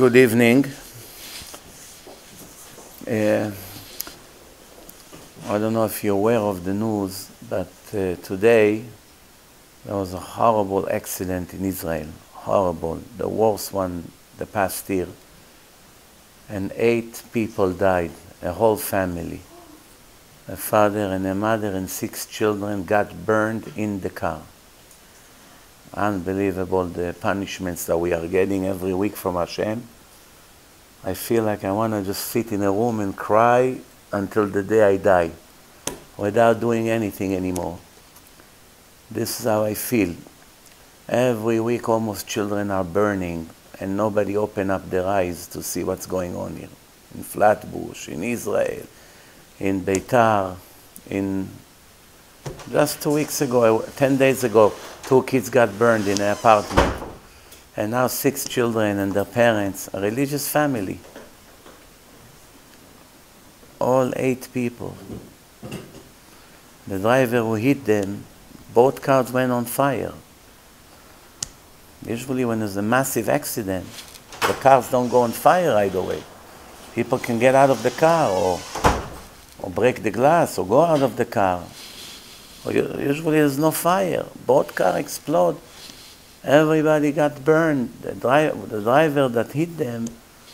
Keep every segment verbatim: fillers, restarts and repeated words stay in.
Good evening. Uh, I don't know if you're aware of the news, but uh, today there was a horrible accident in Israel. Horrible, the worst one the past year. And eight people died, a whole family. A father and a mother and six children got burned in the car. Unbelievable, the punishments that we are getting every week from Hashem. I feel like I want to just sit in a room and cry until the day I die, without doing anything anymore. This is how I feel. Every week almost children are burning, and nobody open up their eyes to see what's going on here. In Flatbush, in Israel, in Beitar, in... Just two weeks ago, ten days ago, two kids got burned in an apartment. And now six children and their parents, a religious family. All eight people. The driver who hit them, both cars went on fire. Usually when there's a massive accident, the cars don't go on fire right away. People can get out of the car or, or break the glass or go out of the car. Usually there's no fire. Both cars explode. Everybody got burned. The, dri the driver that hit them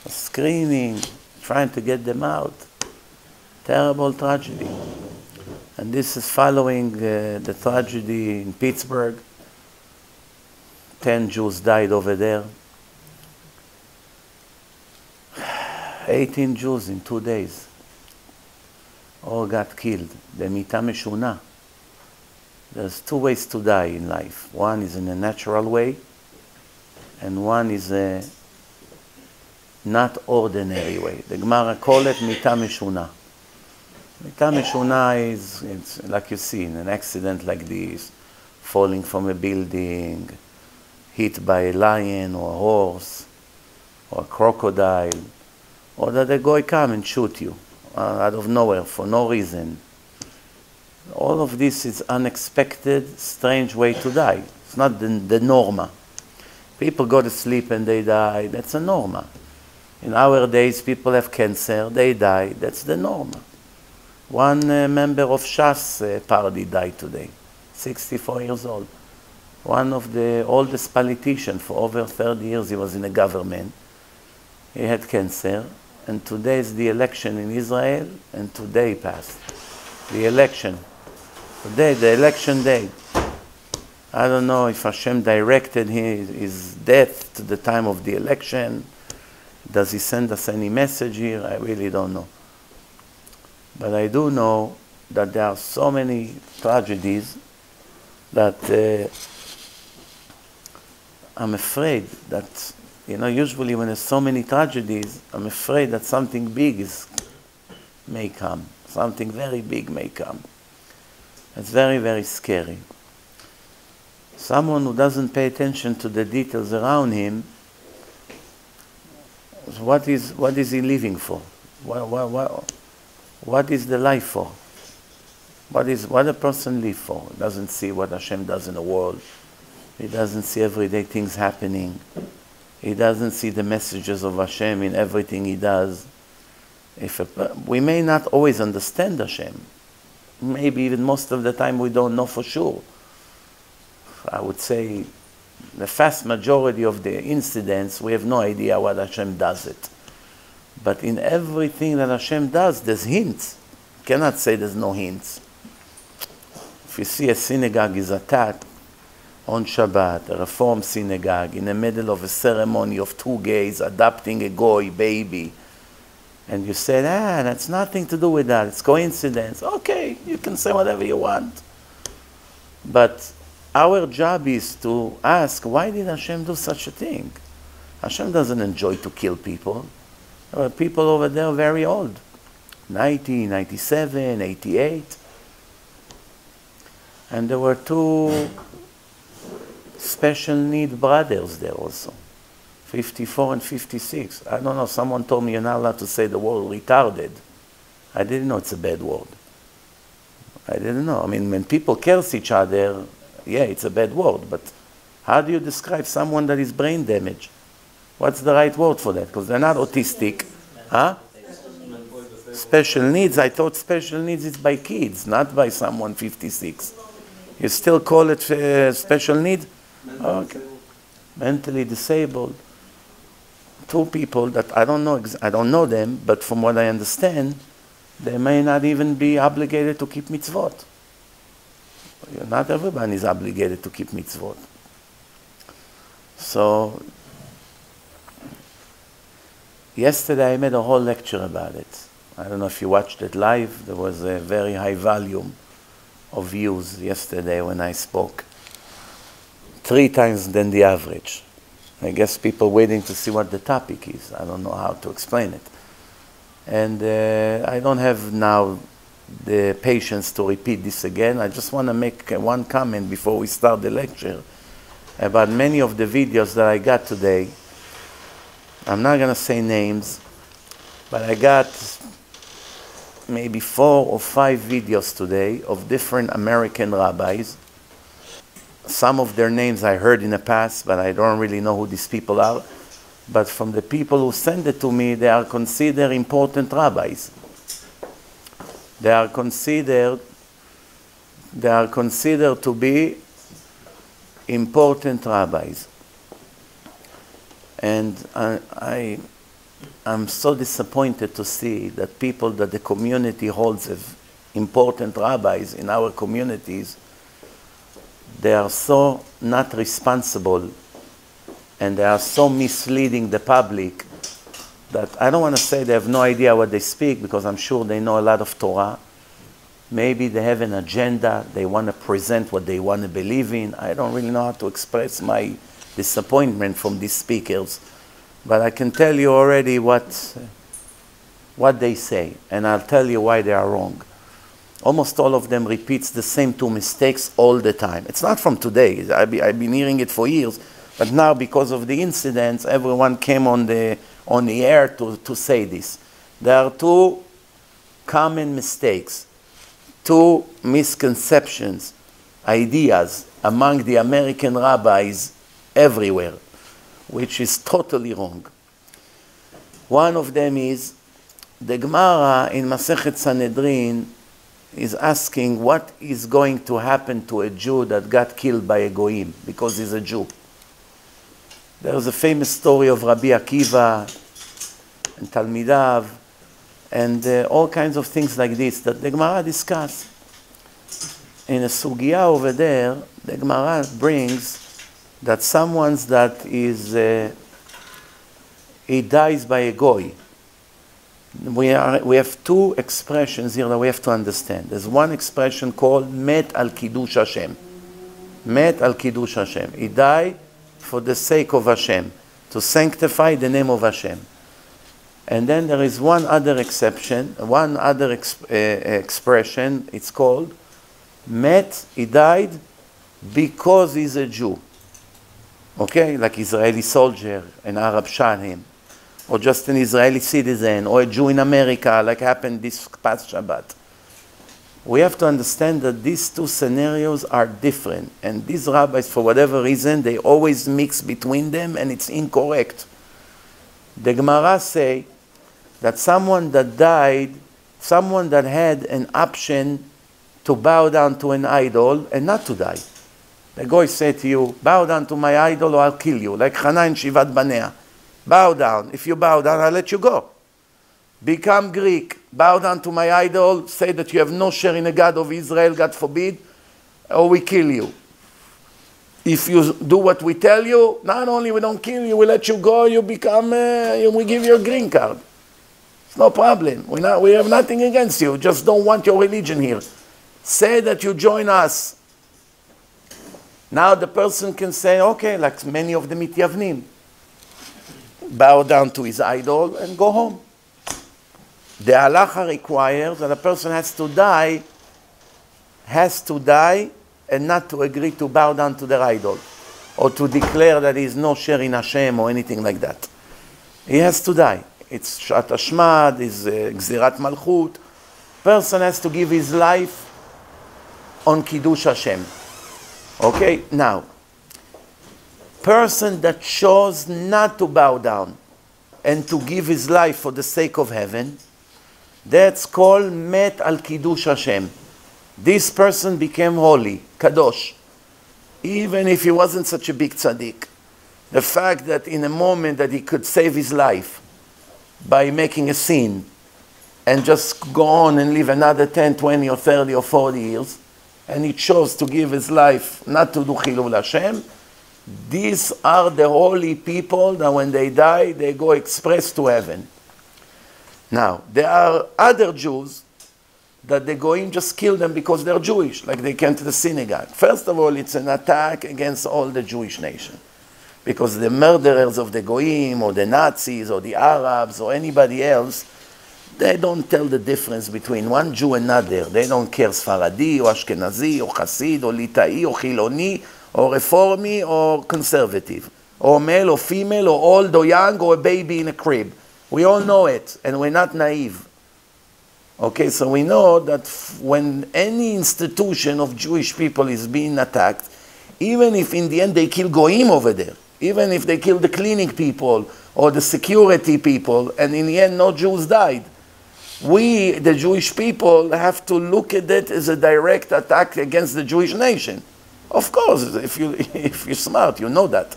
was screaming, trying to get them out. Terrible tragedy. And this is following uh, the tragedy in Pittsburgh. Ten Jews died over there. Eighteen Jews in two days. All got killed. B'mita meshuna. There's two ways to die in life. One is in a natural way, and one is a not ordinary way. The Gemara call it mita meshuna. Mita meshuna is, it's like you see in an accident like this, falling from a building, hit by a lion or a horse or a crocodile, or that a guy come and shoot you out of nowhere for no reason. All of this is unexpected, strange way to die. It's not the, the norma. People go to sleep and they die. That's a norma. In our days, people have cancer. They die. That's the norma. One uh, member of Shas uh, party died today, sixty-four years old. One of the oldest politicians for over thirty years. He was in the government. He had cancer. And today is the election in Israel. And today passed. The election. Today, the election day. I don't know if Hashem directed his, his death to the time of the election. Does he send us any message here? I really don't know. But I do know that there are so many tragedies that uh, I'm afraid that, you know, usually when there's so many tragedies, I'm afraid that something big is, may come. Something very big may come. It's very, very scary. Someone who doesn't pay attention to the details around him, what is, what is he living for? What, what, what, what is the life for? What is what a person lives for? He doesn't see what Hashem does in the world. He doesn't see everyday things happening. He doesn't see the messages of Hashem in everything he does. If a, we may not always understand Hashem. Maybe even most of the time we don't know for sure. I would say the vast majority of the incidents, we have no idea what Hashem does it. But in everything that Hashem does, there's hints. You cannot say there's no hints. If you see a synagogue is attacked on Shabbat, a Reform synagogue, in the middle of a ceremony of two gays adopting a goy baby, and you said, ah, that's nothing to do with that. It's coincidence. Okay, you can say whatever you want. But our job is to ask, why did Hashem do such a thing? Hashem doesn't enjoy to kill people. There were people over there very old. ninety, ninety-seven, eighty-eight. And there were two special need brothers there also. fifty-four and fifty-six. I don't know, someone told me you're not allowed to say the word retarded. I didn't know it's a bad word. I didn't know. I mean, when people curse each other, yeah, it's a bad word, but how do you describe someone that is brain damaged? What's the right word for that? Because they're not autistic. Huh? Special needs. I thought special needs is by kids, not by someone fifty-six. You still call it uh, special need? Okay. Mentally disabled. Two people that I don't know, I don't know them, but from what I understand, they may not even be obligated to keep mitzvot. Not everyone is obligated to keep mitzvot. So, yesterday I made a whole lecture about it. I don't know if you watched it live. There was a very high volume of views yesterday when I spoke. Three times than the average. I guess people waiting to see what the topic is. I don't know how to explain it. And uh, I don't have now the patience to repeat this again. I just want to make uh, one comment before we start the lecture about many of the videos that I got today. I'm not going to say names, but I got maybe four or five videos today of different American rabbis. Some of their names I heard in the past, but I don't really know who these people are. But from the people who send it to me, they are considered important rabbis. They are considered, they are considered to be important rabbis. And I, I, I'm so disappointed to see that people that the community holds as important rabbis in our communities, they are so not responsible and they are so misleading the public that I don't want to say they have no idea what they speak, because I'm sure they know a lot of Torah. Maybe they have an agenda, they want to present what they want to believe in. I don't really know how to express my disappointment from these speakers, but I can tell you already what, what they say, and I'll tell you why they are wrong. Almost all of them repeats the same two mistakes all the time. It's not from today. I've been hearing it for years. But now, because of the incidents, everyone came on the, on the air to, to say this. There are two common mistakes, two misconceptions, ideas among the American rabbis everywhere, which is totally wrong. One of them is, the Gemara in Masechet Sanhedrin is asking what is going to happen to a Jew that got killed by a goyim because he's a Jew. There's a famous story of Rabbi Akiva and Talmidav and uh, all kinds of things like this that the Gemara discuss. In a sugya over there, the Gemara brings that someone that is, uh, he dies by a goy. We, are, we have two expressions here that we have to understand. There's one expression called Met al Kiddush Hashem. Met al Kiddush Hashem. He died for the sake of Hashem, to sanctify the name of Hashem. And then there is one other exception, one other ex uh, expression, it's called Met, he died because he's a Jew. Okay, like Israeli soldier, an Arab shot him. Or just an Israeli citizen, or a Jew in America, like happened this past Shabbat. We have to understand that these two scenarios are different. And these rabbis, for whatever reason, they always mix between them, and it's incorrect. The Gemara say that someone that died, someone that had an option to bow down to an idol and not to die. The guy said to you, bow down to my idol or I'll kill you, like Hannah and Shivat Banea. Bow down. If you bow down, I'll let you go. Become Greek. Bow down to my idol. Say that you have no share in the God of Israel, God forbid, or we kill you. If you do what we tell you, not only we don't kill you, we let you go, you become, uh, we give you a green card. It's no problem. We're not, we have nothing against you. Just don't want your religion here. Say that you join us. Now the person can say, okay, like many of the Mityavnim, bow down to his idol and go home. The halacha requires that a person has to die, has to die and not to agree to bow down to their idol or to declare that he is no share in Hashem or anything like that. He has to die. It's Shat Hashmad, it's Gzirat Malchut. Person has to give his life on Kiddush Hashem. Okay, now, person that chose not to bow down and to give his life for the sake of heaven, that's called met al kiddush Hashem. This person became holy, kadosh, even if he wasn't such a big tzaddik. The fact that in a moment that he could save his life by making a sin and just go on and live another ten, twenty or thirty or forty years, and he chose to give his life not to do Chilul Hashem, these are the holy people that when they die, they go express to heaven. Now, there are other Jews that the Goyim just kill them because they're Jewish, like they came to the synagogue. First of all, it's an attack against all the Jewish nation, because the murderers of the Goyim, or the Nazis, or the Arabs, or anybody else, they don't tell the difference between one Jew and another. They don't care Sfaradi, or Ashkenazi, or Hasid, or Litai, or Chiloni, or Reformi, or conservative, or male, or female, or old, or young, or a baby in a crib. We all know it, and we're not naive. Okay, so we know that when any institution of Jewish people is being attacked, even if in the end they kill Goyim over there, even if they kill the cleaning people or the security people, and in the end no Jews died, we, the Jewish people, have to look at it as a direct attack against the Jewish nation. Of course, if, you, if you're smart, you know that.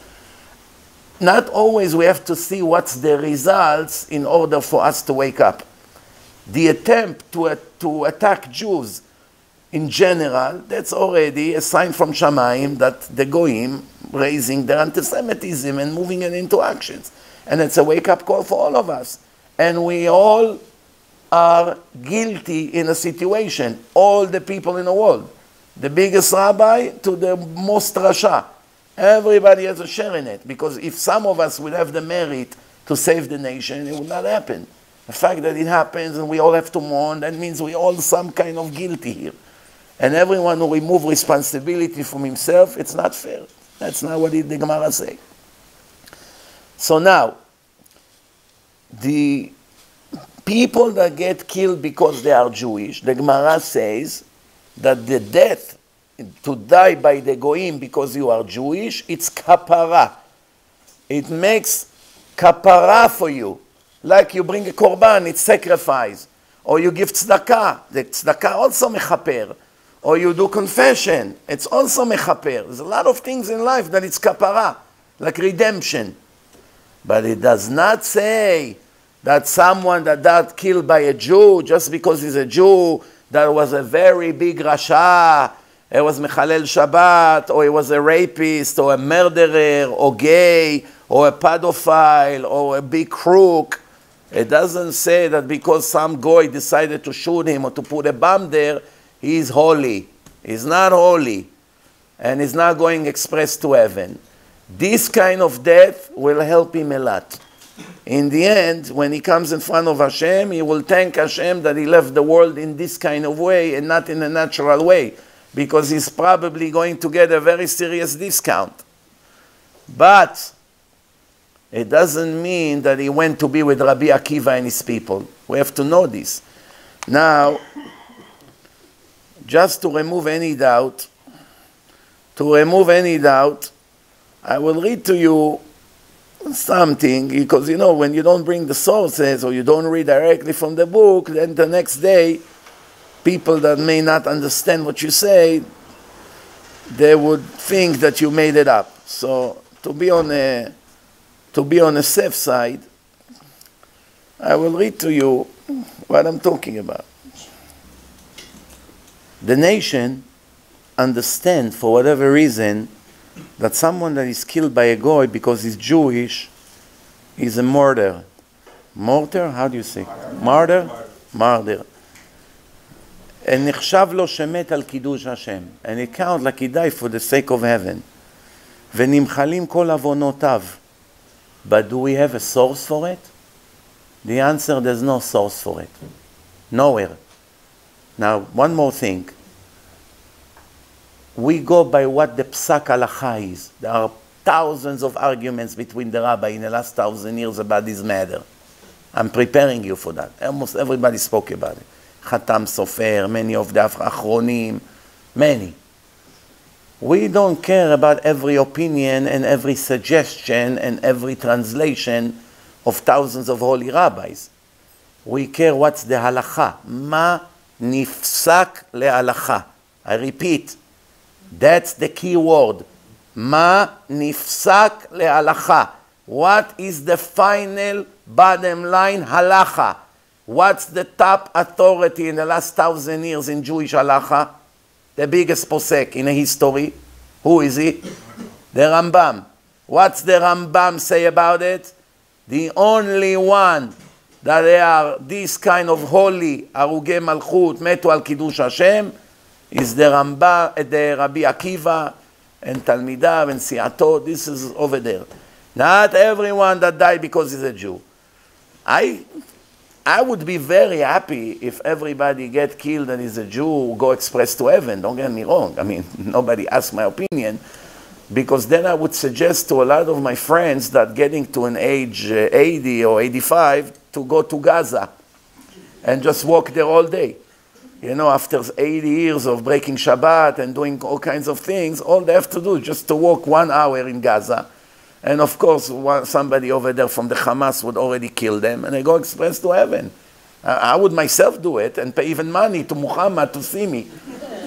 Not always we have to see what's the results in order for us to wake up. The attempt to, uh, to attack Jews in general, that's already a sign from Shamayim that the Goyim raising their anti-Semitism and moving it into actions. And it's a wake-up call for all of us. And we all are guilty in a situation, all the people in the world. The biggest rabbi to the most rasha. Everybody has a share in it, because if some of us would have the merit to save the nation, it would not happen. The fact that it happens and we all have to mourn, that means we all some kind of guilty here. And everyone who removes responsibility from himself, it's not fair. That's not what the Gemara says. So now, the people that get killed because they are Jewish, the Gemara says that the death, to die by the Goyim because you are Jewish, it's kapara. It makes kapara for you. Like you bring a korban, it's sacrifice. Or you give tzedakah, the tzedakah also mechaper. Or you do confession, it's also mechaper. There's a lot of things in life that it's kapara, like redemption. But it does not say that someone that got killed by a Jew, just because he's a Jew, that was a very big rasha, he was mechalel Shabbat, or he was a rapist, or a murderer, or gay, or a pedophile, or a big crook. It doesn't say that because some guy decided to shoot him or to put a bomb there, he's holy. He's not holy. And he's not going express to heaven. This kind of death will help him a lot. In the end, when he comes in front of Hashem, he will thank Hashem that he left the world in this kind of way and not in a natural way, because he's probably going to get a very serious discount. But it doesn't mean that he went to be with Rabbi Akiva and his people. We have to know this. Now, just to remove any doubt, to remove any doubt, I will read to you something, because you know, when you don't bring the sources or you don't read directly from the book, then the next day, people that may not understand what you say, they would think that you made it up. So to be on a, to be on a safe side, I will read to you what I'm talking about. The nation understands, for whatever reason, that someone that is killed by a goy because he's Jewish is a murderer. Mortar? How do you say? Martyr? Martyr. And נחשב לו שמת על קידוש השם. And it counts like he died for the sake of heaven. ונמחלים כל עוונותיו. But do we have a source for it? The answer, there's no source for it. Nowhere. Now, one more thing. We go by what the Psak Halacha is. There are thousands of arguments between the rabbi in the last thousand years about this matter. I'm preparing you for that. Almost everybody spoke about it. Khatam Sofer, many of the Achronim, many. We don't care about every opinion and every suggestion and every translation of thousands of holy rabbis. We care what's the halacha. Ma nifsak le'halacha. I repeat, that's the key word. Ma nifsak le'halacha. What is the final bottom line halacha? What's the top authority in the last thousand years in Jewish halacha? The biggest posek in history. Who is he? The Rambam. What's the Rambam say about it? The only one that they are this kind of holy, Aruge Malchut, Metu al Kiddush Hashem, is the Rambam, the Rabbi Akiva, and Talmidav, and Siato. This is over there. Not everyone that died because he's a Jew. I, I would be very happy if everybody get killed and is a Jew, go express to heaven. Don't get me wrong. I mean, nobody asked my opinion. Because then I would suggest to a lot of my friends that getting to an age uh, eighty or eighty-five to go to Gaza and just walk there all day. You know, after eighty years of breaking Shabbat and doing all kinds of things, all they have to do is just to walk one hour in Gaza. And of course, one, somebody over there from the Hamas would already kill them, and they go express to heaven. I, I would myself do it and pay even money to Muhammad to see me.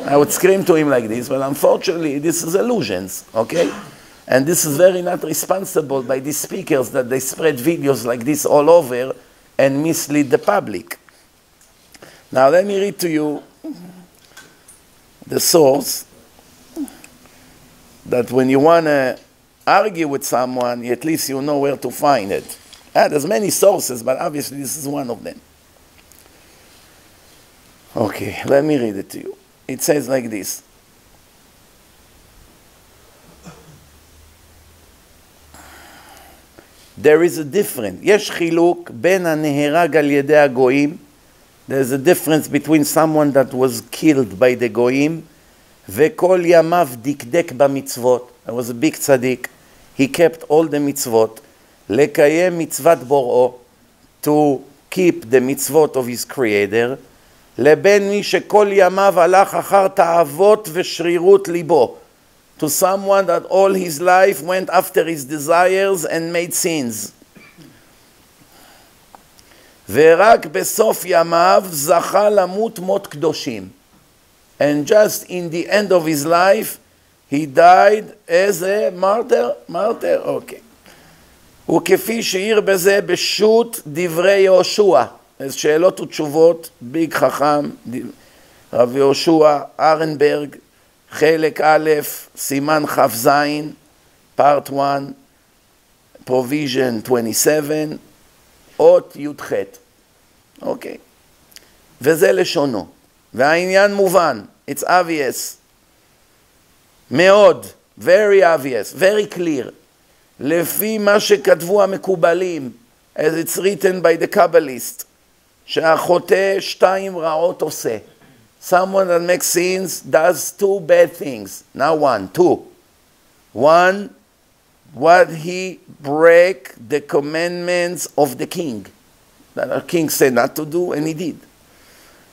I would scream to him like this, but unfortunately, this is illusions, okay? And this is very not responsible by these speakers that they spread videos like this all over and mislead the public. Now, let me read to you the source that when you want to argue with someone, at least you know where to find it. Ah, there's many sources, but obviously this is one of them. Okay, let me read it to you. It says like this. There is a difference. Yesh chiluk ben haneherag al yedei hagoyim. There's a difference between someone that was killed by the goyim vekol yamav dikdek bamitzvot. There was a big tzaddik. He kept all the mitzvot. Lekayem mitzvat bor'o, to keep the mitzvot of his creator. לבין מי שכל ימיו הלך אחר תאוות ושרירות ליבו. To someone that all his life went after his desires and made sins. ורק בסוף ימיו זכה למות מות קדושים. And just in the end of his life, he died as a martyr. Martyr? Okay. וכפי שעיר בזה בשו"ת דברי יהושע. אז שאלות ותשובות, ביג חכם, רב יהושע, ארנברג, חלק א', סימן חף זין, פארט אחת, פרוביז'ן עשרים ושבע, אות י"ח. אוקיי. וזה לשונו. והעניין מובן, it's obvious. מאוד, very obvious, very clear. לפי מה שכתבו המקובלים, as it's written by the Kabbalist. שהחוטא שתיים רעות עושה. Someone that makes sins does two bad things. Not one, two. One, what he break the commandments of the king. That our king said not to do, and he did.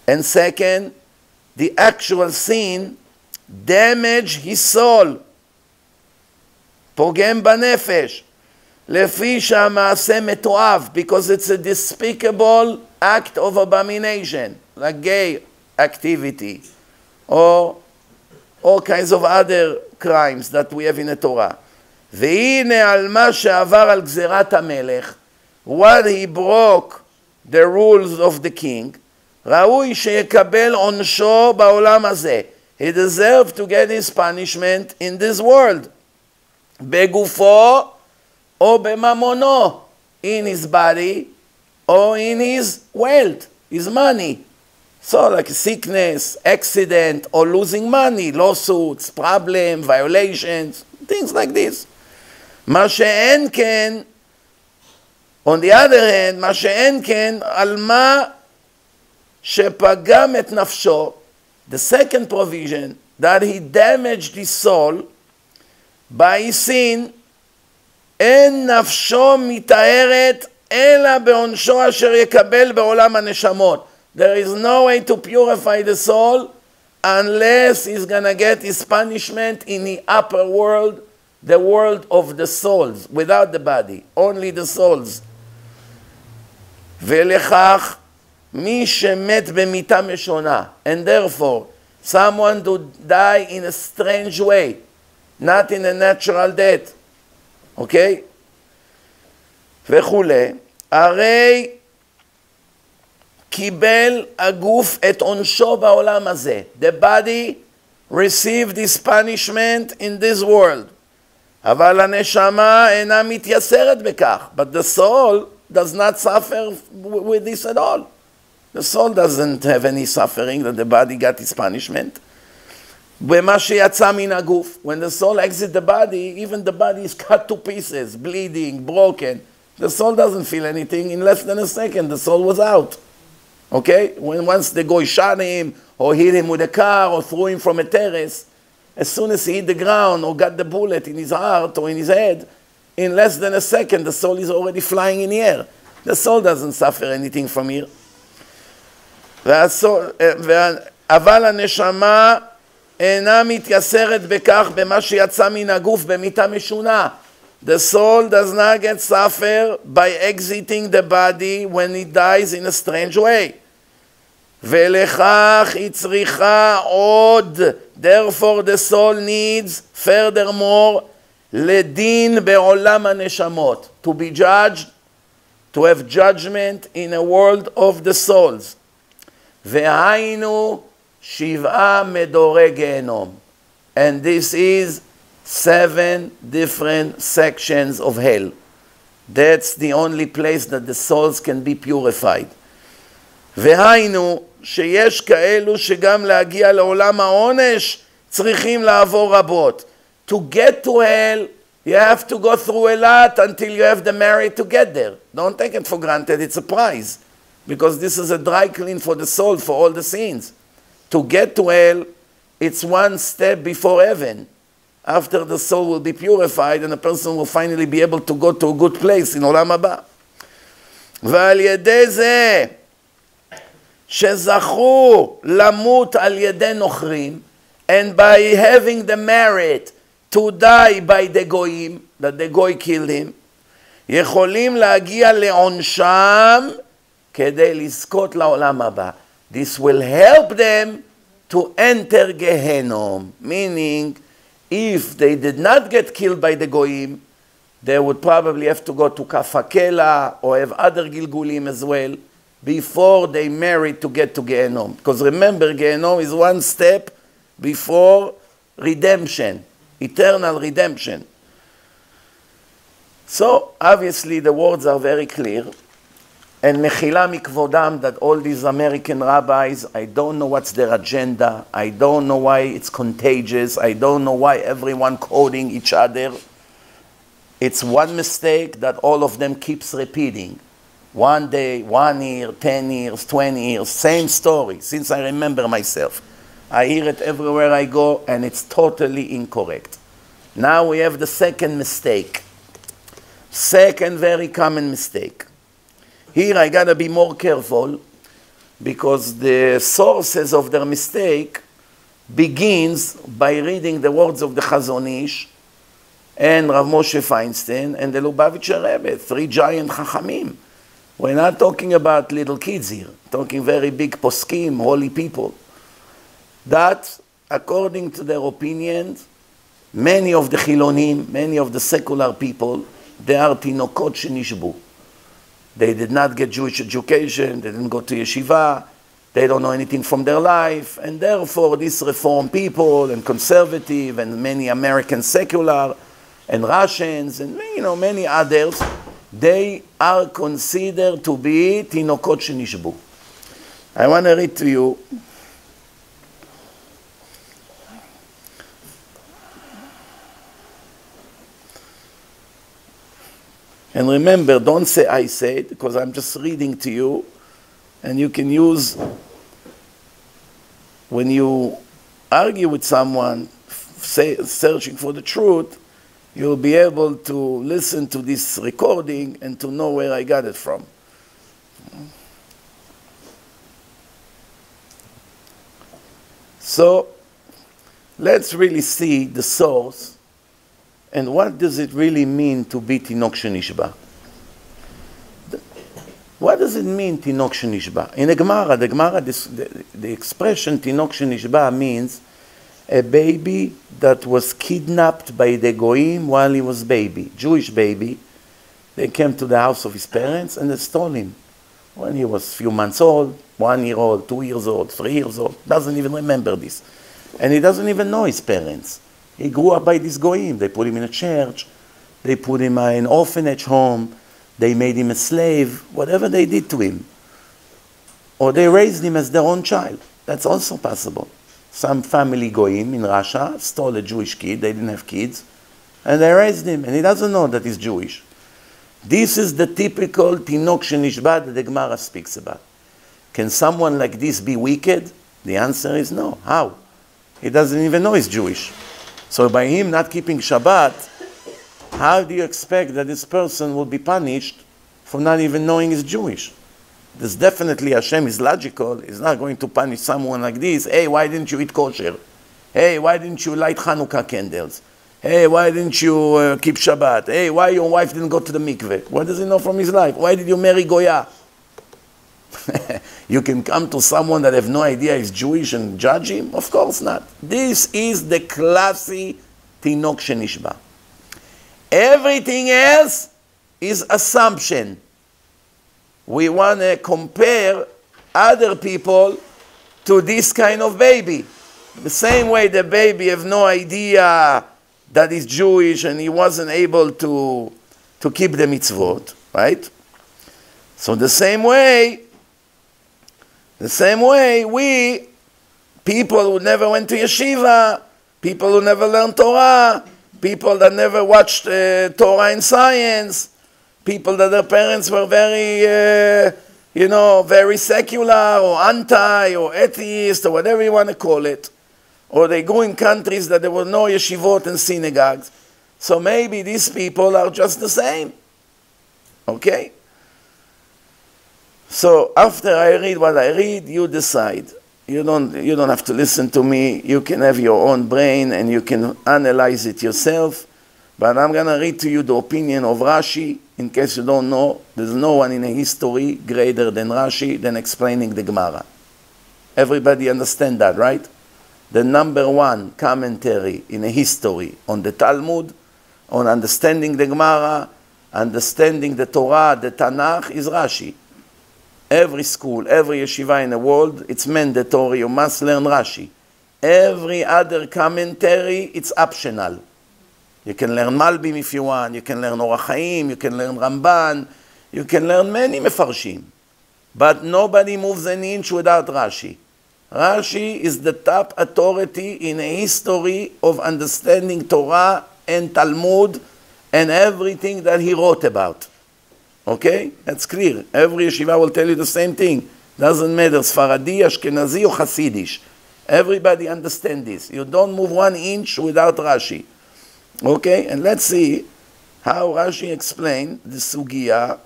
And second, the actual sin damage his soul. פוגם בנפש. לפי שהמעשה מתועב, because it's a despicable act of abomination, like gay activity, or all kinds of other crimes that we have in the Torah. והנה על מה שעבר על גזירת המלך, while he broke the rules of the king, ראוי שיקבל עונשו בעולם הזה. He deserved to get his punishment in this world. בגופו או בממונו, in his body, or in his wealth, his money. So like sickness, accident, or losing money, lawsuits, problem, violations, things like this. מה שאין כן, on the other hand, מה שאין כן, על מה שפגם את נפשו, the second provision, that he damaged his soul by his sin, אין נפשו מתארת, אלא בעונשו אשר יקבל בעולם הנשמות. There is no way to purify the soul unless he's going to get his punishment in the upper world, the world of the souls, without the body, only the souls. ולכך, מי שמת במיתה משונה, and therefore, someone to die in a strange way, not in a natural death, okay? וכולי, הרי קיבל הגוף את עונשו בעולם הזה. The body received this punishment in this world. אבל הנשמה אינה מתייסרת בכך. But the soul does not suffer with this at all. The soul doesn't have any suffering that the body got its punishment. במה שיצא מן הגוף. When the soul exits the body, even the body is cut to pieces, bleeding, broken. The soul doesn't feel anything. In less than a second, the soul was out. Okay? When once the guy shot him, or hit him with a car, or threw him from a terrace, as soon as he hit the ground, or got the bullet in his heart, or in his head, in less than a second, the soul is already flying in the air. The soul doesn't suffer anything from here. אבל הנשמה אינה מתייסרת בכך במה שיצא מן הגוף, במיתה משונה. The soul does not get suffer by exiting the body when it dies in a strange way. ולכך היא צריכה עוד. Therefore the soul needs, furthermore, לדין בעולם הנשמות. To be judged, to have judgment in a world of the souls. והיינו שבעה מדורי גיהנום. And this is seven different sections of hell. That's the only place that the souls can be purified. והיינו שיש כאלו שגם להגיע לעולם העונש צריכים לעבור רבות. To get to hell, you have to go through a lot until you have the merit to get there. Don't take it for granted, it's a prize. Because this is a dry clean for the soul, for all the sins. To get to hell, it's one step before heaven. After the soul will be purified and the person will finally be able to go to a good place in עולם הבא. ועל ידי זה שזכו למות על ידי נוכרים, and by having the merit to die by the goyim, that the goy killed him, יכולים להגיע לעונשם כדי לזכות לעולם הבא. This will help them to enter Gehenom, meaning if they did not get killed by the goyim, they would probably have to go to Kafakela or have other Gilgulim as well before they married to get to Gehenom. Because remember, Gehenom is one step before redemption, eternal redemption. So, obviously, the words are very clear. And Mechila Mikvodam, that all these American rabbis, I don't know what's their agenda. I don't know why it's contagious. I don't know why everyone quoting each other. It's one mistake that all of them keeps repeating. One day, one year, ten years, twenty years, same story, since I remember myself. I hear it everywhere I go, and it's totally incorrect. Now we have the second mistake. Second very common mistake. Here I gotta be more careful because the sources of their mistake begins by reading the words of the Chazon Ish and Rav Moshe Feinstein and the Lubavitcher Rebbe, three giant Chachamim. We're not talking about little kids here, talking very big poskim, holy people. That, according to their opinion, many of the Chilonim, many of the secular people, they are tinokot shenishbu. They did not get Jewish education, they didn't go to yeshiva, they don't know anything from their life, and therefore these reform people and conservative and many American secular and Russians and you know many others, they are considered to be tinokot shenishbu. I want to read to you and remember, don't say I said, because I'm just reading to you, and you can use, when you argue with someone, say, searching for the truth, you'll be able to listen to this recording and to know where I got it from. So let's really see the source and what does it really mean to be Tinok Shenishba. What does it mean, Tinok Shenishba? In the Gemara, the Gemara, this, the, the expression Tinok Shenishba means a baby that was kidnapped by the Goyim while he was baby, Jewish baby. They came to the house of his parents and they stole him. When he was few months old, one year old, two years old, three years old, doesn't even remember this. And he doesn't even know his parents. He grew up by these Goyim. They put him in a church. They put him in an orphanage home. They made him a slave, whatever they did to him. Or they raised him as their own child. That's also possible. Some family Goyim in Russia stole a Jewish kid, they didn't have kids, and they raised him, and he doesn't know that he's Jewish. This is the typical Tinok Shenishba that the Gemara speaks about. Can someone like this be wicked? The answer is no. How? He doesn't even know he's Jewish. So by him not keeping Shabbat, how do you expect that this person will be punished for not even knowing he's Jewish? There's definitely, Hashem is logical. He's not going to punish someone like this. Hey, why didn't you eat kosher? Hey, why didn't you light Hanukkah candles? Hey, why didn't you uh, keep Shabbat? Hey, why your wife didn't go to the mikveh? What does he know from his life? Why did you marry Goya? You can come to someone that have no idea is Jewish and judge him? Of course not. This is the classy Tinok Shenishba. Everything else is assumption. We want to compare other people to this kind of baby. The same way the baby have no idea that he's Jewish and he wasn't able to, to keep the mitzvot, right? So the same way, the same way we, people who never went to yeshiva, people who never learned Torah, people that never watched uh, Torah and science, people that their parents were very, uh, you know, very secular or anti or atheist or whatever you want to call it. Or they go in countries that there were no yeshivot and synagogues. So maybe these people are just the same. Okay? So after I read what I read, you decide. You don't, you don't have to listen to me. You can have your own brain and you can analyze it yourself. But I'm going to read to you the opinion of Rashi. In case you don't know, there's no one in history greater than Rashi than explaining the Gemara. Everybody understand that, right? The number one commentary in history on the Talmud, on understanding the Gemara, understanding the Torah, the Tanakh, is Rashi. Every school, every yeshiva in the world, it's mandatory, you must learn Rashi. Every other commentary, it's optional. You can learn Malbim if you want, you can learn Orach Chaim, you can learn Ramban, you can learn many Mefarshim. But nobody moves an inch without Rashi. Rashi is the top authority in the history of understanding Torah and Talmud and everything that he wrote about. Okay? That's clear. Every yeshiva will tell you the same thing. Doesn't matter, Sfaradi, Ashkenazi, or Hasidish. Everybody understands this. You don't move one inch without Rashi. Okay? And let's see how Rashi explained the sugya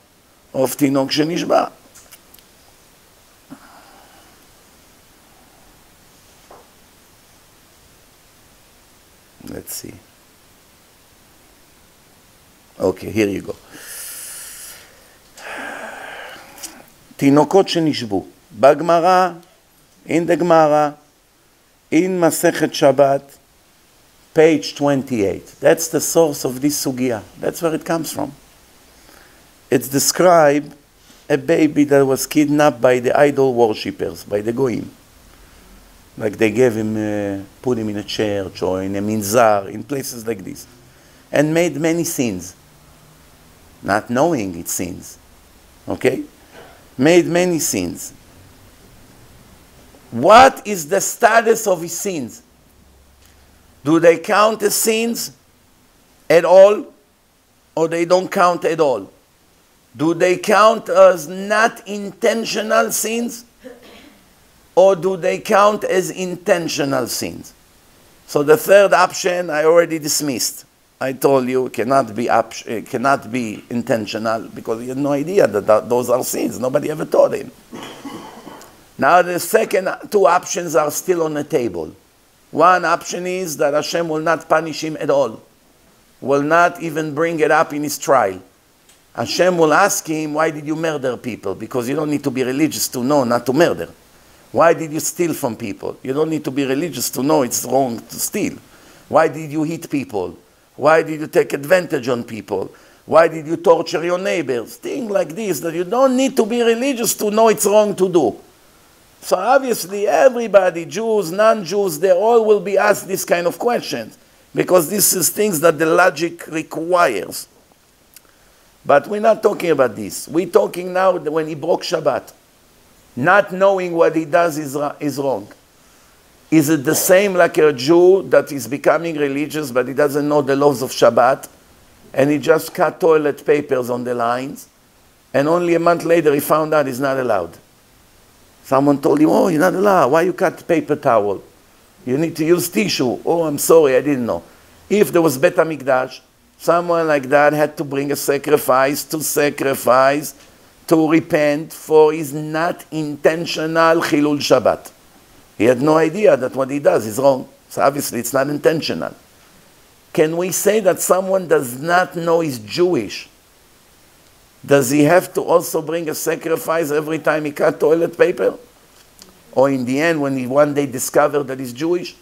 of Tinok Shenishba. Let's see. Okay, here you go. תינוקות שנשבו, בגמרא, in the Gemara, in Masechet Shabbat, page twenty-eight. That's the source of this sugya. That's where it comes from. It's described a baby that was kidnapped by the idol worshippers, by the Goyim. Like they gave him, uh, put him in a church or in a minzar, in places like this. And made many sins. Not knowing it's sins. Okay? Made many sins. What is the status of his sins? Do they count as sins at all? Or they don't count at all? Do they count as not intentional sins? Or do they count as intentional sins? So the third option I already dismissed. I told you it cannot be, it cannot be intentional because he had no idea that, that those are sins. Nobody ever taught him. Now the second two options are still on the table. One option is that Hashem will not punish him at all, will not even bring it up in his trial. Hashem will ask him, why did you murder people? Because you don't need to be religious to know not to murder. Why did you steal from people? You don't need to be religious to know it's wrong to steal. Why did you hit people? Why did you take advantage on people? Why did you torture your neighbors? Things like this that you don't need to be religious to know it's wrong to do. So obviously everybody, Jews, non-Jews, they all will be asked this kind of questions, because this is things that the logic requires. But we're not talking about this. We're talking now when he broke Shabbat. Not knowing what he does is, is wrong. Is it the same like a Jew that is becoming religious but he doesn't know the laws of Shabbat and he just cut toilet papers on the lines and only a month later he found out he's not allowed? Someone told him, oh, you're not allowed. Why you cut paper towel? You need to use tissue. Oh, I'm sorry, I didn't know. If there was Bet HaMikdash, someone like that had to bring a sacrifice to sacrifice to repent for his not intentional Chilul Shabbat. He had no idea that what he does is wrong. So obviously it's not intentional. Can we say that someone does not know he's Jewish? Does he have to also bring a sacrifice every time he cut toilet paper? Or in the end, when he one day discovered that he's Jewish?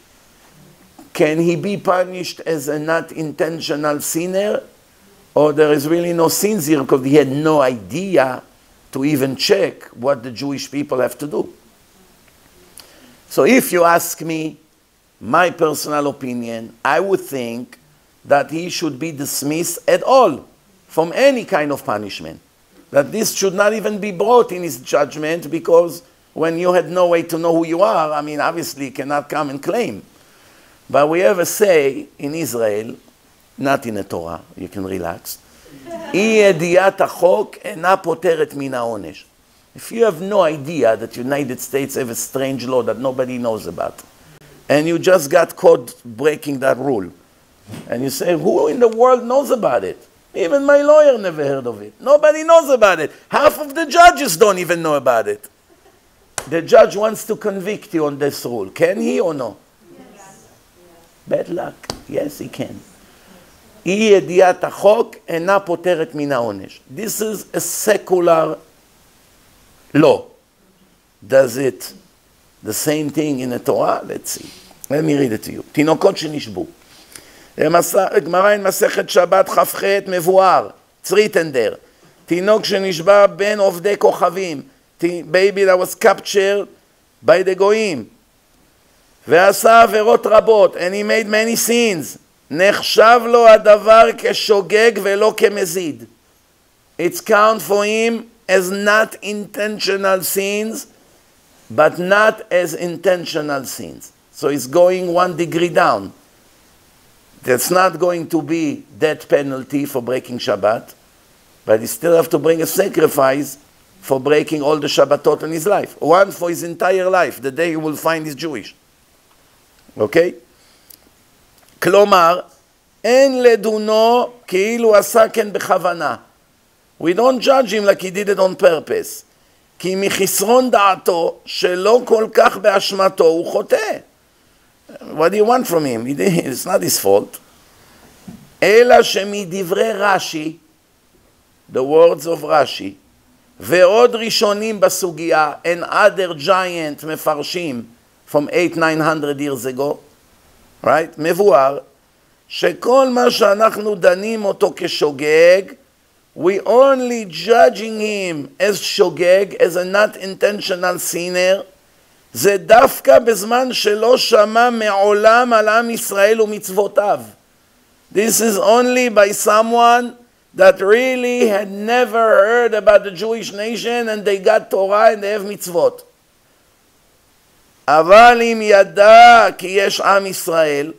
Can he be punished as a not intentional sinner? Or there is really no sin here because he had no idea to even check what the Jewish people have to do. So if you ask me, my personal opinion, I would think that he should be dismissed at all from any kind of punishment. That this should not even be brought in his judgment, because when you had no way to know who you are, I mean, obviously you cannot come and claim. But we have a say in Israel, not in the Torah, you can relax. If you have no idea that the United States have a strange law that nobody knows about, and you just got caught breaking that rule, and you say, who in the world knows about it? Even my lawyer never heard of it. Nobody knows about it. Half of the judges don't even know about it. The judge wants to convict you on this rule. Can he or no? Yes. Bad luck. Yes, he can. This is a secular law. Does it the same thing in the Torah? Let's see. Let me read it to you. תינוקות שנשבו. גמרא אין מסכת שבת ח"ח מבואר. צריטנדר. תינוק שנשבע בין עובדי כוכבים. Baby that was captured by the goyim. ועשה עבירות רבות. And he made many sins. נחשב לו הדבר כשוגג ולא כמזיד. It's count for him as not intentional sins, but not as intentional sins. So it's going one degree down. That's not going to be death penalty for breaking Shabbat, but he still have to bring a sacrifice for breaking all the Shabbatot in his life. One for his entire life, the day he will find he's Jewish. Okay? Klomar, en leduno keilu asaken bechavana. We don't judge him like he did it on purpose. כי מחסרון דעתו שלא כל כך באשמתו הוא חוטא. What do you want from him? It's not his fault. אלא שמדברי רש"י, the words of רש"י, ועוד ראשונים בסוגיה, and other giant מפרשים, from eight nine hundred years ago, right? מבואר, שכל מה שאנחנו דנים אותו כשוגג, we only judging him as shogeg, as a not intentional sinner. זה דווקא בזמן שלא שמע מעולם על עם ישראל ומצוותיו. This is only by someone that really had never heard about the Jewish nation and they got Torah and they have mitzvot. אבל אם ידע כי יש עם ישראל,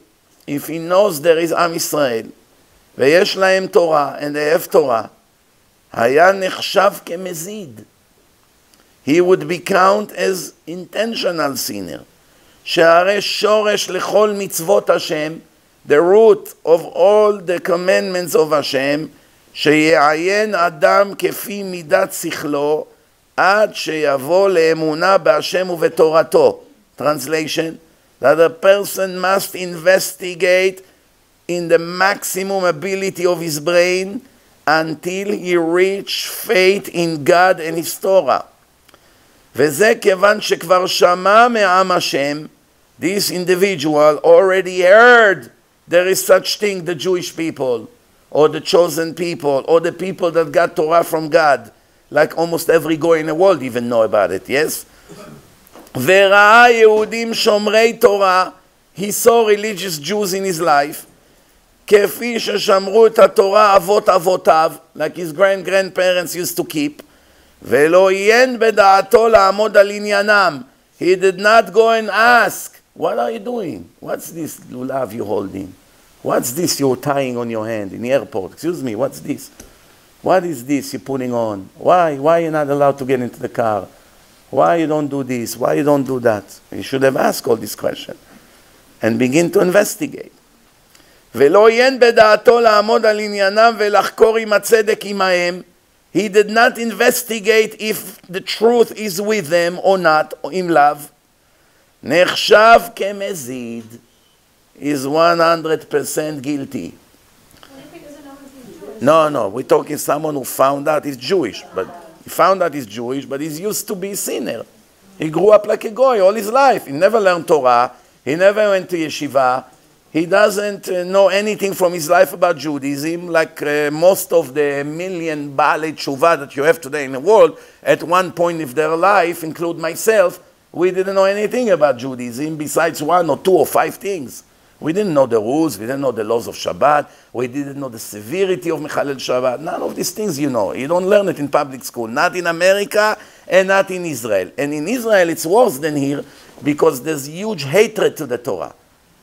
if he knows there is עם ישראל, ויש להם תורה, and they have תורה, היה נחשב כמזיד. He would be count as intentional sinner. שהרי שורש לכל מצוות השם, the root of all the commandments of השם, שיעיין אדם כפי מידת שכלו, עד שיבוא לאמונה בהשם ובתורתו. Translation, that a person must investigate in the maximum ability of his brain until he reach faith in God and his Torah. וזה כיוון שכבר שמע מעם השם, this individual already heard there is such thing, the Jewish people, or the chosen people, or the people that got Torah from God, like almost every guy in the world even know about it, yes? וראה יהודים שומרי תורה, he saw religious Jews in his life, כפי ששמרו את התורה אבות אבותיו, like his grand-grandparents used to keep, ולא עיין בדעתו לעמוד על עניינם. He did not go and ask, what are you doing? What's this lulav you're holding? What's this you're tying on your hand in the airport? Excuse me, what's this? What is this you're putting on? Why? Why you're not allowed to get into the car? Why you don't do this? Why you don't do that? You should have asked all these questions and begin to investigate. ולא עיין בדעתו לעמוד על עניינם ולחקור עם הצדק עמהם. He did not investigate if the truth is with them or not, or in love. Nechshav kemezid is one hundred percent guilty. No, no, we're talking someone who found out he's Jewish, but he found out he's Jewish, but he's used to be a sinner. He grew up like a goy all his life. He never learned Torah. He never went to yeshiva. He doesn't uh, know anything from his life about Judaism, like uh, most of the million Baalei Tshuva that you have today in the world. At one point of their life, include myself, we didn't know anything about Judaism besides one or two or five things. We didn't know the rules, we didn't know the laws of Shabbat, we didn't know the severity of Mechalel Shabbat. None of these things you know. You don't learn it in public school, not in America and not in Israel. And in Israel it's worse than here because there's huge hatred to the Torah.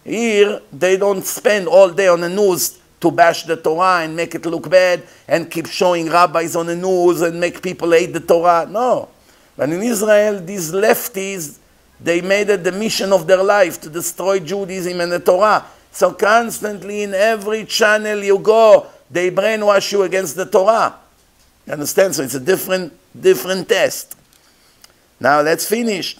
Here, they don't spend all day on the news to bash the Torah and make it look bad and keep showing rabbis on the news and make people hate the Torah. No. But in Israel, these lefties, they made it the mission of their life to destroy Judaism and the Torah. So constantly in every channel you go, they brainwash you against the Torah. You understand? So it's a different, different test. Now let's finish.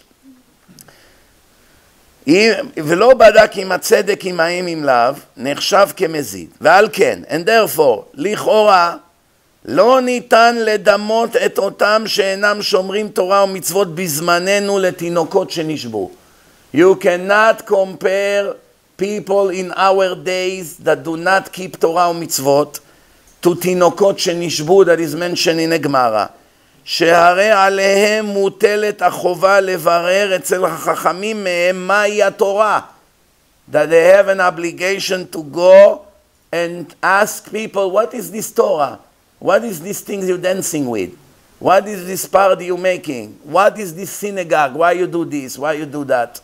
ולא בדק עם הצדק עמהם אם לאו, נחשב כמזיד. ועל כן, and therefore, לכאורה, לא ניתן לדמות את אותם שאינם שומרים תורה ומצוות בזמננו לתינוקות שנשבו. You cannot compare people in our days that do not keep תורה ומצוות to תינוקות שנשבו, that is mentioned in הגמרא. שהרי עליהם מוטלת החובה לברר אצל החכמים מהם מהי התורה. That they have an obligation to go and ask people, what is this Torah? What is this thing you're dancing with? What is this party you're making? What is this synagogue? Why you do this? Why you do that?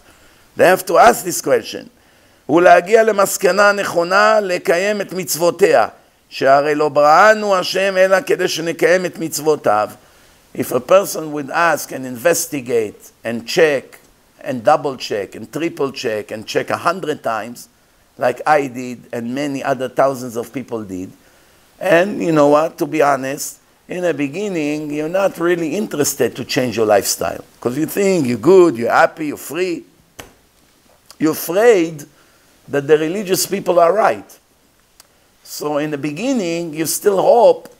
They have to ask this question. ולהגיע למסקנה נכונה לקיים את מצוותיה. שהרי לא בראנו השם אלא כדי שנקיים את מצוותיו. If a person would ask and investigate and check and double check and triple check and check a hundred times, like I did and many other thousands of people did, and you know what, to be honest, in the beginning, you're not really interested to change your lifestyle because you think you're good, you're happy, you're free. You're afraid that the religious people are right. So in the beginning, you still hope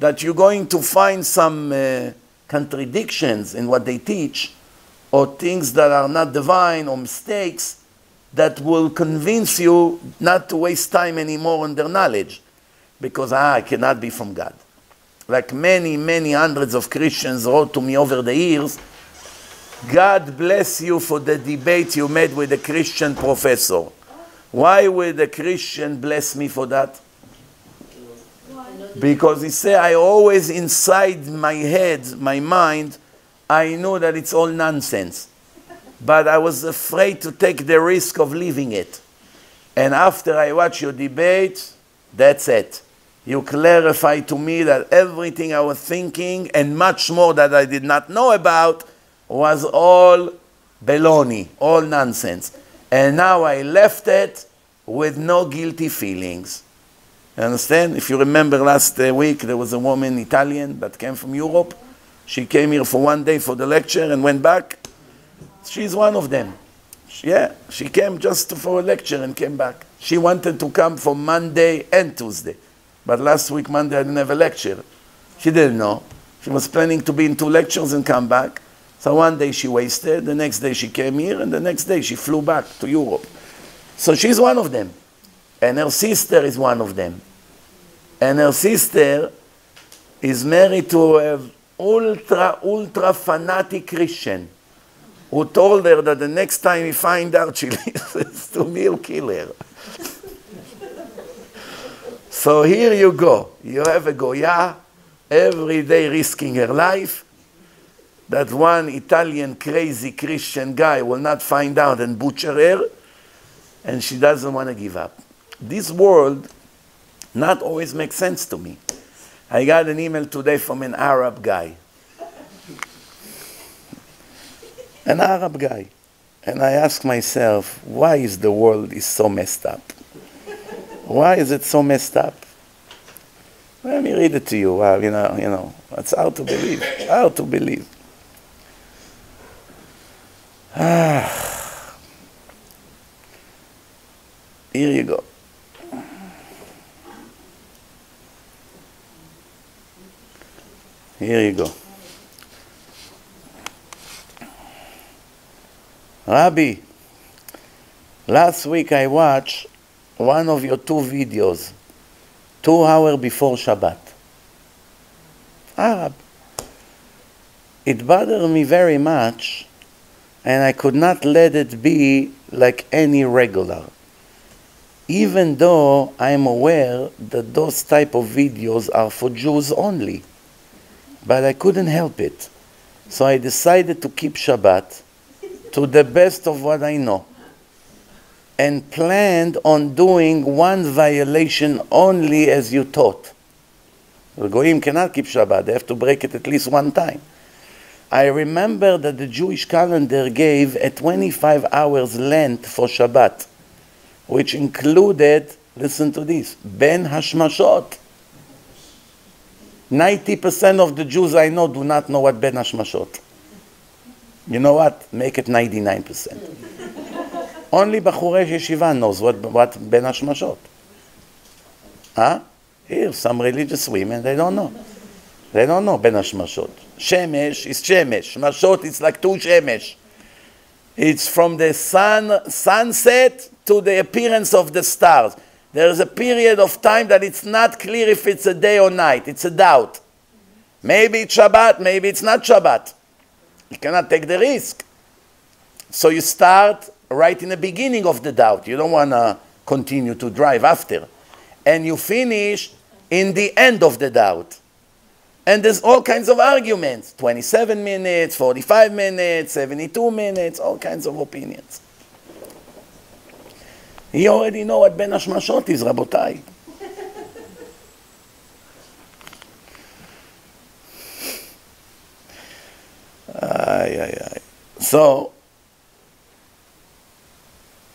that you're going to find some uh, contradictions in what they teach, or things that are not divine, or mistakes that will convince you not to waste time anymore on their knowledge, because ah, I cannot be from God. Like many, many hundreds of Christians wrote to me over the years, God bless you for the debate you made with the Christian professor. Why would the Christian bless me for that? Because he said, I always inside my head, my mind, I know that it's all nonsense. But I was afraid to take the risk of leaving it. And after I watch your debate, that's it. You clarify to me that everything I was thinking and much more that I did not know about was all baloney, all nonsense. And now I left it with no guilty feelings. You understand? If you remember last uh, week, there was a woman, Italian, that came from Europe. She came here for one day for the lecture and went back. She's one of them. Yeah, she came just for a lecture and came back. She wanted to come for Monday and Tuesday. But last week, Monday, I didn't have a lecture. She didn't know. She was planning to be in two lectures and come back. So one day she wasted, the next day she came here, and the next day she flew back to Europe. So she's one of them. And her sister is one of them. And her sister is married to an ultra, ultra fanatic Christian who told her that the next time he finds out she listens to me, he'll kill her. So here you go. You have a Goya every day risking her life. That one Italian crazy Christian guy will not find out and butcher her. And she doesn't want to give up. This world not always makes sense to me. I got an email today from an Arab guy. An Arab guy. And I ask myself, why is the world is so messed up? Why is it so messed up? Let me read it to you. Well, you know, you know, it's hard to believe. Hard to believe. Ah. Here you go. Here you go. Rabbi, last week I watched one of your two videos, two hours before Shabbat. Arab. It bothered me very much, and I could not let it be like any regular. Even though I am aware that those type of videos are for Jews only. But I couldn't help it. So I decided to keep Shabbat to the best of what I know. And planned on doing one violation only as you taught. The Goyim cannot keep Shabbat. They have to break it at least one time. I remember that the Jewish calendar gave a twenty-five hours Lent for Shabbat, which included, listen to this, Ben Hashmashot. ninety percent of the Jews I know do not know what Ben Hashmashot. You know what? Make it ninety-nine percent. Only Bachurei Yeshiva knows what, what Ben Hashmashot. Huh? Here, some religious women, they don't know. They don't know Ben Hashmashot. Shemesh is Shemesh. Mashot is like two Shemesh. It's from the sun, sunset to the appearance of the stars. There is a period of time that it's not clear if it's a day or night. It's a doubt. Maybe it's Shabbat, maybe it's not Shabbat. You cannot take the risk. So you start right in the beginning of the doubt. You don't want to continue to drive after. And you finish in the end of the doubt. And there's all kinds of arguments. twenty-seven minutes, forty-five minutes, seventy-two minutes, all kinds of opinions. You already know what Ben Hashmashot is, Rabotai. Ay, ay, ay. So...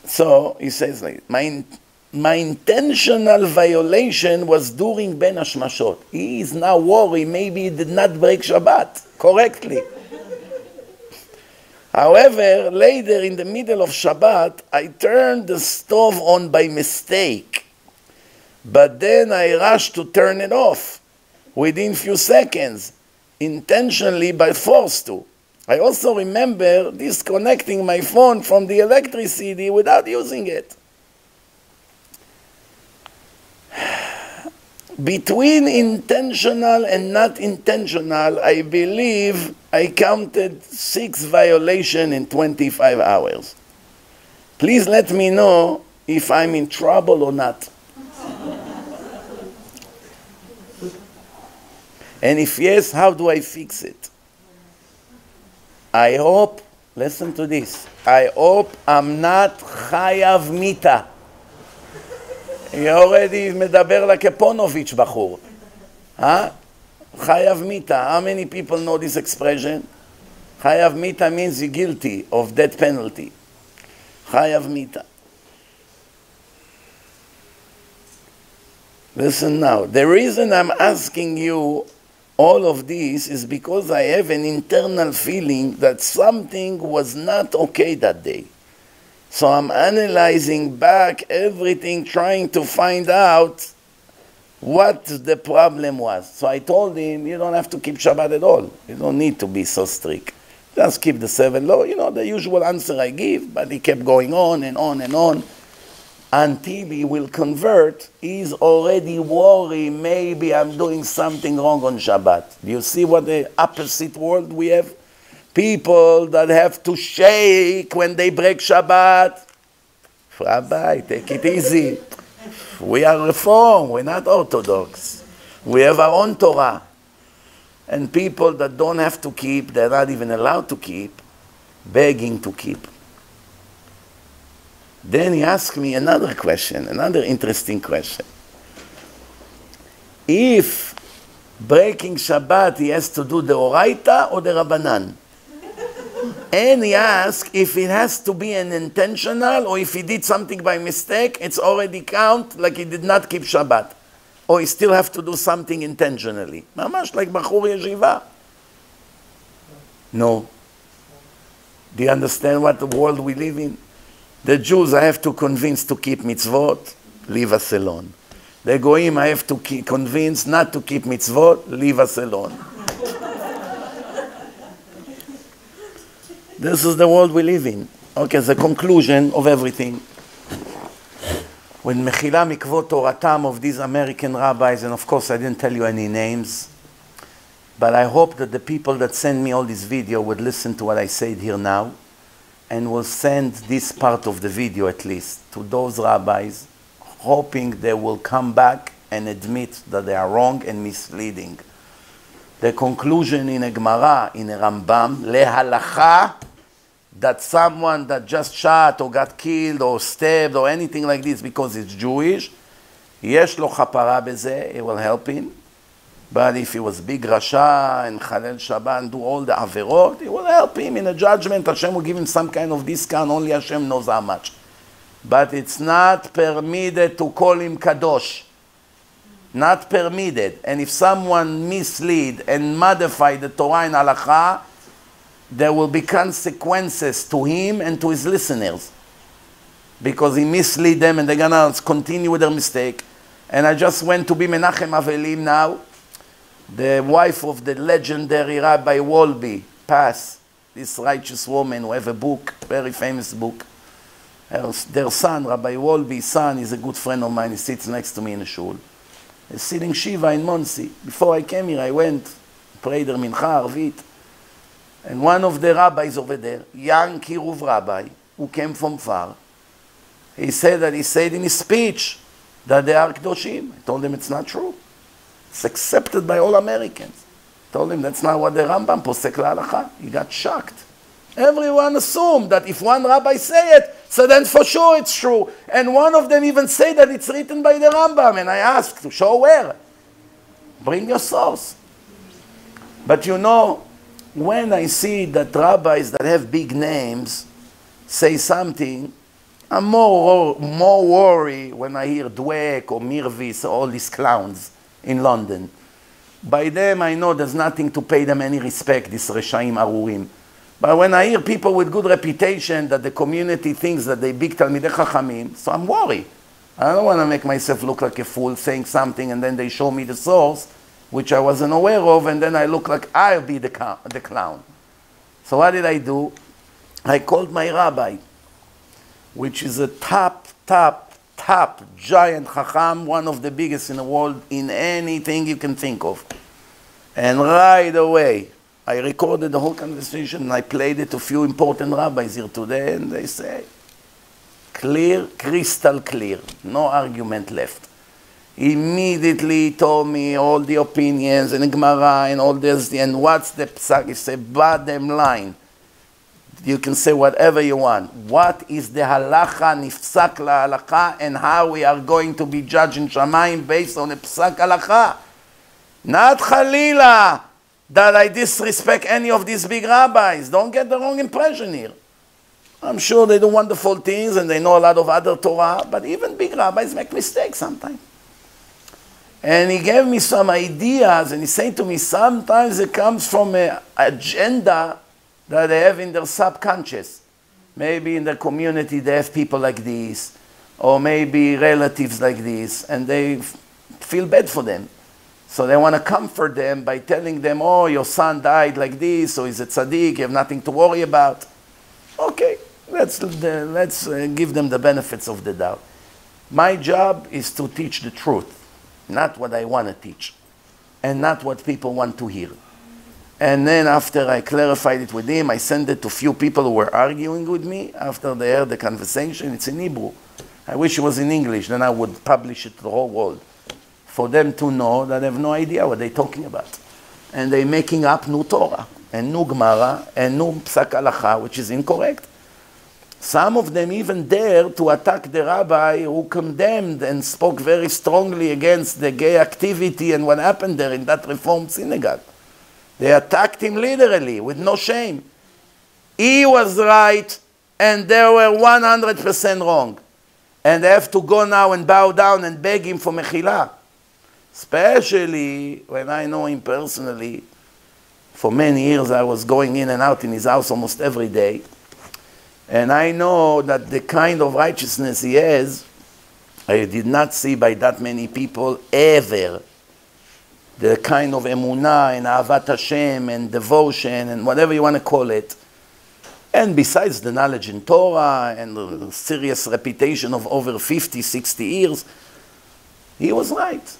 So he says, like, my, my intentional violation was during Ben Hashmashot. He is now worried, maybe he did not break Shabbat correctly. However, later in the middle of Shabbat, I turned the stove on by mistake. But then I rushed to turn it off within few seconds, intentionally by force to. I also remember disconnecting my phone from the electricity without using it. Between intentional and not intentional, I believe I counted six violations in twenty-five hours. Please let me know if I'm in trouble or not. And if yes, how do I fix it? I hope, listen to this, I hope I'm not chayav mita. He already medaber like a Ponovich Bachur. Huh? Chayav mita. How many people know this expression? Chayav mita means you're guilty of death penalty. Chayav mita. Listen now. The reason I'm asking you all of this is because I have an internal feeling that something was not okay that day. So I'm analyzing back everything, trying to find out what the problem was. So I told him, you don't have to keep Shabbat at all. You don't need to be so strict. Just keep the seven law. You know, the usual answer I give, but he kept going on and on and on. Until he will convert, he's already worried, maybe I'm doing something wrong on Shabbat. Do you see what the opposite world we have? People that have to shake when they break Shabbat. Rabbi, take it easy. We are Reform, we're not Orthodox. We have our own Torah. And people that don't have to keep, they're not even allowed to keep, begging to keep. Then he asked me another question, another interesting question. If breaking Shabbat, he has to do the Oraita or the Rabbanan? And he asked if it has to be an intentional, or if he did something by mistake, it's already count, like he did not keep Shabbat. Or he still have to do something intentionally. Mamash like Bachur Yeshiva. No. Do you understand what the world we live in? The Jews I have to convince to keep mitzvot, leave us alone. The Goyim I have to keep, convince not to keep mitzvot, leave us alone. This is the world we live in. Okay, the conclusion of everything. When Mechila Mikvot Toratam of these American rabbis, and of course I didn't tell you any names, but I hope that the people that send me all this video would listen to what I said here now, and will send this part of the video at least to those rabbis, hoping they will come back and admit that they are wrong and misleading. The conclusion in a Gemara, in a Rambam, lehalacha, that someone that just shot or got killed or stabbed or anything like this because it's Jewish, yesh lo chapara b'zeh, it will help him. But if he was big rasha and Chalel Shabbat and do all the averot, it will help him in a judgment. Hashem will give him some kind of discount. Only Hashem knows how much. But it's not permitted to call him kadosh. Not permitted. And if someone mislead and modify the Torah and halakha, there will be consequences to him and to his listeners. Because he mislead them and they're going to continue with their mistake. And I just went to be Menachem Avelim now. The wife of the legendary Rabbi Wolbe passed, this righteous woman who have a book, very famous book. Her, their son, Rabbi Wolbe's son, is a good friend of mine. He sits next to me in the shul. He's sitting Shiva in Monsi. Before I came here, I went, prayed her Mincha, Arvit. And one of the rabbis over there, young Kiruv rabbi, who came from far, he said that he said in his speech that they are Kedoshim. I told him it's not true. It's accepted by all Americans. I told him that's not what the Rambam posek la'alacha. He got shocked. Everyone assumed that if one rabbi say it, so then for sure it's true. And one of them even said that it's written by the Rambam. And I asked, to show where? Bring your source. But you know, when I see that rabbis that have big names say something, I'm more, more worried when I hear Dweck or Mirvis or all these clowns in London. By them I know there's nothing to pay them any respect, these Reshaim Arurim. But when I hear people with good reputation that the community thinks that they big Talmidei Chachamim, so I'm worried. I don't want to make myself look like a fool saying something and then they show me the source, which I wasn't aware of, and then I look like I'll be the, the clown. So what did I do? I called my rabbi, which is a top, top, top giant Chacham, one of the biggest in the world in anything you can think of. And right away, I recorded the whole conversation and I played it to a few important rabbis here today, and they say, clear, crystal clear, no argument left. Immediately told me all the opinions and Gemara and all this, and what's the psak? He said, bottom line, you can say whatever you want. What is the halacha, nifsak la halacha, and how we are going to be judged in Shamayim based on the psak halacha? Not Chalila that I disrespect any of these big rabbis. Don't get the wrong impression here. I'm sure they do wonderful things and they know a lot of other Torah, but even big rabbis make mistakes sometimes. And he gave me some ideas, and he said to me, sometimes it comes from an agenda that they have in their subconscious. Maybe in their community they have people like this, or maybe relatives like this, and they f feel bad for them. So they want to comfort them by telling them, oh, your son died like this, or he's a tzaddik, you have nothing to worry about. Okay, let's, uh, let's uh, give them the benefits of the doubt. My job is to teach the truth, not what I want to teach, and not what people want to hear. And then after I clarified it with him, I sent it to few people who were arguing with me. After they heard the conversation, it's in Hebrew. I wish it was in English, then I would publish it to the whole world. For them to know that they have no idea what they're talking about. And they're making up new Torah, and new Gemara, and new Psak Halacha, which is incorrect. Some of them even dared to attack the rabbi who condemned and spoke very strongly against the gay activity and what happened there in that Reformed synagogue. They attacked him literally, with no shame. He was right, and they were one hundred percent wrong. And they have to go now and bow down and beg him for Mechila. Especially when I know him personally. For many years I was going in and out in his house almost every day. And I know that the kind of righteousness he has, I did not see by that many people ever. The kind of emunah and ahavat Hashem and devotion and whatever you want to call it. And besides the knowledge in Torah and the serious reputation of over fifty, sixty years, he was right.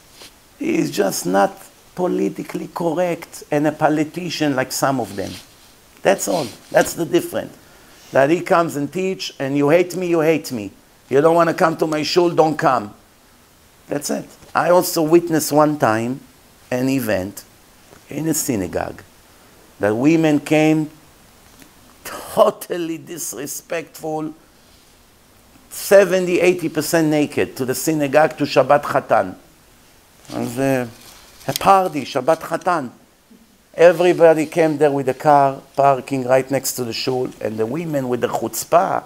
He is just not politically correct and a politician like some of them. That's all. That's the difference. That he comes and teach, and you hate me, you hate me. You don't want to come to my shul, don't come. That's it. I also witnessed one time an event in a synagogue that women came totally disrespectful, seventy, eighty percent naked to the synagogue to Shabbat Chatan. It was a, a party, Shabbat Chatan. Everybody came there with a car, parking right next to the shul, and the women with the chutzpah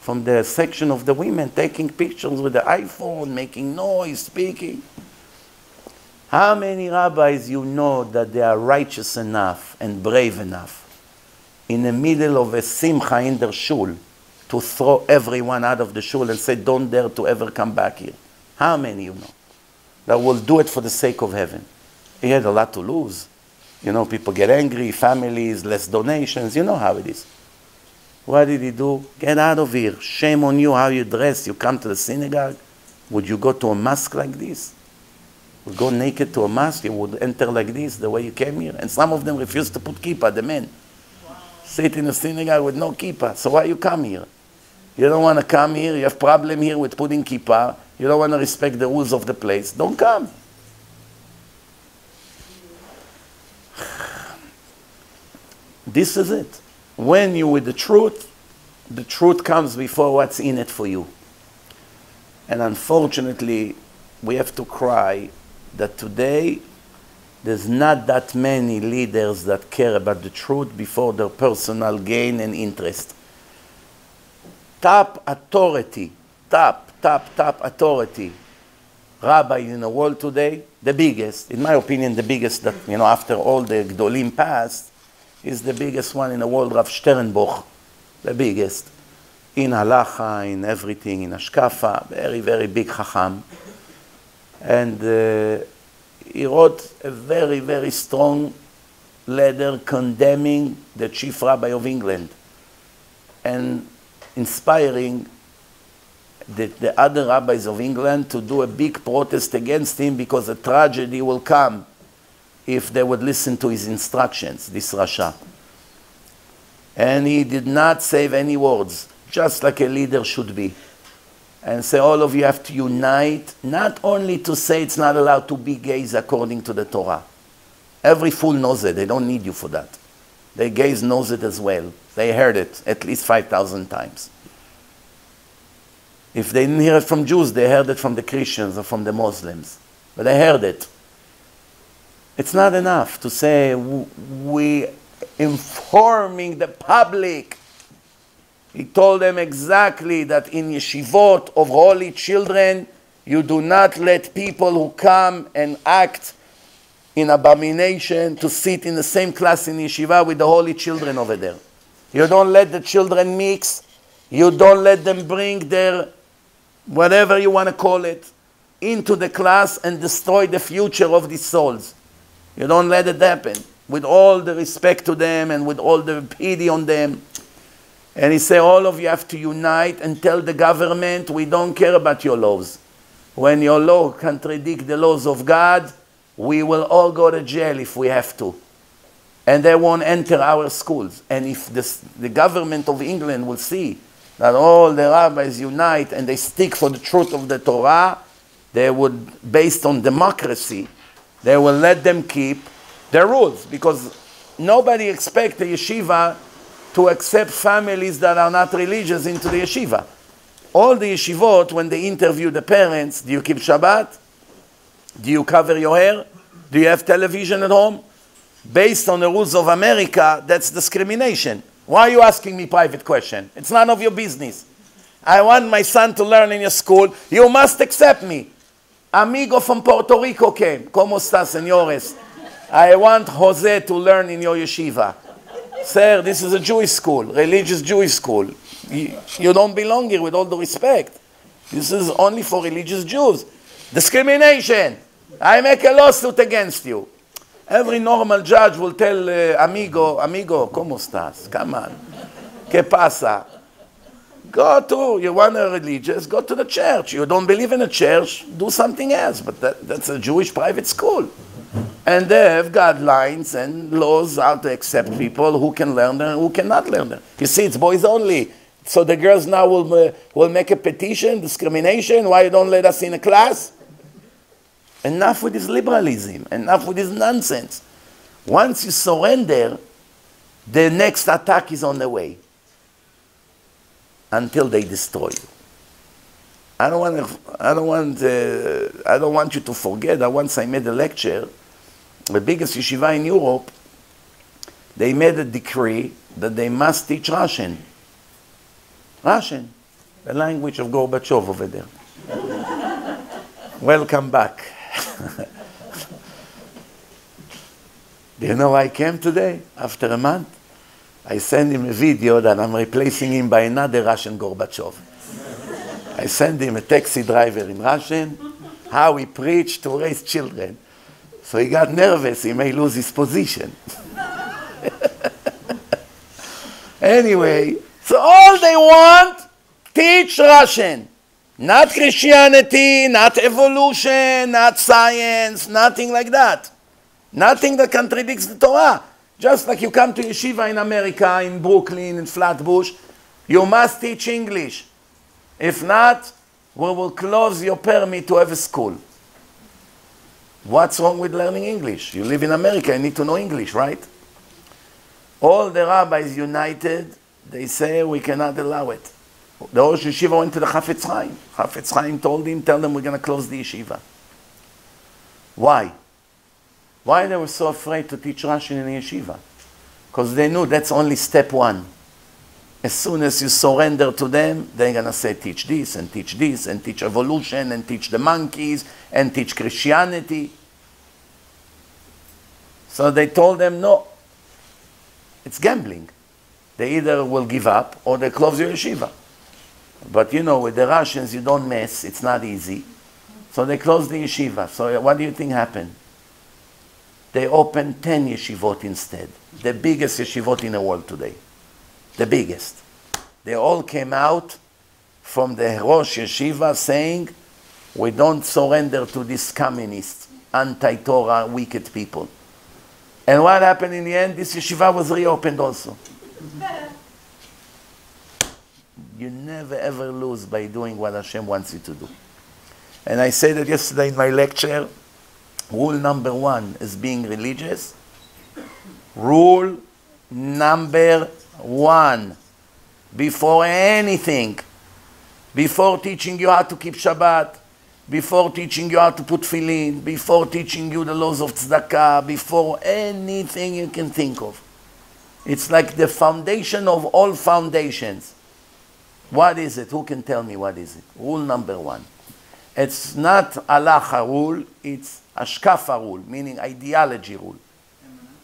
from the section of the women taking pictures with the iPhone, making noise, speaking. How many rabbis you know that they are righteous enough and brave enough in the middle of a simcha in their shul to throw everyone out of the shul and say, don't dare to ever come back here? How many you know that will do it for the sake of heaven? He had a lot to lose. You know, people get angry, families, less donations. You know how it is. What did he do? Get out of here. Shame on you how you dress. You come to the synagogue. Would you go to a mosque like this? Would go naked to a mosque? You would enter like this, the way you came here? And some of them refused to put kippah, the men. Wow. Sit in a synagogue with no kippah. So why you come here? You don't want to come here. You have problem here with putting kippah. You don't want to respect the rules of the place. Don't come. This is it. When you're with the truth, the truth comes before what's in it for you. And unfortunately, we have to cry that today there's not that many leaders that care about the truth before their personal gain and interest. Top authority, top, top, top authority rabbi in the world today, the biggest, in my opinion, the biggest that, you know, after all the Gdolim passed, is the biggest one in the world, Rav Sternbuch, the biggest. In halacha, in everything, in Ashkafa, very, very big chacham. And uh, he wrote a very, very strong letter condemning the chief rabbi of England and inspiring the, the other rabbis of England to do a big protest against him because a tragedy will come if they would listen to his instructions, this Rasha. And he did not save any words, just like a leader should be. And say, all of you have to unite, not only to say it's not allowed to be gays according to the Torah. Every fool knows it. They don't need you for that. The gays knows it as well. They heard it at least five thousand times. If they didn't hear it from Jews, they heard it from the Christians or from the Muslims. But they heard it. It's not enough to say, we informing the public. He told them exactly that in yeshivot of holy children, you do not let people who come and act in abomination to sit in the same class in yeshiva with the holy children over there. You don't let the children mix You don't let them bring their, whatever you want to call it, into the class and destroy the future of these souls. You don't let it happen. With all the respect to them and with all the pity on them. And he said, all of you have to unite and tell the government, we don't care about your laws. When your law contradicts the laws of God, we will all go to jail if we have to. And they won't enter our schools. And if this, the government of England will see that all the rabbis unite and they stick for the truth of the Torah, they would, based on democracy, they will let them keep their rules. Because nobody expects the yeshiva to accept families that are not religious into the yeshiva. All the yeshivot, when they interview the parents, do you keep Shabbat? Do you cover your hair? Do you have television at home? Based on the rules of America, that's discrimination. Why are you asking me private question? It's none of your business. I want my son to learn in your school. You must accept me. Amigo from Puerto Rico came. ¿Cómo está, señores? I want Jose to learn in your yeshiva. Sir, this is a Jewish school, religious Jewish school. You, you don't belong here with all the respect. This is only for religious Jews. Discrimination. I make a lawsuit against you. Every normal judge will tell uh, amigo, amigo, ¿cómo estás? Come on. ¿Qué pasa? Go to, you want a religious, go to the church. You don't believe in a church, do something else. But that, that's a Jewish private school. And they have guidelines and laws how to accept people who can learn them and who cannot learn them. You see, it's boys only. So the girls now will, uh, will make a petition, discrimination, why you don't let us in a class? Enough with this liberalism, enough with this nonsense. Once you surrender, the next attack is on the way. Until they destroy you. I don't want to, I don't want, uh, I don't want you to forget that once I made a lecture, the biggest yeshiva in Europe, they made a decree that they must teach Russian. Russian, the language of Gorbachev over there. Welcome back. Do you know I came today, after a month? I sent him a video that I'm replacing him by another Russian Gorbachev. I sent him a taxi driver in Russian, how he preached to raise children. So he got nervous, he may lose his position. Anyway, so all they want, teach Russian. Not Christianity, not evolution, not science, nothing like that. Nothing that contradicts the Torah. Just like you come to yeshiva in America, in Brooklyn, in Flatbush, you must teach English. If not, we will close your permit to have a school. What's wrong with learning English? You live in America, you need to know English, right? All the rabbis united, they say we cannot allow it. The whole yeshiva went to the Chafetz Chaim. Chafetz Chaim told him, tell them we're going to close the yeshiva. Why? Why they were so afraid to teach Russian in the yeshiva? Because they knew that's only step one. As soon as you surrender to them, they're going to say, teach this, and teach this, and teach evolution, and teach the monkeys, and teach Christianity. So they told them, no, it's gambling. They either will give up, or they close your yeshiva. But you know, with the Russians, you don't mess, it's not easy. So they closed the yeshiva. So what do you think happened? They opened ten yeshivot instead. The biggest yeshivot in the world today. The biggest. They all came out from the Rosh Yeshiva saying, we don't surrender to these communist, anti-Torah, wicked people. And what happened in the end? This yeshiva was reopened also. You never ever lose by doing what Hashem wants you to do. And I said that yesterday in my lecture, rule number one is being religious. Rule number one. Before anything, before teaching you how to keep Shabbat, before teaching you how to put tefillin, before teaching you the laws of tzedakah, before anything you can think of. It's like the foundation of all foundations. What is it? Who can tell me what is it? Rule number one. It's not halacha rule, it's Ashkafa rule, meaning ideology rule.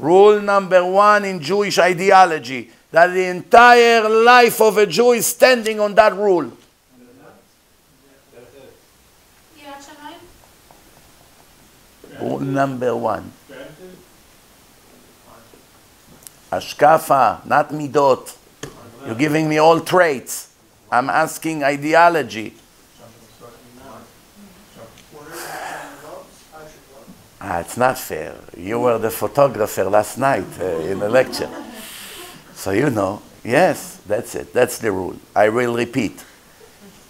Rule number one in Jewish ideology that the entire life of a Jew is standing on that rule. Rule number one. Ashkafa, not midot. You're giving me all traits. I'm asking ideology. Ah, it's not fair. You were the photographer last night uh, in the lecture. So you know, yes, that's it. That's the rule. I will repeat.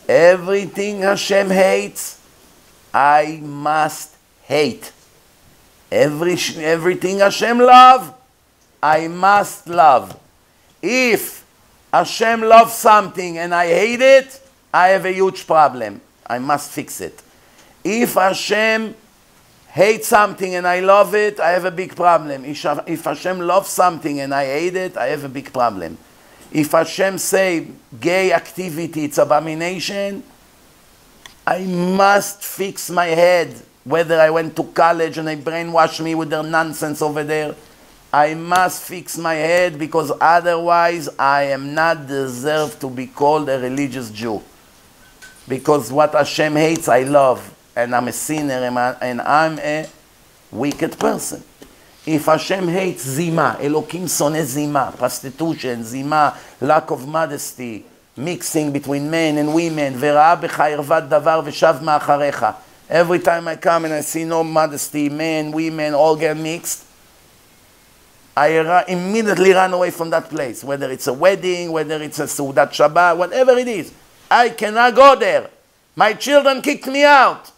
Everything Hashem hates, I must hate. Every, everything Hashem loves, I must love. If Hashem loves something and I hate it, I have a huge problem. I must fix it. If Hashem hate something and I love it, I have a big problem. If Hashem loves something and I hate it, I have a big problem. If Hashem say gay activity, it's abomination, I must fix my head. Whether I went to college and they brainwashed me with their nonsense over there, I must fix my head, because otherwise I am not deserved to be called a religious Jew. Because what Hashem hates, I love. And I'm a sinner, and I'm a wicked person. If Hashem hates zima, Elokim soneh zima, prostitution, zima, lack of modesty, mixing between men and women, v'ra'ah b'cha irvat davar v'shav ma'acharecha. Every time I come and I see no modesty, men, women, all get mixed, I immediately run away from that place, whether it's a wedding, whether it's a Seudat Shabbat, whatever it is. I cannot go there. My children kicked me out.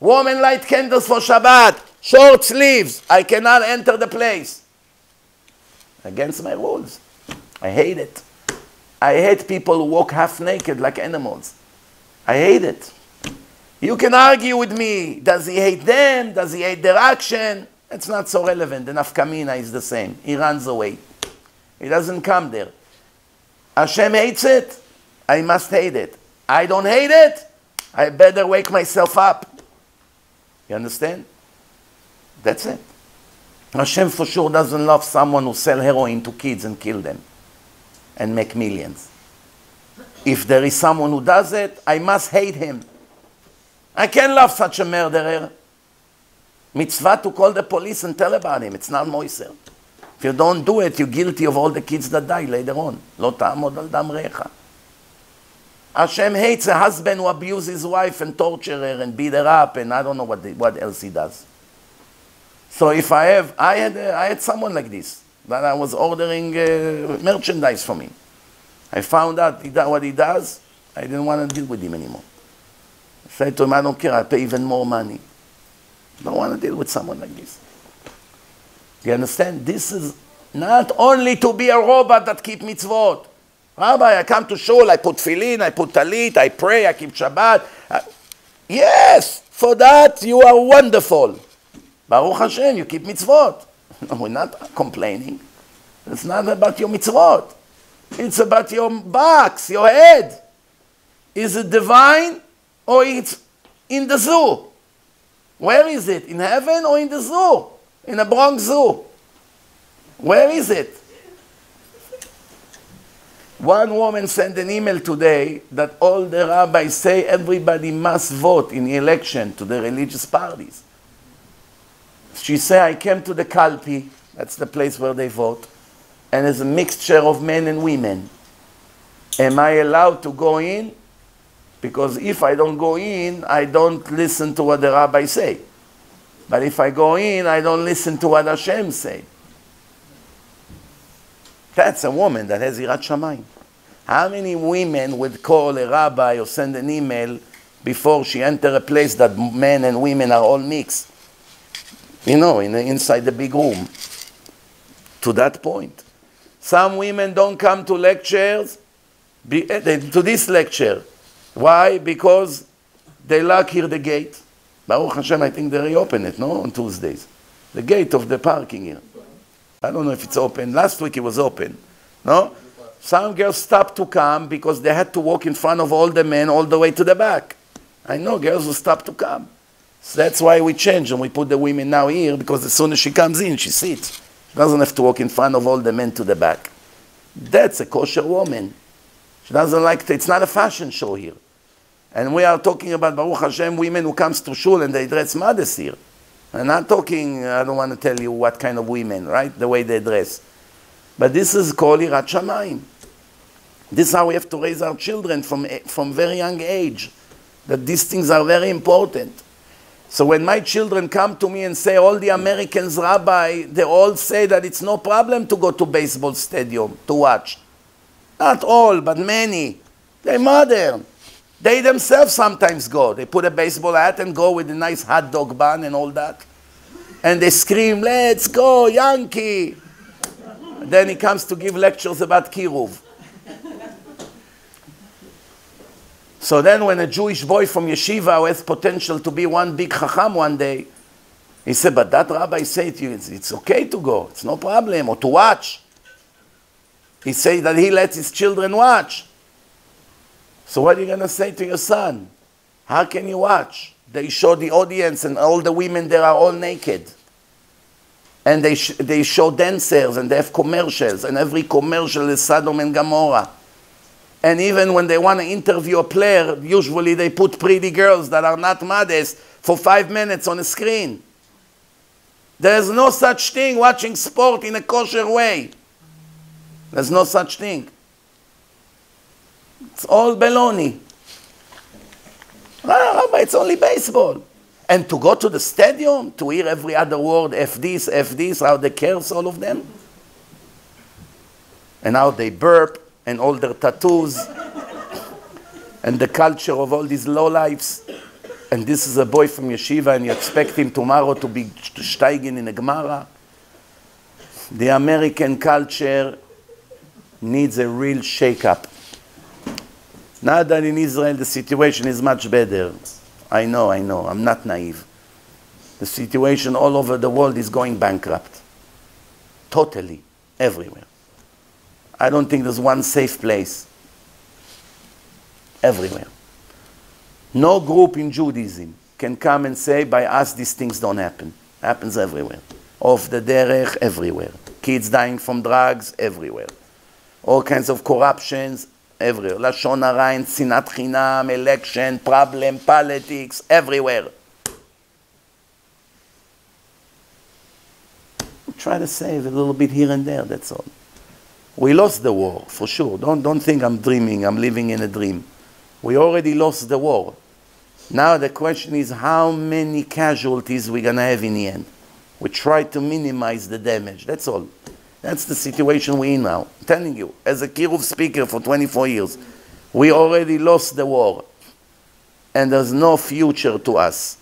Women light candles for Shabbat, short sleeves. I cannot enter the place. Against my rules. I hate it. I hate people who walk half naked like animals. I hate it. You can argue with me. Does he hate them? Does he hate their action? It's not so relevant. The nafkamina is the same. He runs away. He doesn't come there. Hashem hates it. I must hate it. I don't hate it. I better wake myself up. You understand? That's it. Hashem for sure doesn't love someone who sells heroin to kids and kill them and make millions. If there is someone who does it, I must hate him. I can't love such a murderer. Mitzvah to call the police and tell about him. It's not Moiser. If you don't do it, you're guilty of all the kids that die later on. Lo ta'amod al dam recha. Hashem hates a husband who abuses his wife and tortures her and beat her up, and I don't know what, the, what else he does. So if I have, I had, uh, I had someone like this, that I was ordering uh, merchandise from him. I found out he what he does. I didn't want to deal with him anymore. I said to him, I don't care, I'll pay even more money. I don't want to deal with someone like this. Do you understand? This is not only to be a robot that keeps mitzvot. Rabbi, I come to shul, I put tefillin, I put talit, I pray, I keep Shabbat. I... Yes, for that you are wonderful. Baruch Hashem, you keep mitzvot. No, we're not complaining. It's not about your mitzvot. It's about your box, your head. Is it divine or it's in the zoo? Where is it? In heaven or in the zoo? In a Bronx zoo? Where is it? One woman sent an email today that all the rabbis say everybody must vote in the election to the religious parties. She said, I came to the Kalpi, that's the place where they vote, and it's a mixture of men and women. Am I allowed to go in? Because if I don't go in, I don't listen to what the rabbis say. But if I go in, I don't listen to what Hashem says. That's a woman that has Yirat Shamayim. How many women would call a rabbi or send an email before she enter a place that men and women are all mixed? You know, in the, inside the big room. To that point. Some women don't come to lectures, be, they, to this lecture. Why? Because they lock here the gate. Baruch Hashem, I think they reopen it, no? On Tuesdays. The gate of the parking here. I don't know if it's open. Last week it was open. No? Some girls stopped to come because they had to walk in front of all the men all the way to the back. I know girls who stopped to come. So that's why we changed and we put the women now here, because as soon as she comes in, she sits. She doesn't have to walk in front of all the men to the back. That's a kosher woman. She doesn't like to, it's not a fashion show here. And we are talking about, Baruch Hashem, women who comes to shul and they dress modest here. I'm not talking, I don't want to tell you what kind of women, right? The way they dress. But this is called Yirat Shamayim. This is how we have to raise our children from, from very young age. That these things are very important. So when my children come to me and say, all the Americans, Rabbi, they all say that it's no problem to go to baseball stadium to watch. Not all, but many. They're modern. They themselves sometimes go. They put a baseball hat and go with a nice hot dog bun and all that. And they scream, let's go, Yankee. Then he comes to give lectures about Kiruv. So then when a Jewish boy from yeshiva who has potential to be one big chacham one day, he said, but that rabbi said to you, it's, it's okay to go, it's no problem, or to watch. He said that he lets his children watch. So what are you going to say to your son? How can you watch? They show the audience and all the women there are all naked. And they, sh they show dancers and they have commercials, and every commercial is Sodom and Gomorrah. And even when they want to interview a player, usually they put pretty girls that are not modest for five minutes on a screen. There's no such thing watching sport in a kosher way. There's no such thing. It's all baloney. Ah, Rabbi, it's only baseball. And to go to the stadium, to hear every other word, F this, F this, how they curse all of them. And how they burp. And all their tattoos, and the culture of all these lowlifes. And this is a boy from yeshiva, and you expect him tomorrow to be steigin in a Gemara. The American culture needs a real shake-up. Now that in Israel the situation is much better. I know, I know, I'm not naive. The situation all over the world is going bankrupt. Totally, everywhere. I don't think there's one safe place. Everywhere. No group in Judaism can come and say, by us these things don't happen. It happens everywhere. Off the derech, everywhere. Kids dying from drugs, everywhere. All kinds of corruptions, everywhere. Lashon hara, sinat chinam, election, problem, politics, everywhere. We try to save a little bit here and there, that's all. We lost the war, for sure. Don't, don't think I'm dreaming, I'm living in a dream. We already lost the war. Now the question is how many casualties we're going to have in the end. We try to minimize the damage, that's all. That's the situation we're in now. I'm telling you, as a Kiruv speaker for twenty-four years, we already lost the war. And there's no future to us.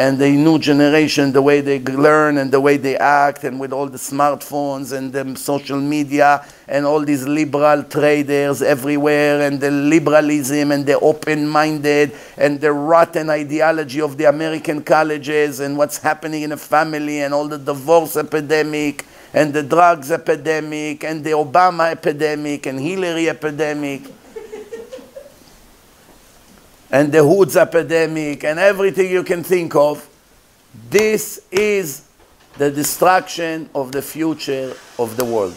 And the new generation, the way they learn and the way they act, and with all the smartphones and the social media and all these liberal traders everywhere, and the liberalism and the open-minded and the rotten ideology of the American colleges and what's happening in a family and all the divorce epidemic and the drugs epidemic and the Obama epidemic and Hillary epidemic. And the hoods epidemic, and everything you can think of. This is the destruction of the future of the world.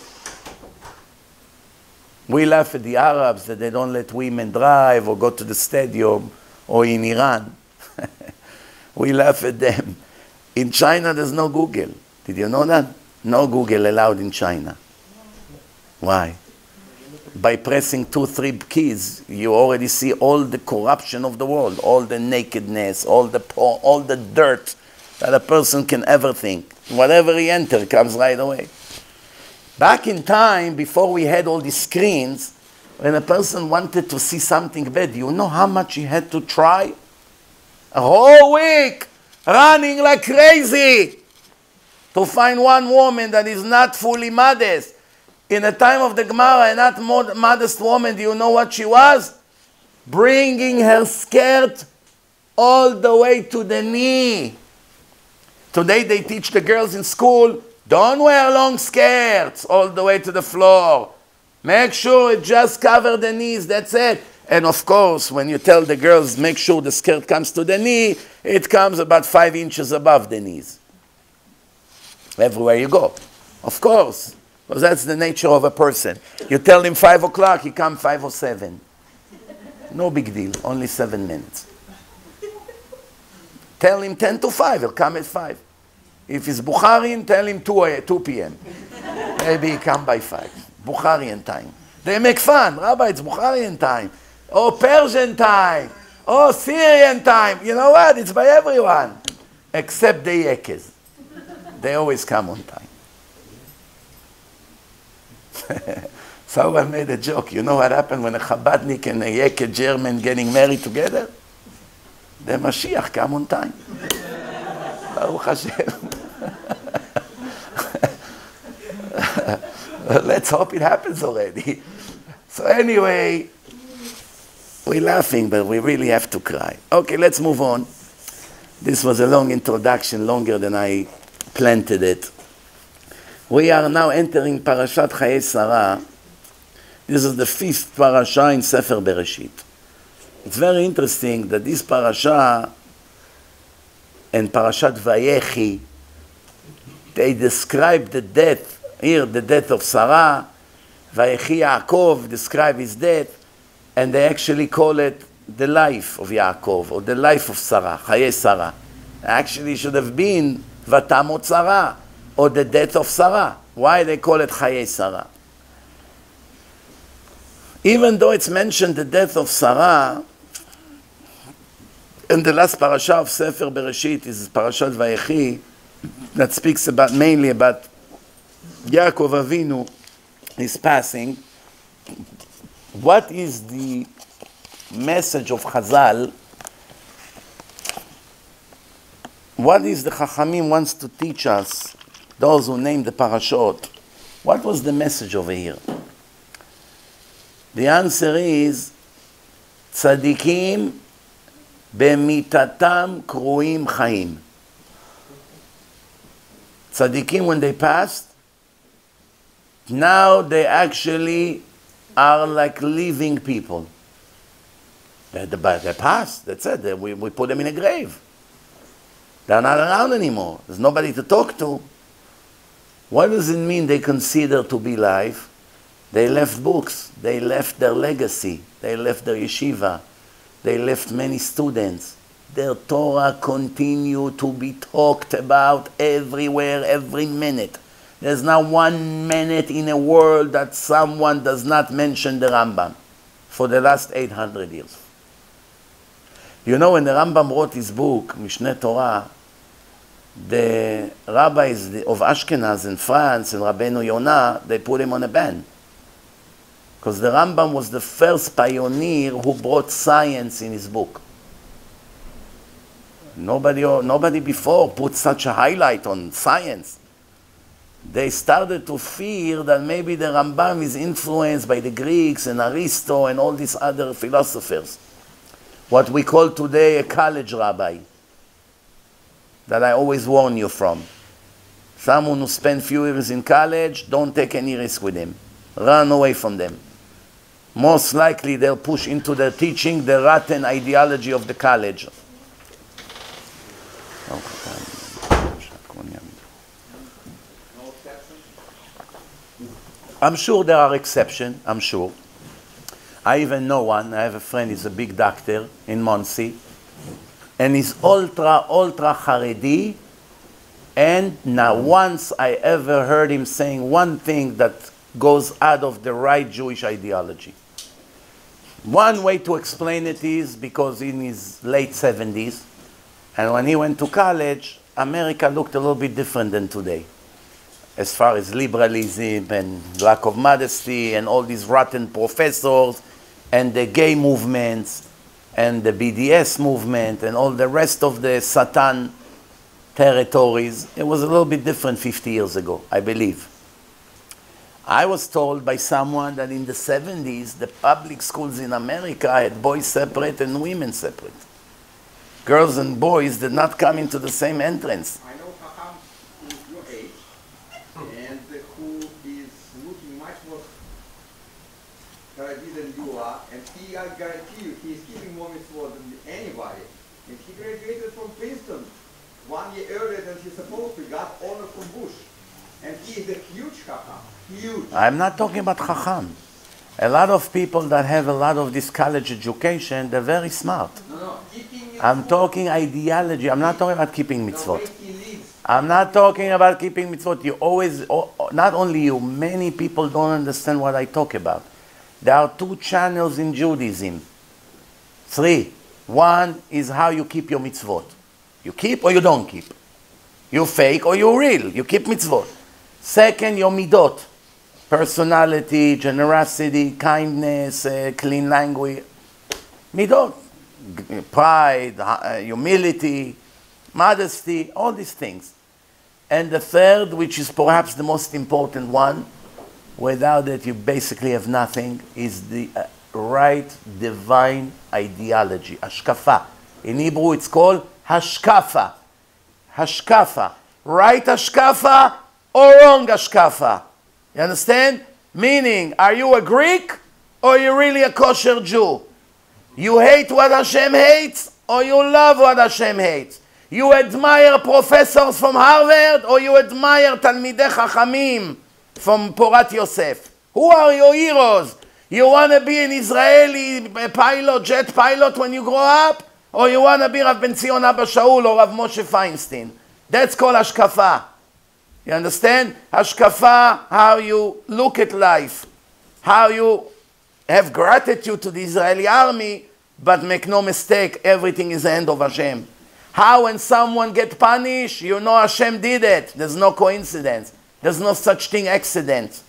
We laugh at the Arabs that they don't let women drive or go to the stadium, or in Iran. We laugh at them. In China, there's no Google. Did you know that? No Google allowed in China. Why? By pressing two, three keys, you already see all the corruption of the world, all the nakedness, all the poor, all the dirt that a person can ever think. Whatever he enters comes right away. Back in time, before we had all these screens, when a person wanted to see something bad, you know how much he had to try? A whole week, running like crazy, to find one woman that is not fully modest. In the time of the Gemara, and that modest woman, do you know what she was? Bringing her skirt all the way to the knee. Today they teach the girls in school, don't wear long skirts all the way to the floor. Make sure it just covers the knees, that's it. And of course, when you tell the girls, make sure the skirt comes to the knee, it comes about five inches above the knees. Everywhere you go, of course. Because that's the nature of a person. You tell him five o'clock, he comes five or seven. No big deal, only seven minutes. Tell him ten to five, he'll come at five. If he's Bukharin, tell him two p m Maybe he come by five. Bukharian time. They make fun. Rabbi, it's Bukharian time. Oh, Persian time. Oh, Syrian time. You know what? It's by everyone. Except the Yekes. They always come on time. Someone made a joke. You know what happened when a Chabadnik and a Yeke German getting married together? The Mashiach come on time. Baruch Hashem. Let's hope it happens already. So anyway, we're laughing, but we really have to cry. Okay, let's move on. This was a long introduction, longer than I planted it. We are now entering Parashat Chayei Sarah. This is the fifth parasha in Sefer Bereshit. It's very interesting that this parasha and Parashat Vayechi, they describe the death. Here, the death of Sarah, Vayechi Yaakov describes his death, and they actually call it the life of Yaakov, or the life of Sarah, Chayei Sarah. Actually, it should have been Vatamot Sarah, or the death of Sarah. Why they call it Chayei Sarah? Even though it's mentioned the death of Sarah, and the last parasha of Sefer Bereshit is Parashat Vayechi, that speaks about mainly about Yaakov Avinu is passing. What is the message of Chazal? What is the Chachamim wants to teach us, those who named the parashot? What was the message over here? The answer is Tzadikim b'mitatam kruim chaim. Tzadikim, when they passed, now they actually are like living people. They're, they're past, that's it. We, we put them in a grave. They're not around anymore. There's nobody to talk to. What does it mean they consider to be life? They left books. They left their legacy. They left their yeshiva. They left many students. Their Torah continued to be talked about everywhere, every minute. There's not one minute in a world that someone does not mention the Rambam for the last eight hundred years. You know, when the Rambam wrote his book, Mishneh Torah, the rabbis of Ashkenaz in France and Rabbeinu Yonah, they put him on a ban. Because the Rambam was the first pioneer who brought science in his book. Nobody, nobody before put such a highlight on science. They started to fear that maybe the Rambam is influenced by the Greeks and Aristo and all these other philosophers. What we call today a college rabbi. That I always warn you from. Someone who spent few years in college, don't take any risk with him. Run away from them. Most likely they'll push into their teaching the rotten ideology of the college. Okay. I'm sure there are exceptions, I'm sure. I even know one. I have a friend, he's a big doctor in Monsey. And he's ultra, ultra Haredi. And not once I ever heard him saying one thing that goes out of the right Jewish ideology. One way to explain it is because in his late seventies, and when he went to college, America looked a little bit different than today. As far as liberalism and lack of modesty and all these rotten professors and the gay movements and the B D S movement and all the rest of the Satan territories. It was a little bit different fifty years ago, I believe. I was told by someone that in the seventies, the public schools in America had boys separate and women separate. Girls and boys did not come into the same entrance. Than you are, and he, I guarantee you, he is giving more mitzvot than anybody. And he graduated from Princeton one year earlier than he's supposed to. Got honor from Bush. And he is a huge chacham. Huge. I'm not talking about chacham. A lot of people that have a lot of this college education, they're very smart. No, no. I'm talking ideology. I'm not talking about keeping mitzvot. I'm not talking about keeping mitzvot. You always, not only you, many people don't understand what I talk about. There are two channels in Judaism. Three. One is how you keep your mitzvot. You keep or you don't keep. You fake or you real. You keep mitzvot. Second, your midot. Personality, generosity, kindness, uh, clean language. Midot. Pride, uh, humility, modesty, all these things. And the third, which is perhaps the most important one, without it you basically have nothing, is the uh, right divine ideology, hashkafa. In Hebrew it's called hashkafa. Hashkafa. Right hashkafa or wrong hashkafa. You understand? Meaning, are you a Greek or are you really a kosher Jew? You hate what Hashem hates or you love what Hashem hates? You admire professors from Harvard or you admire Talmidei Chachamim from Porat Yosef? Who are your heroes? You want to be an Israeli pilot, jet pilot when you grow up? Or you want to be Rav Ben-Zion Abba Shaul or Rav Moshe Feinstein? That's called hashkafa. You understand? Hashkafa, how you look at life. How you have gratitude to the Israeli army, but make no mistake, everything is the hand of Hashem. How when someone gets punished, you know Hashem did it. There's no coincidence. There's no such thing accident.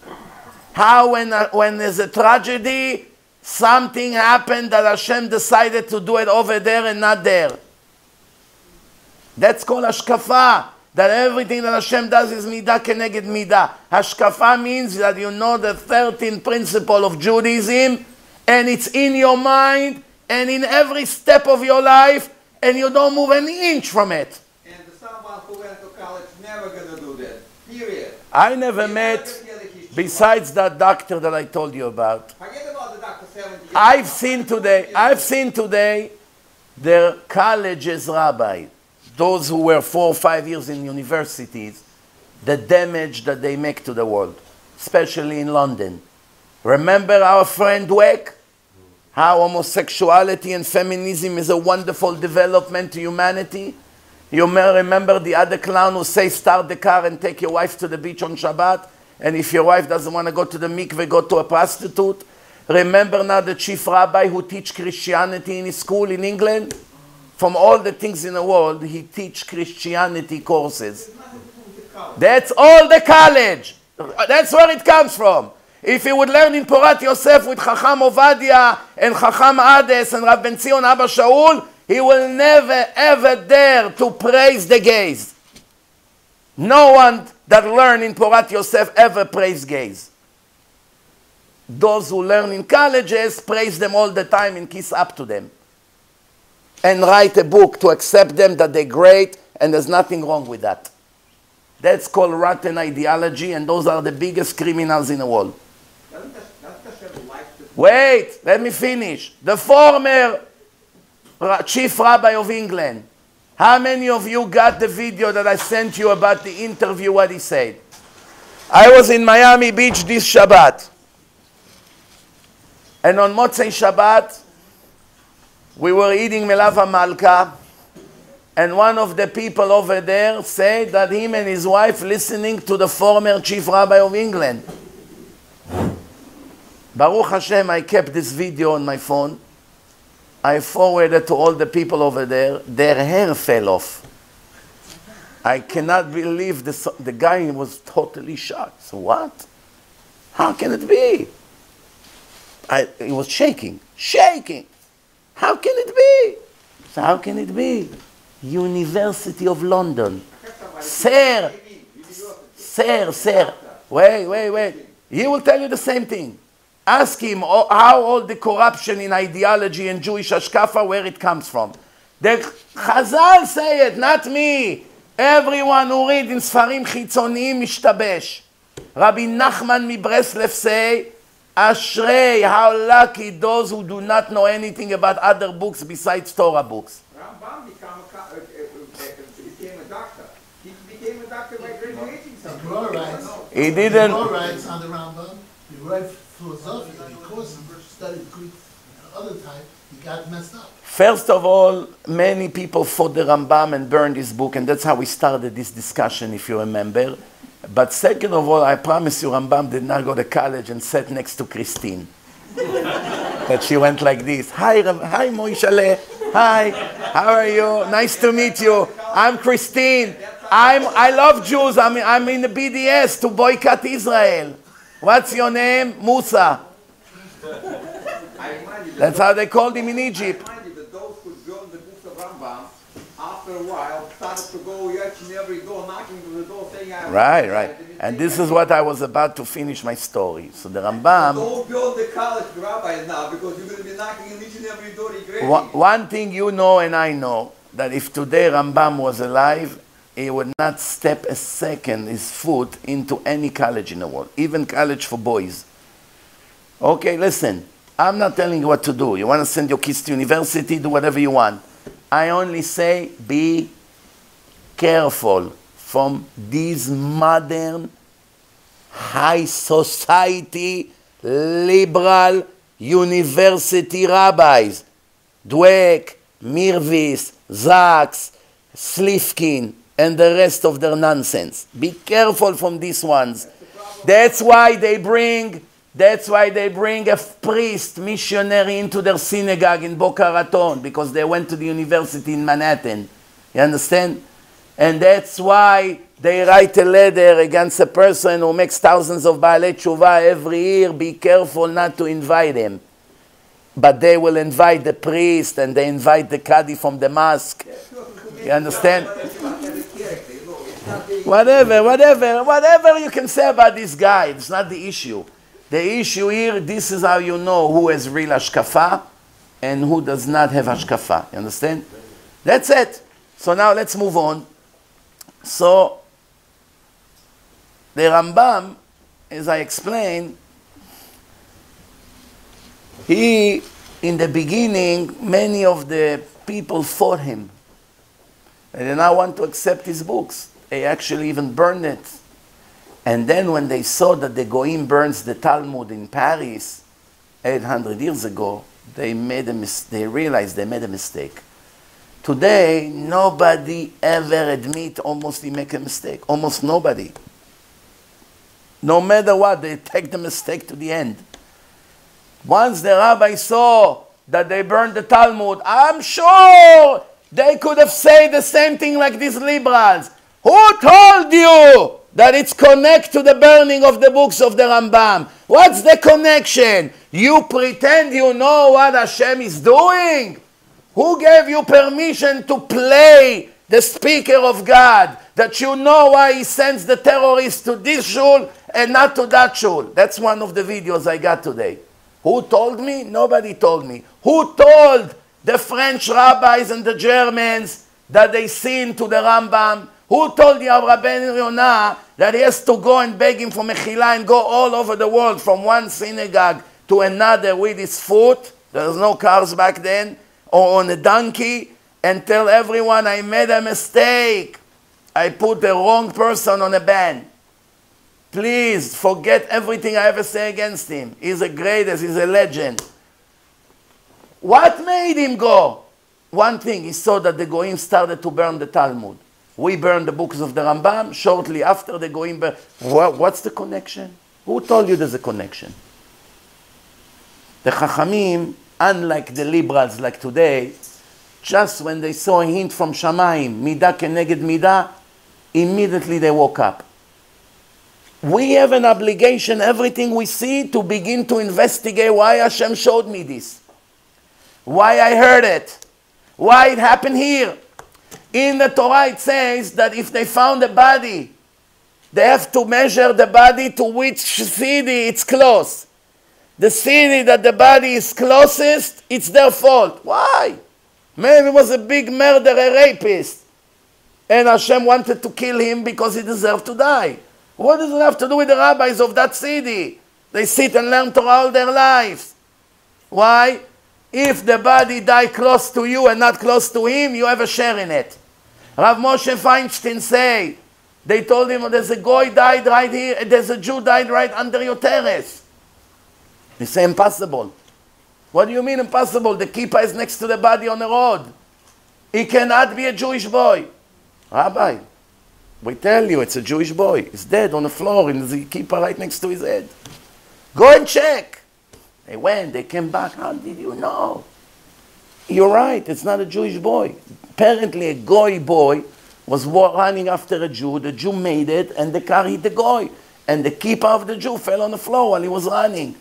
How when, uh, when there's a tragedy, something happened that Hashem decided to do it over there and not there. That's called hashkafa, that everything that Hashem does is midah keneged midah. Hashkafa means that you know the thirteenth principle of Judaism, and it's in your mind, and in every step of your life, and you don't move an inch from it. And someone who went to college never going to do that, period. I never he met... Besides that doctor that I told you about, forget about the doctor seventy years I've ago. seen today, I've seen today their college's rabbi, those who were four or five years in universities, the damage that they make to the world, especially in London. Remember our friend Dweck? How homosexuality and feminism is a wonderful development to humanity? You may remember the other clown who says, start the car and take your wife to the beach on Shabbat? And if your wife doesn't want to go to the mikveh, go to a prostitute. Remember now the chief rabbi who teach Christianity in his school in England? From all the things in the world, he teach Christianity courses. That's all the college. That's where it comes from. If you would learn in Porat Yosef with Chacham Ovadia and Chacham Ades and Rav Ben-Zion Abba Shaul, he will never ever dare to praise the gays. No one that learn in Porat Yosef ever praise gays. Those who learn in colleges praise them all the time and kiss up to them. And write a book to accept them that they're great and there's nothing wrong with that. That's called rotten ideology, and those are the biggest criminals in the world. Doesn't that, doesn't like Wait, let me finish. The former chief rabbi of England. How many of you got the video that I sent you about the interview, what he said? I was in Miami Beach this Shabbat. And on Motzei Shabbat, we were eating Melava Malka. And one of the people over there said that him and his wife listening to the former chief rabbi of England. Baruch Hashem, I kept this video on my phone. I forwarded to all the people over there, their hair fell off. I cannot believe this. The guy was totally shocked. So what? How can it be? I, he was shaking, shaking. How can it be? So how can it be? University of London. Sir, sir, sir. Wait, wait, wait. He will tell you the same thing. Ask him how all the corruption in ideology and Jewish hashkafa, where it comes from. The Chazal say it, not me. Everyone who reads in Sfarim Chitzonim Mishtabesh. Rabbi Nachman Mibreslev say, Ashrei, how lucky those who do not know anything about other books besides Torah books. Rambam became a doctor. He became a doctor by graduating something. Raw writes, he didn't. Raw writes on the Rambam, he read philosophy, because he studied Greek and other type, he got messed up. First of all, many people fought the Rambam and burned his book, and that's how we started this discussion, if you remember. But second of all, I promise you, Rambam did not go to college and sat next to Christine. That she went like this. Hi, Ram hi, Moishaleh. Hi, how are you? Nice to meet you. I'm Christine. I'm, I love Jews. I'm, I'm in the B D S to boycott Israel. What's your name? Musa. That's how they called him in Egypt. A while, started to go, to every door, knocking to the door, saying, I right, right. And this is what I was about to finish my story. So the Rambam... Don't build the college rabbis now, because you're going to be knocking in each and every door. One, one thing you know and I know, that if today Rambam was alive, he would not step a second his foot into any college in the world, even college for boys. Okay, listen, I'm not telling you what to do. You want to send your kids to university, do whatever you want. I only say be careful from these modern high society liberal university rabbis. Dweck, Mirvis, Zaks, Slifkin, and the rest of their nonsense. Be careful from these ones. That's why they bring That's why they bring a priest missionary into their synagogue in Boca Raton, because they went to the university in Manhattan. You understand? And that's why they write a letter against a person who makes thousands of Baalei Tshuva every year. Be careful not to invite him. But they will invite the priest and they invite the Qadi from the mosque. You understand? Whatever, whatever, whatever you can say about this guy, it's not the issue. The issue here, this is how you know who has real Ashkafa and who does not have Ashkafa. You understand? That's it. So now let's move on. So, the Rambam, as I explained, he, in the beginning, many of the people fought him. They did not want to accept his books. They actually even burned it. And then when they saw that the Goyim burns the Talmud in Paris eight hundred years ago, they, made a mis they realized they made a mistake. Today, nobody ever admits almost they make a mistake. Almost nobody. No matter what, they take the mistake to the end. Once the rabbi saw that they burned the Talmud, I'm sure they could have said the same thing like these liberals. Who told you that it's connected to the burning of the books of the Rambam? What's the connection? You pretend you know what Hashem is doing? Who gave you permission to play the speaker of God? That you know why he sends the terrorists to this shul and not to that shul. That's one of the videos I got today. Who told me? Nobody told me. Who told the French rabbis and the Germans that they sin to the Rambam? Who told the Avraham Ben Yonah that he has to go and beg him for Mechila and go all over the world from one synagogue to another with his foot? There was no cars back then, or on a donkey, and tell everyone I made a mistake. I put the wrong person on a ban. Please forget everything I ever say against him. He's the greatest, he's a legend. What made him go? One thing, he saw that the Goyim started to burn the Talmud. We burned the books of the Rambam shortly after the Goyim burned. What's the connection? Who told you there's a connection? The Chachamim, unlike the liberals like today, just when they saw a hint from Shamayim, Midah keneged Midah, immediately they woke up. We have an obligation, everything we see, to begin to investigate why Hashem showed me this. Why I heard it. Why it happened here. In the Torah it says that if they found a body, they have to measure the body to which city it's close. The city that the body is closest, it's their fault. Why? Maybe it was a big murderer, rapist. And Hashem wanted to kill him because he deserved to die. What does it have to do with the rabbis of that city? They sit and learn Torah all their lives. Why? If the body died close to you and not close to him, you have a share in it. Rav Moshe Feinstein say They told him, there's a Goy died right here, there's a Jew died right under your terrace. They say, impossible. What do you mean impossible? The kippah is next to the body on the road. He cannot be a Jewish boy. Rabbi, we tell you, it's a Jewish boy. He's dead on the floor in the kippah right next to his head. Go and check. They went, they came back. How did you know? You're right, it's not a Jewish boy. Apparently a Goy boy was running after a Jew. The Jew made it, and the car hit the Goy. And the kippah of the Jew fell on the floor while he was running.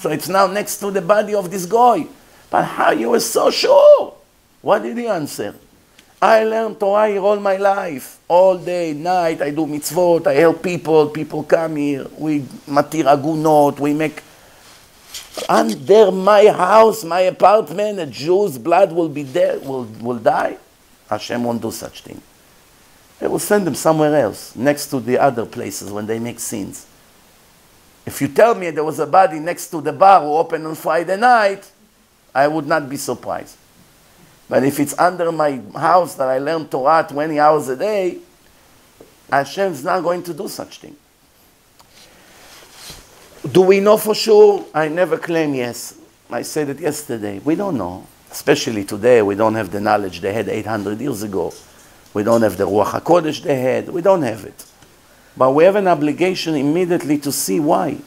So it's now next to the body of this Goy. But how you were so sure? What did he answer? I learned Torah here all my life. All day, night, I do mitzvot, I help people, people come here. We matir agunot, we make... Under my house, my apartment, a Jew's blood will be there, will, will die. Hashem won't do such thing. They will send them somewhere else, next to the other places when they make sins. If you tell me there was a body next to the bar who opened on Friday night, I would not be surprised. But if it's under my house that I learn Torah twenty hours a day, Hashem is not going to do such thing. Do we know for sure? I never claim yes. I said it yesterday. We don't know. Especially today, we don't have the knowledge they had eight hundred years ago. We don't have the Ruach HaKodesh they had. We don't have it. But we have an obligation immediately to see why.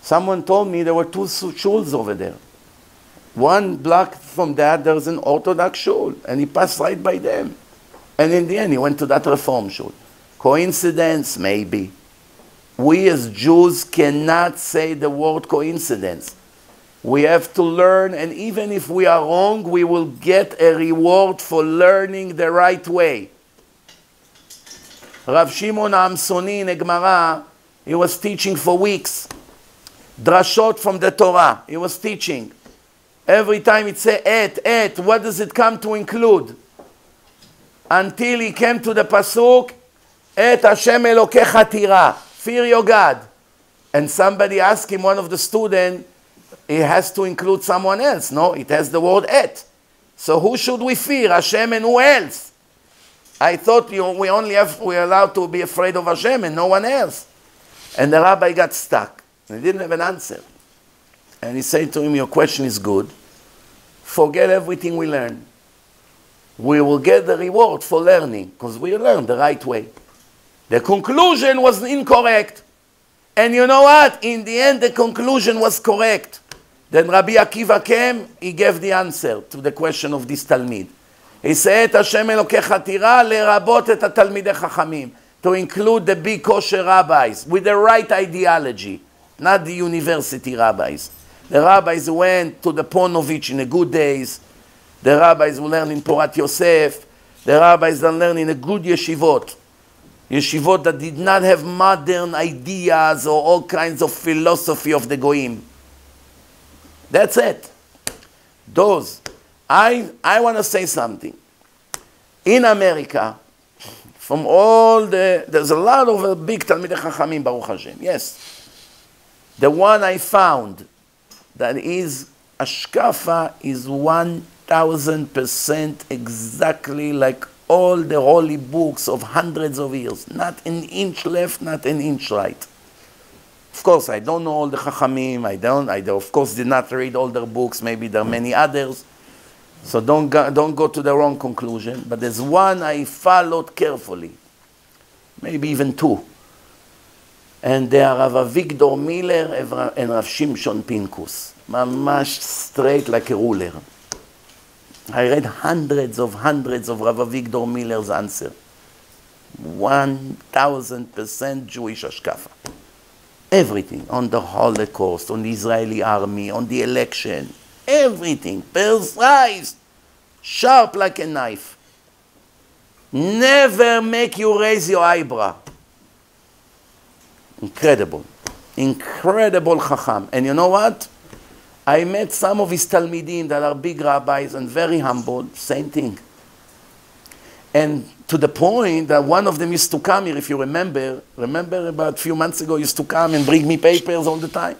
Someone told me there were two shuls over there. One block from that, there's an Orthodox shul, and he passed right by them. And in the end, he went to that Reform shul. Coincidence? Maybe. We as Jews cannot say the word coincidence. We have to learn, and even if we are wrong, we will get a reward for learning the right way. Rav Shimon HaAmsoni in Gemara, he was teaching for weeks. Drashot from the Torah, he was teaching. Every time it says, et, et, what does it come to include? Until he came to the Pasuk, et Hashem Elokecha tira, fear your God. And somebody asked him, one of the students, it has to include someone else. No, it has the word et. So who should we fear, Hashem and who else? I thought you, we only have, we're allowed to be afraid of Hashem and no one else. And the rabbi got stuck. He didn't have an answer. And he said to him, your question is good. Forget everything we learn. We will get the reward for learning, because we learned the right way. The conclusion was incorrect. And you know what? In the end, the conclusion was correct. Then Rabbi Akiva came, he gave the answer to the question of this Talmid. He said, Hashem Elokecha tira lerabot et haTalmidei Chachamim, to include the big kosher rabbis with the right ideology, not the university rabbis. The rabbis went to the Ponovich in the good days. The rabbis who learn in Porat Yosef. The rabbis that learn in the good yeshivot. Yeshivot that did not have modern ideas or all kinds of philosophy of the goyim. That's it. Those. I, I want to say something. In America, from all the... There's a lot of big Talmidei Chachamim, Baruch Hashem. Yes. The one I found that is Ashkafa is one thousand percent exactly like all the holy books of hundreds of years. Not an inch left, not an inch right. Of course, I don't know all the Chachamim. I don't, I of course did not read all their books. Maybe there are many others. So don't go, don't go to the wrong conclusion. But there's one I followed carefully. Maybe even two. And they are Rav Avigdor Miller and Rav Shimshon Pinkus. Mamash straight like a ruler. I read hundreds of hundreds of Rav Avigdor Miller's answer. one thousand percent Jewish Ashkafa. Everything. On the Holocaust, on the Israeli army, on the election. Everything. Precise. Sharp like a knife. Never make you raise your eyebrow. Incredible. Incredible Chacham. And you know what? I met some of his Talmidim that are big rabbis and very humble. Same thing. And to the point that one of them used to come here, if you remember. Remember about a few months ago, used to come and bring me papers all the time.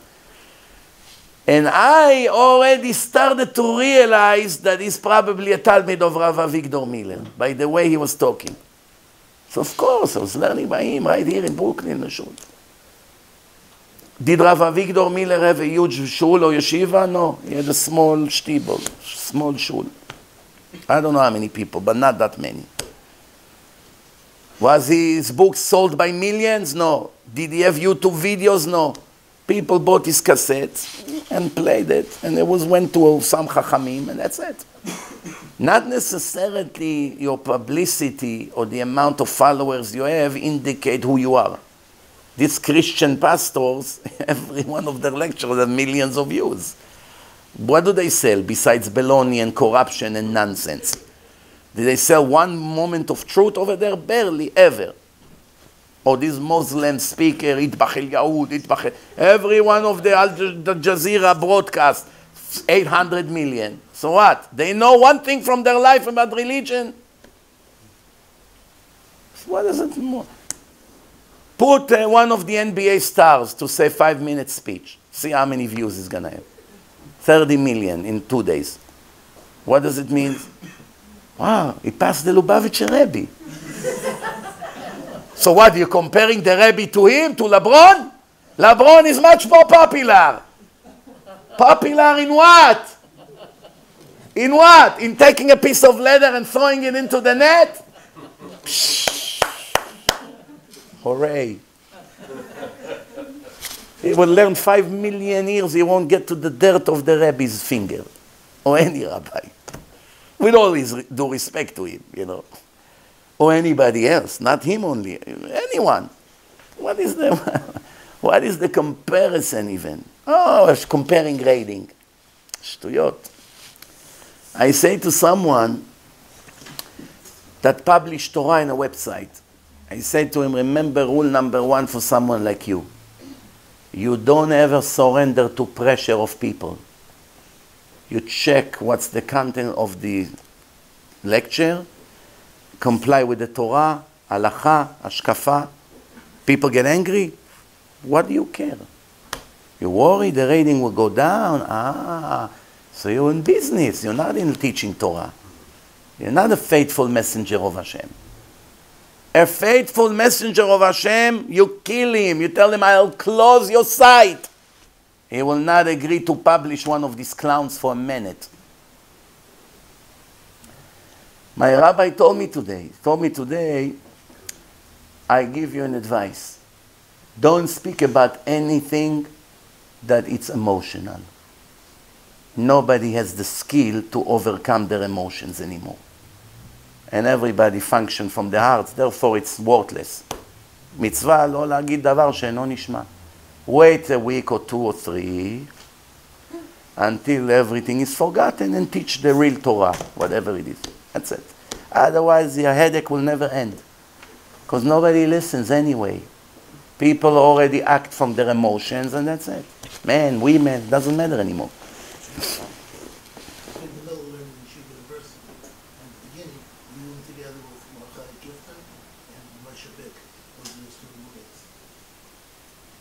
And I already started to realize that he's probably a Talmid of Rav Avigdor Miller. By the way he was talking. So of course, I was learning by him right here in Brooklyn, the shul. Did Rav Avigdor Miller have a huge shul or yeshiva? No, he had a small shtibol, small shul. I don't know how many people, but not that many. Was his book sold by millions? No. Did he have YouTube videos? No. People bought his cassettes and played it, and it was went to some chachamim, and that's it. Not necessarily your publicity or the amount of followers you have indicate who you are. These Christian pastors, every one of their lectures have millions of views. What do they sell besides baloney and corruption and nonsense? Do they sell one moment of truth over there? Barely ever. Or this Muslim speaker, Itbachel Yahoud, Itbachel. Every one of the Al Jazeera broadcasts, eight hundred million. So what? They know one thing from their life about religion. So what is it more? Put uh, one of the N B A stars to say five minute speech. See how many views it's going to have. thirty million in two days. What does it mean? Wow, he passed the Lubavitcher Rebbe. So what, you're comparing the Rebbe to him, to LeBron? LeBron is much more popular. Popular in what? In what? In taking a piece of leather and throwing it into the net? Psh. Hooray. He will learn five million years, he won't get to the dirt of the Rebbe's finger. Or any rabbi. With all his due respect to him, you know. Or anybody else, not him only, anyone. What is the, what is the comparison even? Oh, it's comparing grading. Shtuyot. I say to someone that published Torah in a website, I say to him, remember rule number one for someone like you. You don't ever surrender to pressure of people. You check what's the content of the lecture, comply with the Torah, halacha, ashkafa. People get angry. What do you care? You worry the rating will go down. Ah, so you're in business. You're not in teaching Torah. You're not a faithful messenger of Hashem. A faithful messenger of Hashem, you kill him. You tell him, I'll close your site. He will not agree to publish one of these clowns for a minute. My rabbi told me today, told me today, I give you an advice. Don't speak about anything that it's emotional. Nobody has the skill to overcome their emotions anymore. And everybody functions from the heart, therefore it's worthless. Mitzvah lo lagid davar she'eno nishma. Wait a week or two or three until everything is forgotten and teach the real Torah, whatever it is. That's it. Otherwise, your headache will never end. Because nobody listens anyway. People already act from their emotions, and that's it. Men, women, doesn't matter anymore.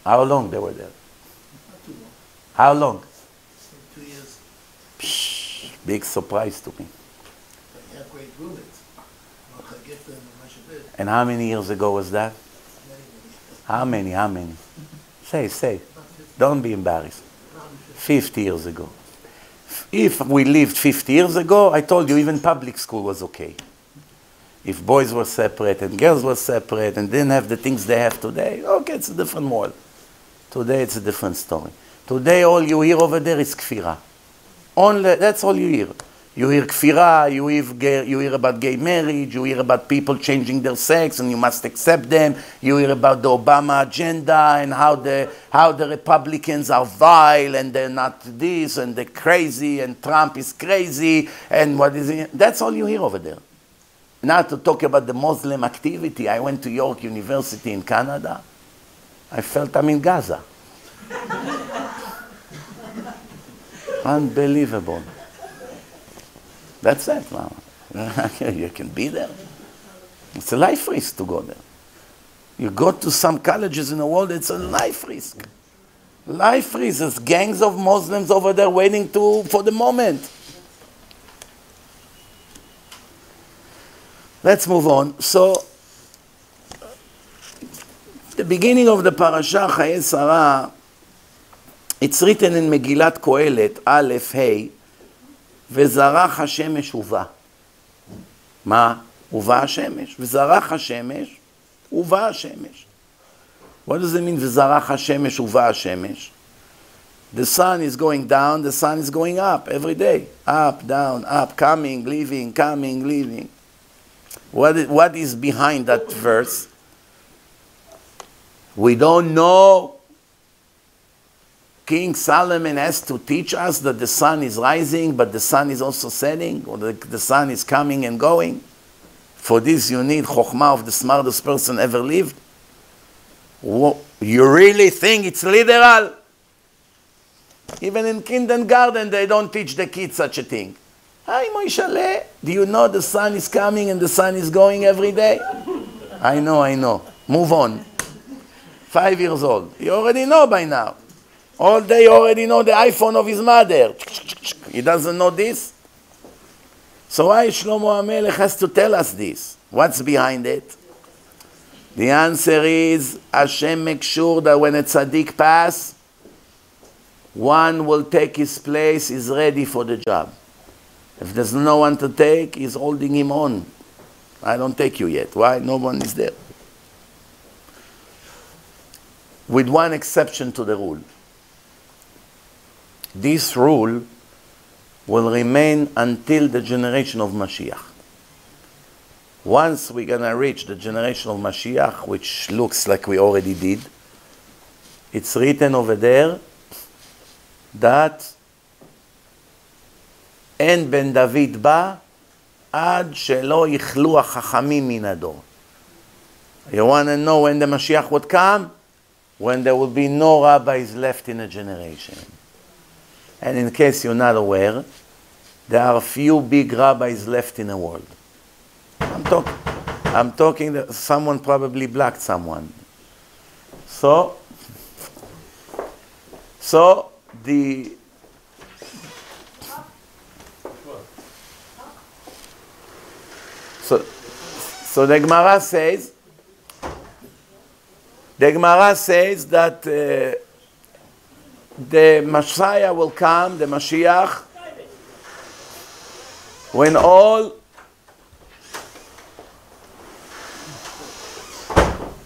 How long they were there? Not too long. How long? Two years. Psh, big surprise to me. And how many years ago was that? How many, how many? Say, say. Don't be embarrassed. fifty years ago. If we lived fifty years ago, I told you even public school was okay. If boys were separate and girls were separate and didn't have the things they have today, okay, it's a different world. Today it's a different story. Today all you hear over there is kfira. Only, that's all you hear. You hear kfirah, you hear, you hear about gay marriage, you hear about people changing their sex and you must accept them. You hear about the Obama agenda and how the, how the Republicans are vile and they're not this and they're crazy and Trump is crazy and what is it? That's all you hear over there. Now to talk about the Muslim activity, I went to York University in Canada. I felt I'm in Gaza. Unbelievable. That's it, Mama. You can be there. It's a life risk to go there. You go to some colleges in the world, it's a life risk. Life risk. There's gangs of Muslims over there waiting to, for the moment. Let's move on. So, beginning of the parasha, Chaye Sarah, it's written in Megillat Kohelet, Aleph, Hey, וזרח השמש ובא. מה? ובא השמש. וזרח השמש, ובא השמש. What does it mean, וזרח השמש ובא השמש? The sun is going down, the sun is going up every day. Up, down, up, coming, leaving, coming, leaving. What is, what is behind that verse? We don't know. King Solomon has to teach us that the sun is rising, but the sun is also setting, or the, the sun is coming and going. For this you need Chokhmah of the smartest person ever lived. What, you really think it's literal? Even in kindergarten, they don't teach the kids such a thing. Hi, Moishale, do you know the sun is coming and the sun is going every day? I know, I know. Move on. Five years old. You already know by now. All day already know the iPhone of his mother. He doesn't know this. So why Shlomo HaMelech has to tell us this? What's behind it? The answer is, Hashem makes sure that when a tzaddik passes, one will take his place, is ready for the job. If there's no one to take, he's holding him on. I don't take you yet. Why? No one is there. With one exception to the rule. This rule will remain until the generation of Mashiach. Once we're going to reach the generation of Mashiach, which looks like we already did, it's written over there, that אין בן דוד בא עד שלא יכלו החכמים מן הדור. You want to know when the Mashiach would come? When there will be no rabbis left in a generation. And in case you're not aware, there are few big rabbis left in the world. I'm, talk I'm talking that someone probably blocked someone. So, so, The, so, so the Gemara says, the Gemara says that uh, the Messiah will come, the Mashiach, when all,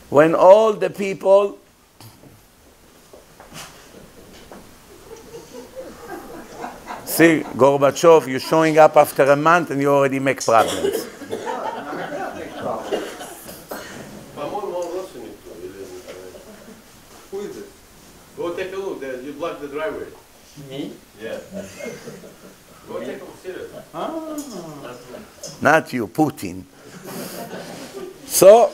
when all the people See, Gorbachev, you're showing up after a month and you already make problems. Who is it? Go take a look. You blocked the driveway. Me? Yeah. Go take a look. Seriously. Ah. Not you, Putin. So,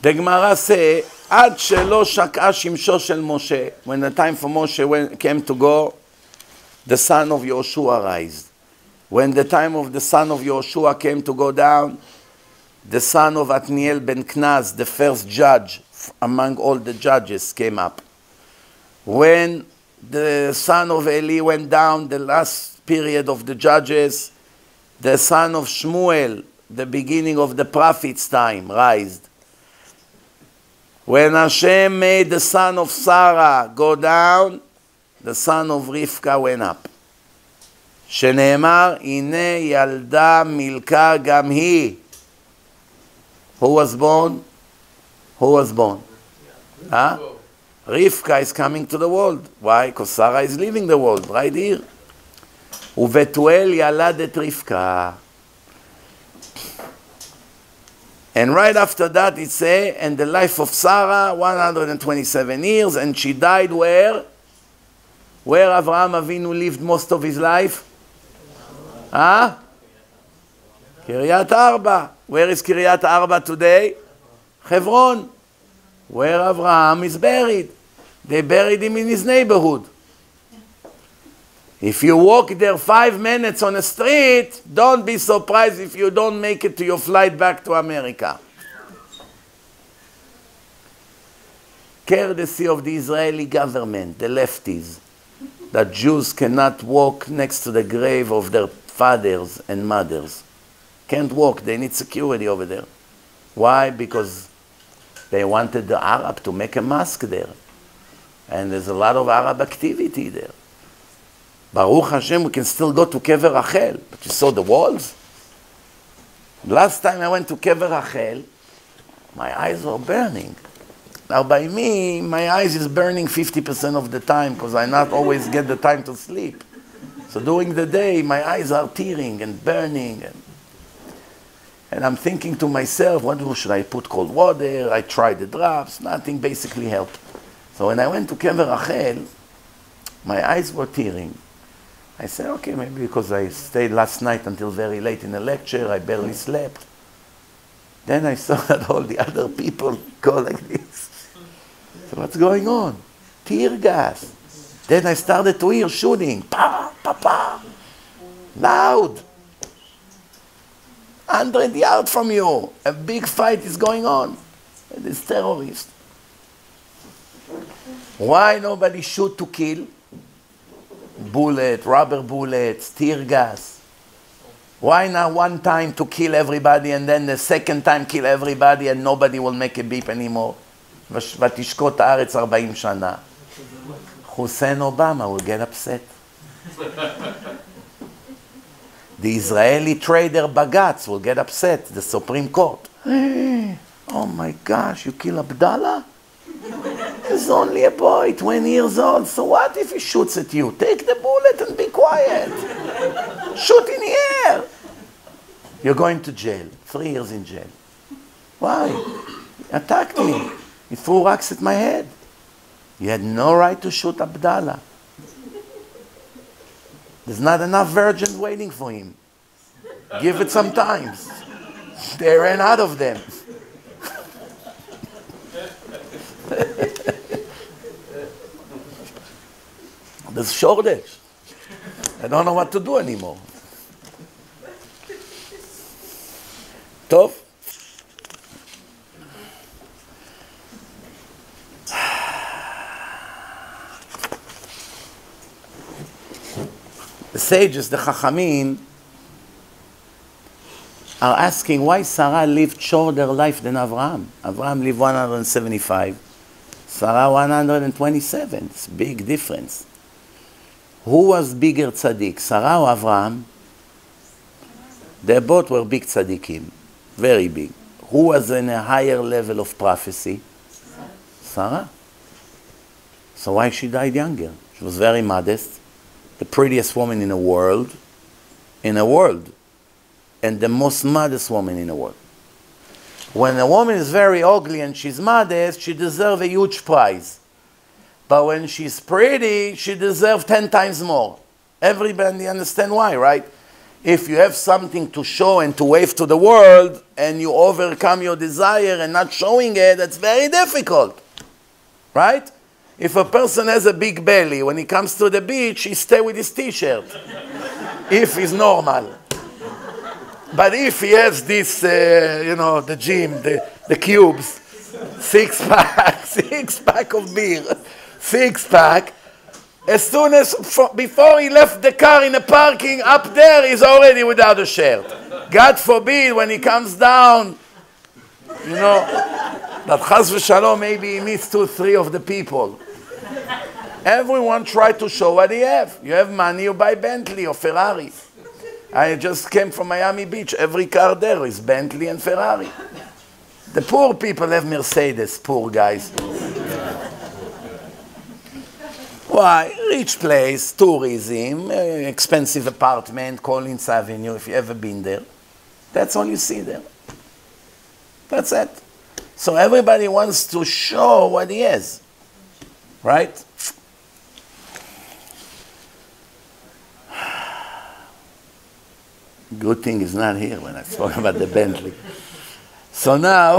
the Gemara says, עד שלא שקעה שמשו של משה, when the time for Moshe when came to go, the son of Yehoshua raised. When the time of the son of Yehoshua came to go down, the son of Atniel ben Knaz, the first judge among all the judges, came up. When the son of Eli went down, the last period of the judges, the son of Shmuel, the beginning of the prophet's time, raised. When Hashem made the son of Sarah go down, the son of Rivka went up. Shene'emar, Hine Yalda Milka Gam Hi. Who was born? Who was born? Huh? Rivka is coming to the world. Why? Because Sarah is leaving the world, right here. Uvetuel Yaladet Rivka. And right after that it says, and the life of Sarah, one hundred twenty-seven years, and she died where? Where Avraham Avinu lived most of his life? Huh? Kiryat Arba. Where is Kiryat Arba today? Hebron. Where Avraham is buried. They buried him in his neighborhood. If you walk there five minutes on the street, don't be surprised if you don't make it to your flight back to America. Courtesy of the Israeli government, the lefties, that Jews cannot walk next to the grave of their fathers and mothers. Can't walk, they need security over there. Why? Because they wanted the Arab to make a mosque there. And there's a lot of Arab activity there. Baruch Hashem, we can still go to Kever Rachel. But you saw the walls? Last time I went to Kever Rachel, my eyes were burning. Now by me, my eyes is burning fifty percent of the time because I not always get the time to sleep. So during the day, my eyes are tearing and burning. And, and I'm thinking to myself, what should I put cold water? I tried the drops, nothing basically helped. So when I went to Kever Rachel, my eyes were tearing. I said, okay, maybe because I stayed last night until very late in a lecture, I barely slept. Then I saw that all the other people go like this. So what's going on? Tear gas. Then I started to hear shooting. Pa, pa, pa. Loud. one hundred yards from you. A big fight is going on. And it's terrorists. Why nobody shoot to kill? Bullet, rubber bullets, tear gas. Why not one time to kill everybody and then the second time kill everybody and nobody will make a beep anymore? ותשקוט הארץ ארבעים שנה. Hussein Obama will get upset. The Israeli trader Bagatz will get upset, the Supreme Court. Hey, oh my gosh, you kill Abdallah? He's only a boy, twenty years old, so what if he shoots at you? Take the bullet and be quiet. Shoot in the air. You're going to jail, three years in jail. Why? He attacked me. He threw rocks at my head. You had no right to shoot Abdallah. There's not enough virgins waiting for him. Give it some time. They ran out of them. There's shortage. I don't know what to do anymore. Tov. The sages, the Chachamim, are asking why Sarah lived shorter life than Avraham. Avraham lived one hundred seventy-five, Sarah one hundred twenty-seven. It's a big difference. Who was bigger tzaddik, Sarah or Avraham? They both were big tzaddikim, very big. Who was in a higher level of prophecy? Sarah. So why she died younger? She was very modest. The prettiest woman in the world, in the world, and the most modest woman in the world. When a woman is very ugly and she's modest, she deserves a huge prize. But when she's pretty, she deserves ten times more. Everybody understand why, right? If you have something to show and to wave to the world, and you overcome your desire and not showing it, that's very difficult, right? If a person has a big belly, when he comes to the beach, he stays with his t-shirt, if he's normal. But if he has this, uh, you know, the gym, the, the cubes, six-pack, six-pack of beer, six-pack, as soon as, before he left the car in the parking, up there, he's already without a shirt. God forbid, when he comes down, you know... But Chas v'Shalom, maybe he meets two, three of the people. Everyone tried to show what he have. You have money, you buy Bentley or Ferrari. I just came from Miami Beach. Every car there is Bentley and Ferrari. The poor people have Mercedes, poor guys. Why? Rich place, tourism, expensive apartment, Collins Avenue, if you've ever been there. That's all you see there. That's it. So everybody wants to show what he is, right? Good thing he's not here when I spoke about the Bentley. So now,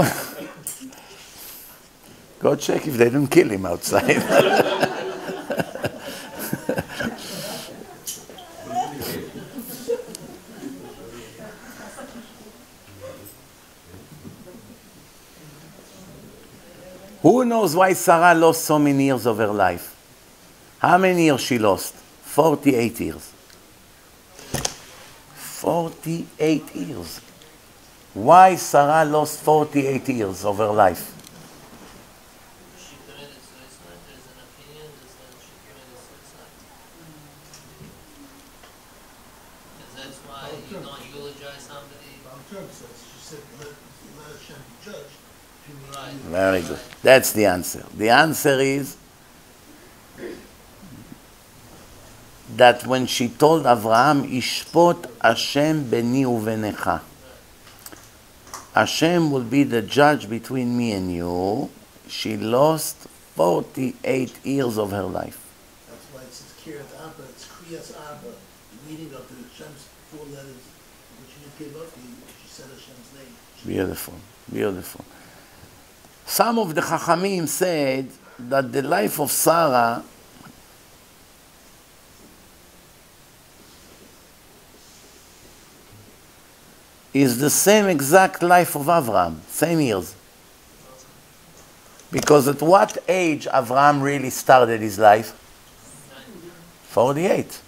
go check if they didn't kill him outside. Who knows why Sarah lost so many years of her life? How many years she lost? forty-eight years. forty-eight years. Why Sarah lost forty-eight years of her life? She committed suicide. There's an opinion that says she committed suicide. Because that's why you don't eulogize somebody. She said, let us be judged. Very good. That's the answer. The answer is that when she told Avraham, Ishpot Hashem beni uvenecha. Hashem will be the judge between me and you. She lost forty-eight years of her life. That's why it says Kiryat Abba, it's Kriyas Abba, the meaning of the Hashem's four letters, which she didn't give up, she said Hashem's name. Beautiful, beautiful. Some of the Chachamim said that the life of Sarah is the same exact life of Avraham, same years. Because at what age Avraham really started his life? forty-eight.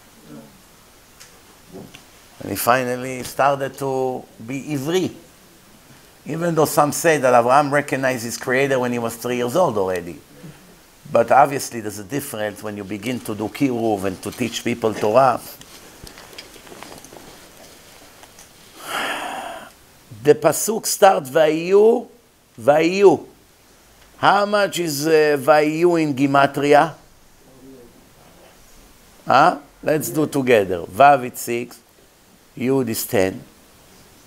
And he finally started to be Ivri. Even though some say that Avraham recognized his creator when he was three years old already. But obviously there's a difference when you begin to do Kiruv and to teach people Torah. The pasuk starts Vayu, Vayu. How much is uh, Vayu in Gimatria? Huh? Let's do together. Vav is six, Yud is ten,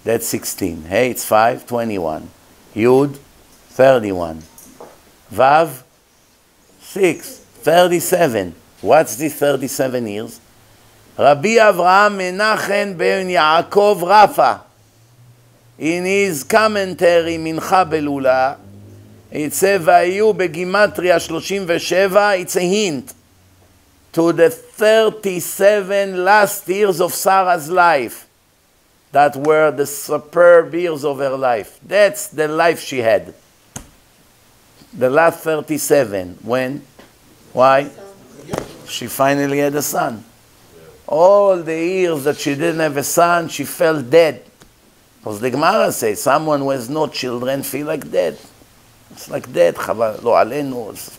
that's sixteen. Hey, it's five, twenty-one. Yud, thirty-one. Vav, six, thirty-seven. What's this thirty-seven years? Rabbi Avraham Menachem ben Yaakov Rafa. In his commentary, Mincha Belula, it says, Vayu begimatria thirty-seven, it's a hint to the thirty-seven last years of Sarah's life that were the superb years of her life. That's the life she had. The last thirty-seven. When? Why? She finally had a son. All the years that she didn't have a son, she felt dead. Because the Gemara says, someone who has no children feel like dead. It's like dead.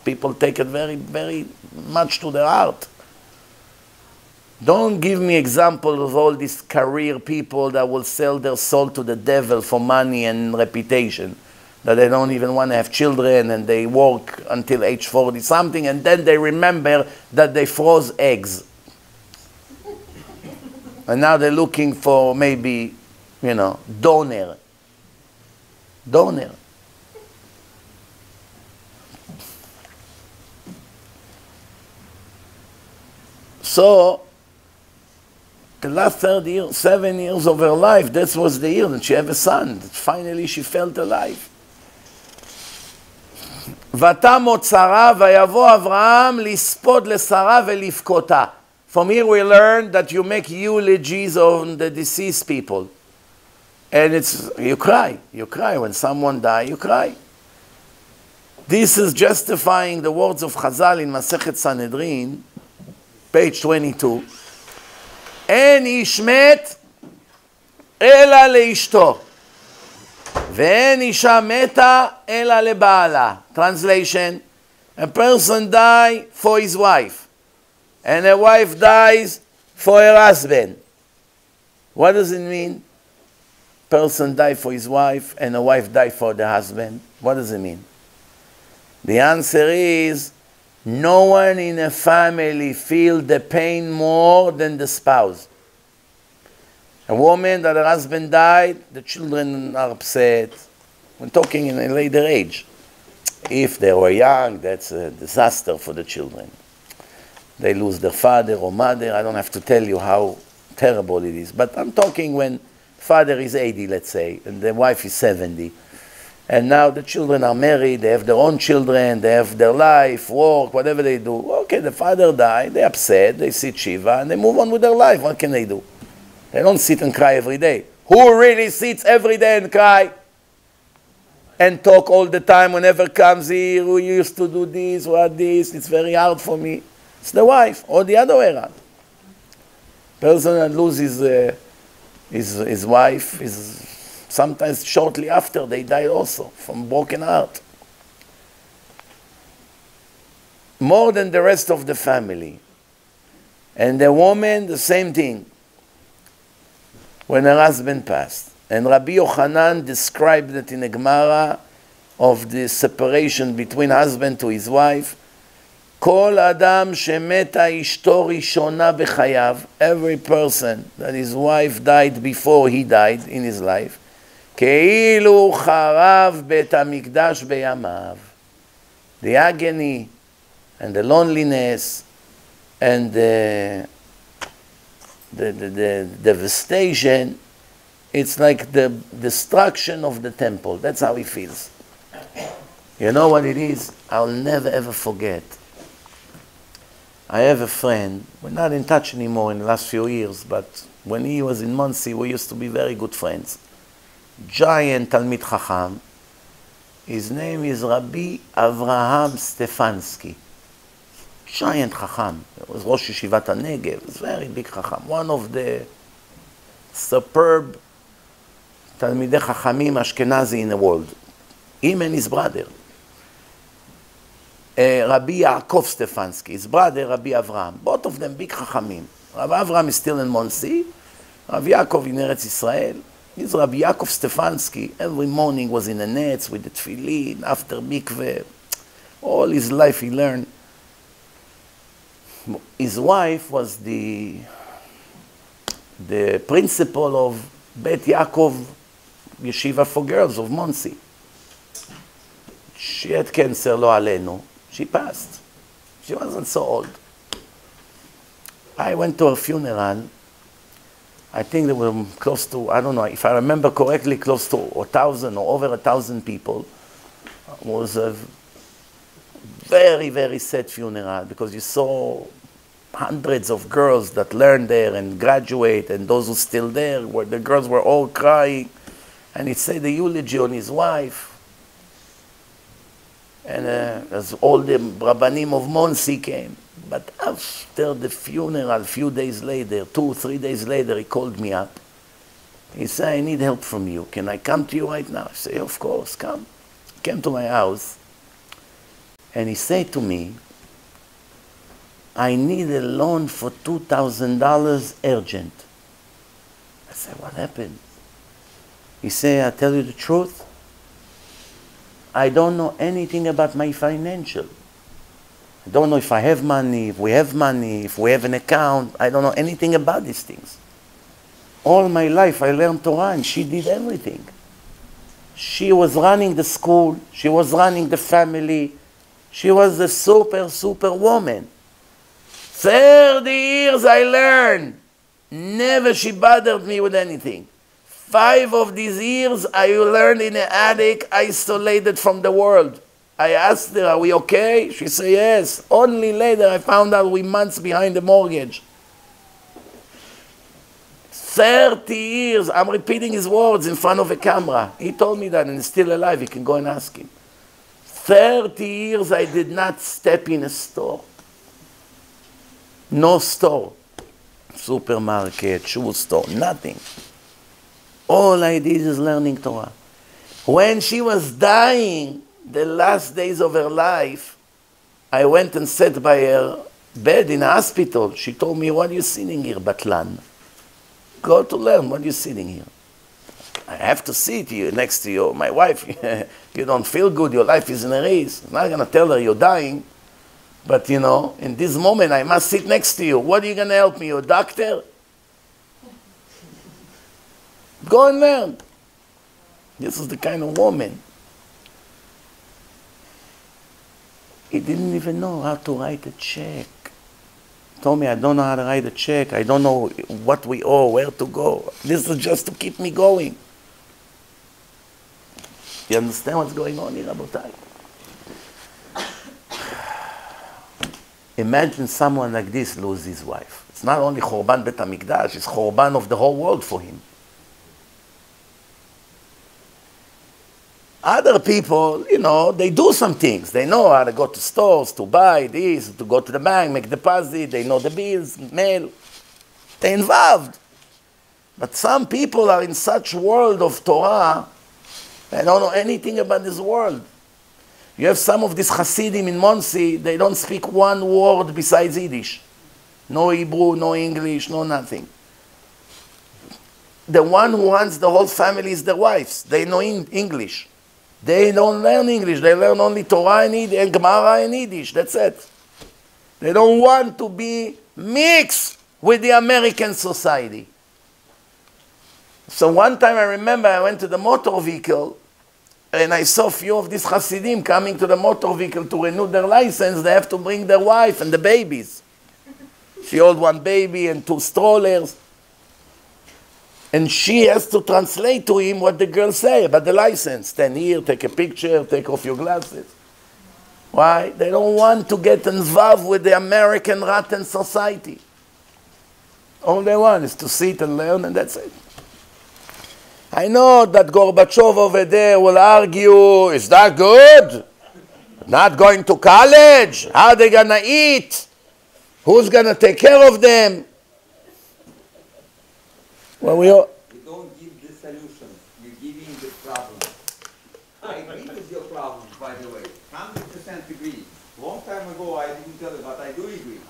People take it very, very much to their heart. Don't give me examples of all these career people that will sell their soul to the devil for money and reputation. That they don't even want to have children and they work until age forty something and then they remember that they froze eggs. And now they're looking for maybe... You know, donor. Donor. So, the last thirty years, seven years of her life, that was the year that she had a son. Finally, she felt alive. ותמות שרה ויבוא אברהם לספוד לשרה ולבכותה. From here we learn that you make eulogies on the deceased people. And it's, you cry, you cry. When someone dies, you cry. This is justifying the words of Chazal in Masechet Sanhedrin, page twenty-two. En ish met ela leishto. Ve'en isha meta ela lebaala. Translation, a person dies for his wife. And a wife dies for her husband. What does it mean? Person died for his wife and a wife died for the husband. What does it mean? The answer is, no one in a family feels the pain more than the spouse. A woman that her husband died, the children are upset. We're talking in a later age. If they were young, that's a disaster for the children. They lose their father or mother. I don't have to tell you how terrible it is. But I'm talking when father is eighty, let's say, and the wife is seventy. And now the children are married, they have their own children, they have their life, work, whatever they do. Okay, the father died, they're upset, they sit Shiva, and they move on with their life. What can they do? They don't sit and cry every day. Who really sits every day and cry? And talk all the time, whenever comes here, who used to do this, what this, it's very hard for me. It's the wife, or the other way around. Person that loses... Uh, His, his wife is Sometimes shortly after they died also from broken heart. More than the rest of the family. And the woman, the same thing. When her husband passed. And Rabbi Yochanan described it in the Gemara of the separation between husband to his wife. Kol adam shemeta ishto rishona b'chayav. Every person that his wife died before he died in his life. Keilu charav bet hamikdash beyamav. The agony and the loneliness and the, the, the, the devastation. It's like the destruction of the temple. That's how he feels. You know what it is? I'll never ever forget. I have a friend. We're not in touch anymore in the last few years, but when he was in Muncie, we used to be very good friends. Giant Talmid Chacham. His name is Rabbi Avraham Stefansky. Giant Chacham. It was Rosh Yeshivat HaNegev. It's very big Chacham. One of the superb Talmidei Chachamim Ashkenazi in the world. Him and his brother. Uh, Rabbi Yaakov Stefansky, his brother Rabbi Avraham. Both of them big Chachamim. Rabbi Avraham is still in Monsi. Rabbi Yaakov in Eretz Israel. He's Rabbi Yaakov Stefansky. Every morning was in the nets with the tefillin, after mikveh. All his life he learned. His wife was the the principal of Beit Yaakov Yeshiva for Girls of Monsi. She had cancer, lo alenu. She passed. She wasn't so old. I went to her funeral. I think there were close to, I don't know, if I remember correctly, close to a thousand or over a thousand people. It was a very, very sad funeral because you saw hundreds of girls that learned there and graduate, and those who still there, where the girls were all crying. And he said the eulogy on his wife. And uh, as all the Rabbanim of Monsi came. But after the funeral, a few days later, two, three days later, he called me up. He said, I need help from you. Can I come to you right now? I said, of course, come. He came to my house. And he said to me, I need a loan for two thousand dollars urgent. I said, what happened? He said, I'll tell you the truth. I don't know anything about my financial. I don't know if I have money, if we have money, if we have an account. I don't know anything about these things. All my life I learned Torah, and she did everything. She was running the school. She was running the family. She was a super, super woman. thirty years I learned. Never she bothered me with anything. Five of these years I learned in an attic, isolated from the world. I asked her, are we okay? She said, yes. Only later I found out we months behind the mortgage. thirty years, I'm repeating his words in front of a camera. He told me that and he's still alive. You can go and ask him. thirty years I did not step in a store. No store. Supermarket, shoe store, nothing. All I did is learning Torah. When she was dying, the last days of her life, I went and sat by her bed in a hospital. She told me, what are you sitting here, Batlan? Go to learn, what are you sitting here? I have to sit here next to you. My wife, you don't feel good, your life is in a race. I'm not going to tell her you're dying. But you know, in this moment, I must sit next to you. What are you going to help me, your doctor? Go and learn. This is the kind of woman. He didn't even know how to write a check. He told me, I don't know how to write a check. I don't know what we owe, where to go. This is just to keep me going. You understand what's going on here, Rabotai? Imagine someone like this lose his wife. It's not only Chorban Bet HaMikdash, it's Chorban of the whole world for him. Other people, you know, they do some things. They know how to go to stores, to buy this, to go to the bank, make deposit. They know the bills, mail. They're involved. But some people are in such world of Torah, they don't know anything about this world. You have some of these Hasidim in Monsi, they don't speak one word besides Yiddish. No Hebrew, no English, no nothing. The one who runs the whole family is the wives. They know English. They don't learn English. They learn only Torah and, Yiddish, and Gemara and Yiddish. That's it. They don't want to be mixed with the American society. So one time I remember I went to the motor vehicle and I saw a few of these Hasidim coming to the motor vehicle to renew their license. They have to bring their wife and the babies. She holds one baby and two strollers. And she has to translate to him what the girls say about the license. Stand here, take a picture, take off your glasses. Why? They don't want to get involved with the American rotten society. All they want is to sit and learn, and that's it. I know that Gorbachev over there will argue, is that good? Not going to college? How are they going to eat? Who's going to take care of them? Well, we, all we don't give the solution. You're giving the problem. I agree with your problem, by the way. one hundred percent agree. Long time ago, I didn't tell you, but I do agree.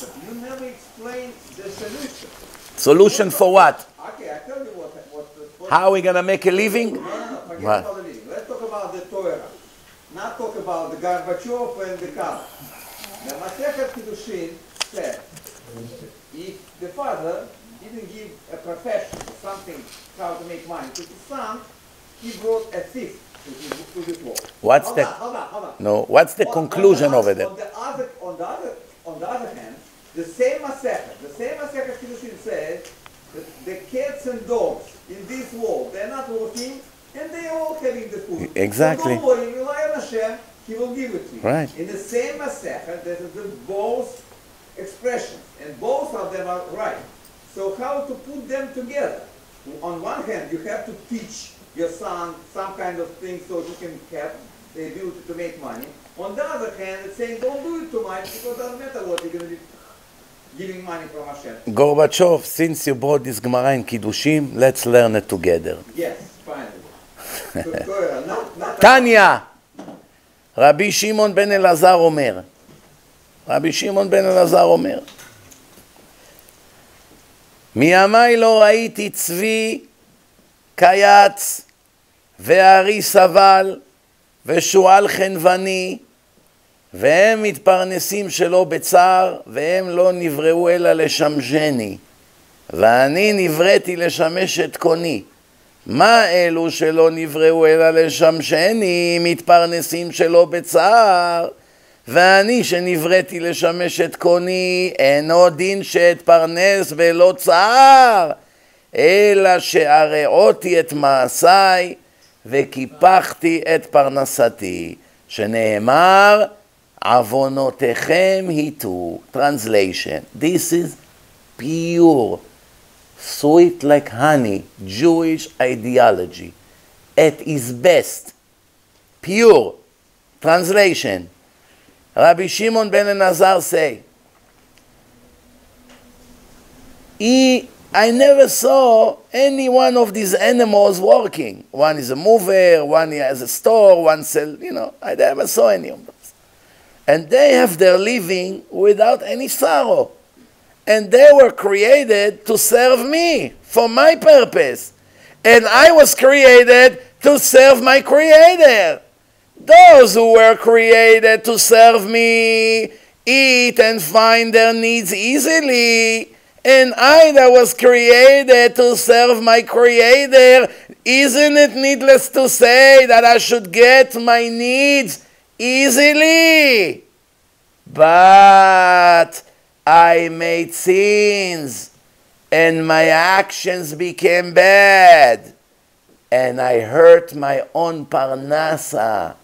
But you never explained the solution. Solution for what? Okay, I tell you what. what, what How are we going to make a living? No, no, forget what? about the living. Let's talk about the Torah. Not talk about the Gorbachev and the Kala. The Masechet Kiddushin said, if the father didn't give a profession, something, how to make money to his son, he brought a thief to his, to his law. What's hold the, on, hold on, hold on. No, what's the on, conclusion on the, over there? On the, other, on, the other, on the other hand, the same Masechet, the same Masechet Kiddushin said that the cats and dogs in this world, they're not working and they're all having the food. Exactly. So don't worry, rely on Hashem, He will give it to you. Right. In the same Masechet, there are both expressions and both of them are right. So how to put them together? On one hand, you have to teach your son some kind of thing so he can have the ability to make money. On the other hand, it's saying don't do it too much because it doesn't matter what you're going to be giving money from Hashem. Gorbachev, since you brought this Gemara in Kiddushim, let's learn it together. Yes, finally. not, not Tanya! Rabbi Shimon ben Elazar Omer. Rabbi Shimon ben Elazar Omer. מימי לא ראיתי צבי קייץ וארי סבל ושועל חנווני והם מתפרנסים שלא בצער והם לא נבראו אלא לשמשני ואני נבראתי לשמש את קוני מה אלו שלא נבראו אלא לשמשני מתפרנסים שלא בצער ואני שנבראתי לשמש את קוני, אינו דין שאתפרנס ולא צער, אלא שהרעותי את מעשיי וקיפחתי את פרנסתי, שנאמר, עוונותיכם היטו. Translation. This is pure, sweet like honey, Jewish ideology. At its best. Pure. Translation. Rabbi Shimon ben Elazar say, he, I never saw any one of these animals working. One is a mover, one has a store, one sells, you know, I never saw any of those. And they have their living without any sorrow. And they were created to serve me, for my purpose. And I was created to serve my Creator. Those who were created to serve me eat and find their needs easily, and I that was created to serve my Creator, isn't it needless to say that I should get my needs easily? But I made sins, and my actions became bad, and I hurt my own parnasa.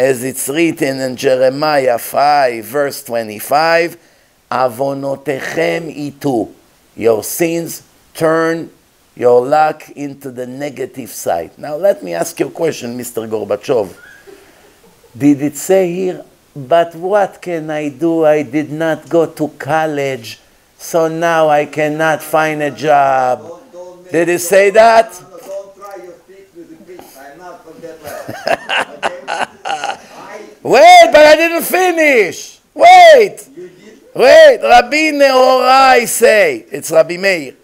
As it's written in Jeremiah five, verse twenty-five, Avonotechem itu. Your sins turn your luck into the negative side. Now let me ask you a question, Mister Gorbachev. Did it say here, but what can I do? I did not go to college, so now I cannot find a job. Don't, don't Did it say that? Don't try your feet with the pitch. I'm not from that level. Okay? I... Wait, but I didn't finish. Wait. You did? Wait. Rabbi Nehorai say. It's Rabbi Meir.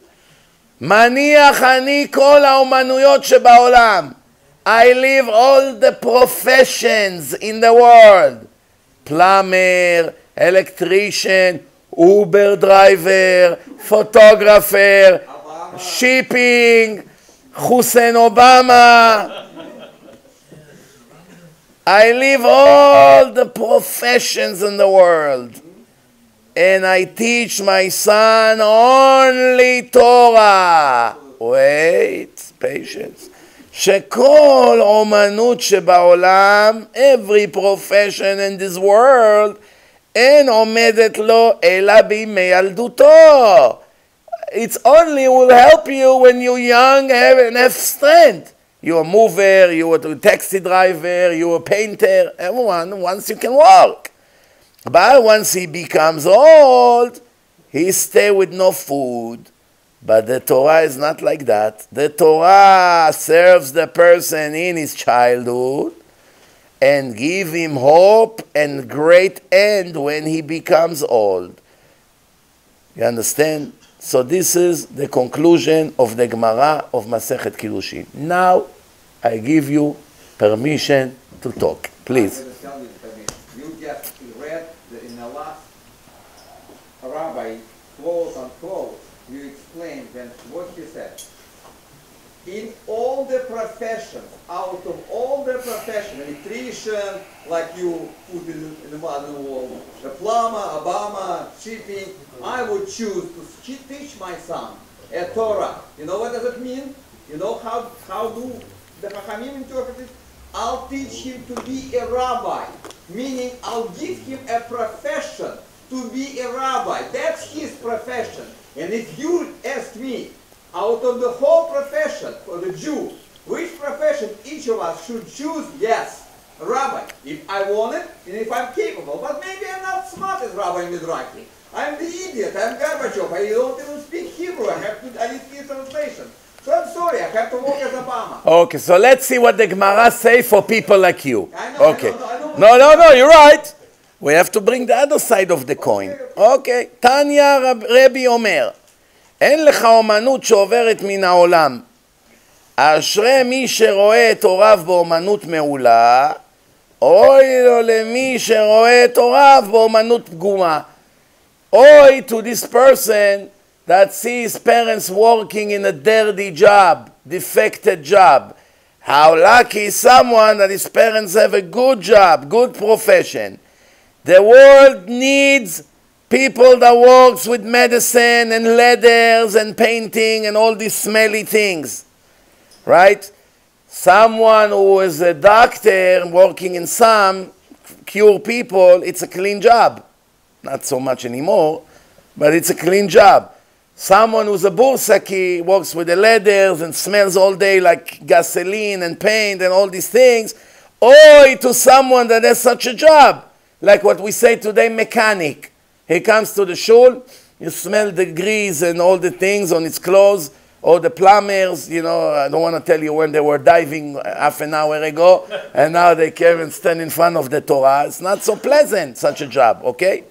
מניח אני כל האומנויות שבעולם. I leave all the professions in the world. Plumber, electrician, Uber driver, photographer, Obama. Shipping, Hussein Obama. I leave all the professions in the world. And I teach my son only Torah. Wait, patience. שכל אומנות שבעולם, every profession in this world, אין עומדת לו אלא בימי ילדותו. It's only will help you when you're young and have strength. You're a mover, you're a taxi driver, you're a painter, everyone, once you can walk. But once he becomes old, he stays with no food. But the Torah is not like that. The Torah serves the person in his childhood and give him hope and great end when he becomes old. You understand? So this is the conclusion of the Gemara of Masechet Kiddushin. Now, I give you permission to talk. Please. You just read in the last rabbi, quote unquote, you explained then what he said. In all the professions, out of all the professions, electrician, like you put in the manual, the plumber, Obama, shipping, I would choose to teach my son a Torah. You know what does it mean? You know how, how do the Chachamim interpret it? I'll teach him to be a rabbi, meaning I'll give him a profession to be a rabbi. That's his profession. And if you ask me, out of the whole profession for the Jew, which profession each of us should choose? Yes, rabbi, if I want it and if I'm capable. But maybe I'm not smart as Rabbi Mizrahi. I'm the idiot, I'm Gorbachev, I don't even speak Hebrew, I have to, I need to get translation. So I'm sorry, I have to work as Obama. Okay, so let's see what the Gemara say for people like you. I know, okay. I know, I know, I know. No, no, no, you're right. We have to bring the other side of the coin. Okay, Tanya Rab Rabbi Omer. אין לך אומנות שעוברת מן העולם. אשרי מי שרואה את הוריו באומנות מעולה, אוי לו למי שרואה את הוריו באומנות פגומה. אוי to this person that sees parents working in a dirty job, defected job. How lucky is someone that his parents have a good job, good profession. The world needs people that works with medicine and leathers and painting and all these smelly things, right? Someone who is a doctor working in some, cure people, it's a clean job. Not so much anymore, but it's a clean job. Someone who's a bursaki, works with the leathers and smells all day like gasoline and paint and all these things, or to someone that has such a job, like what we say today, mechanic. He comes to the shul, you smell the grease and all the things on his clothes, or the plumbers, you know, I don't want to tell you when they were diving half an hour ago, and now they came and stand in front of the Torah. It's not so pleasant, such a job, okay?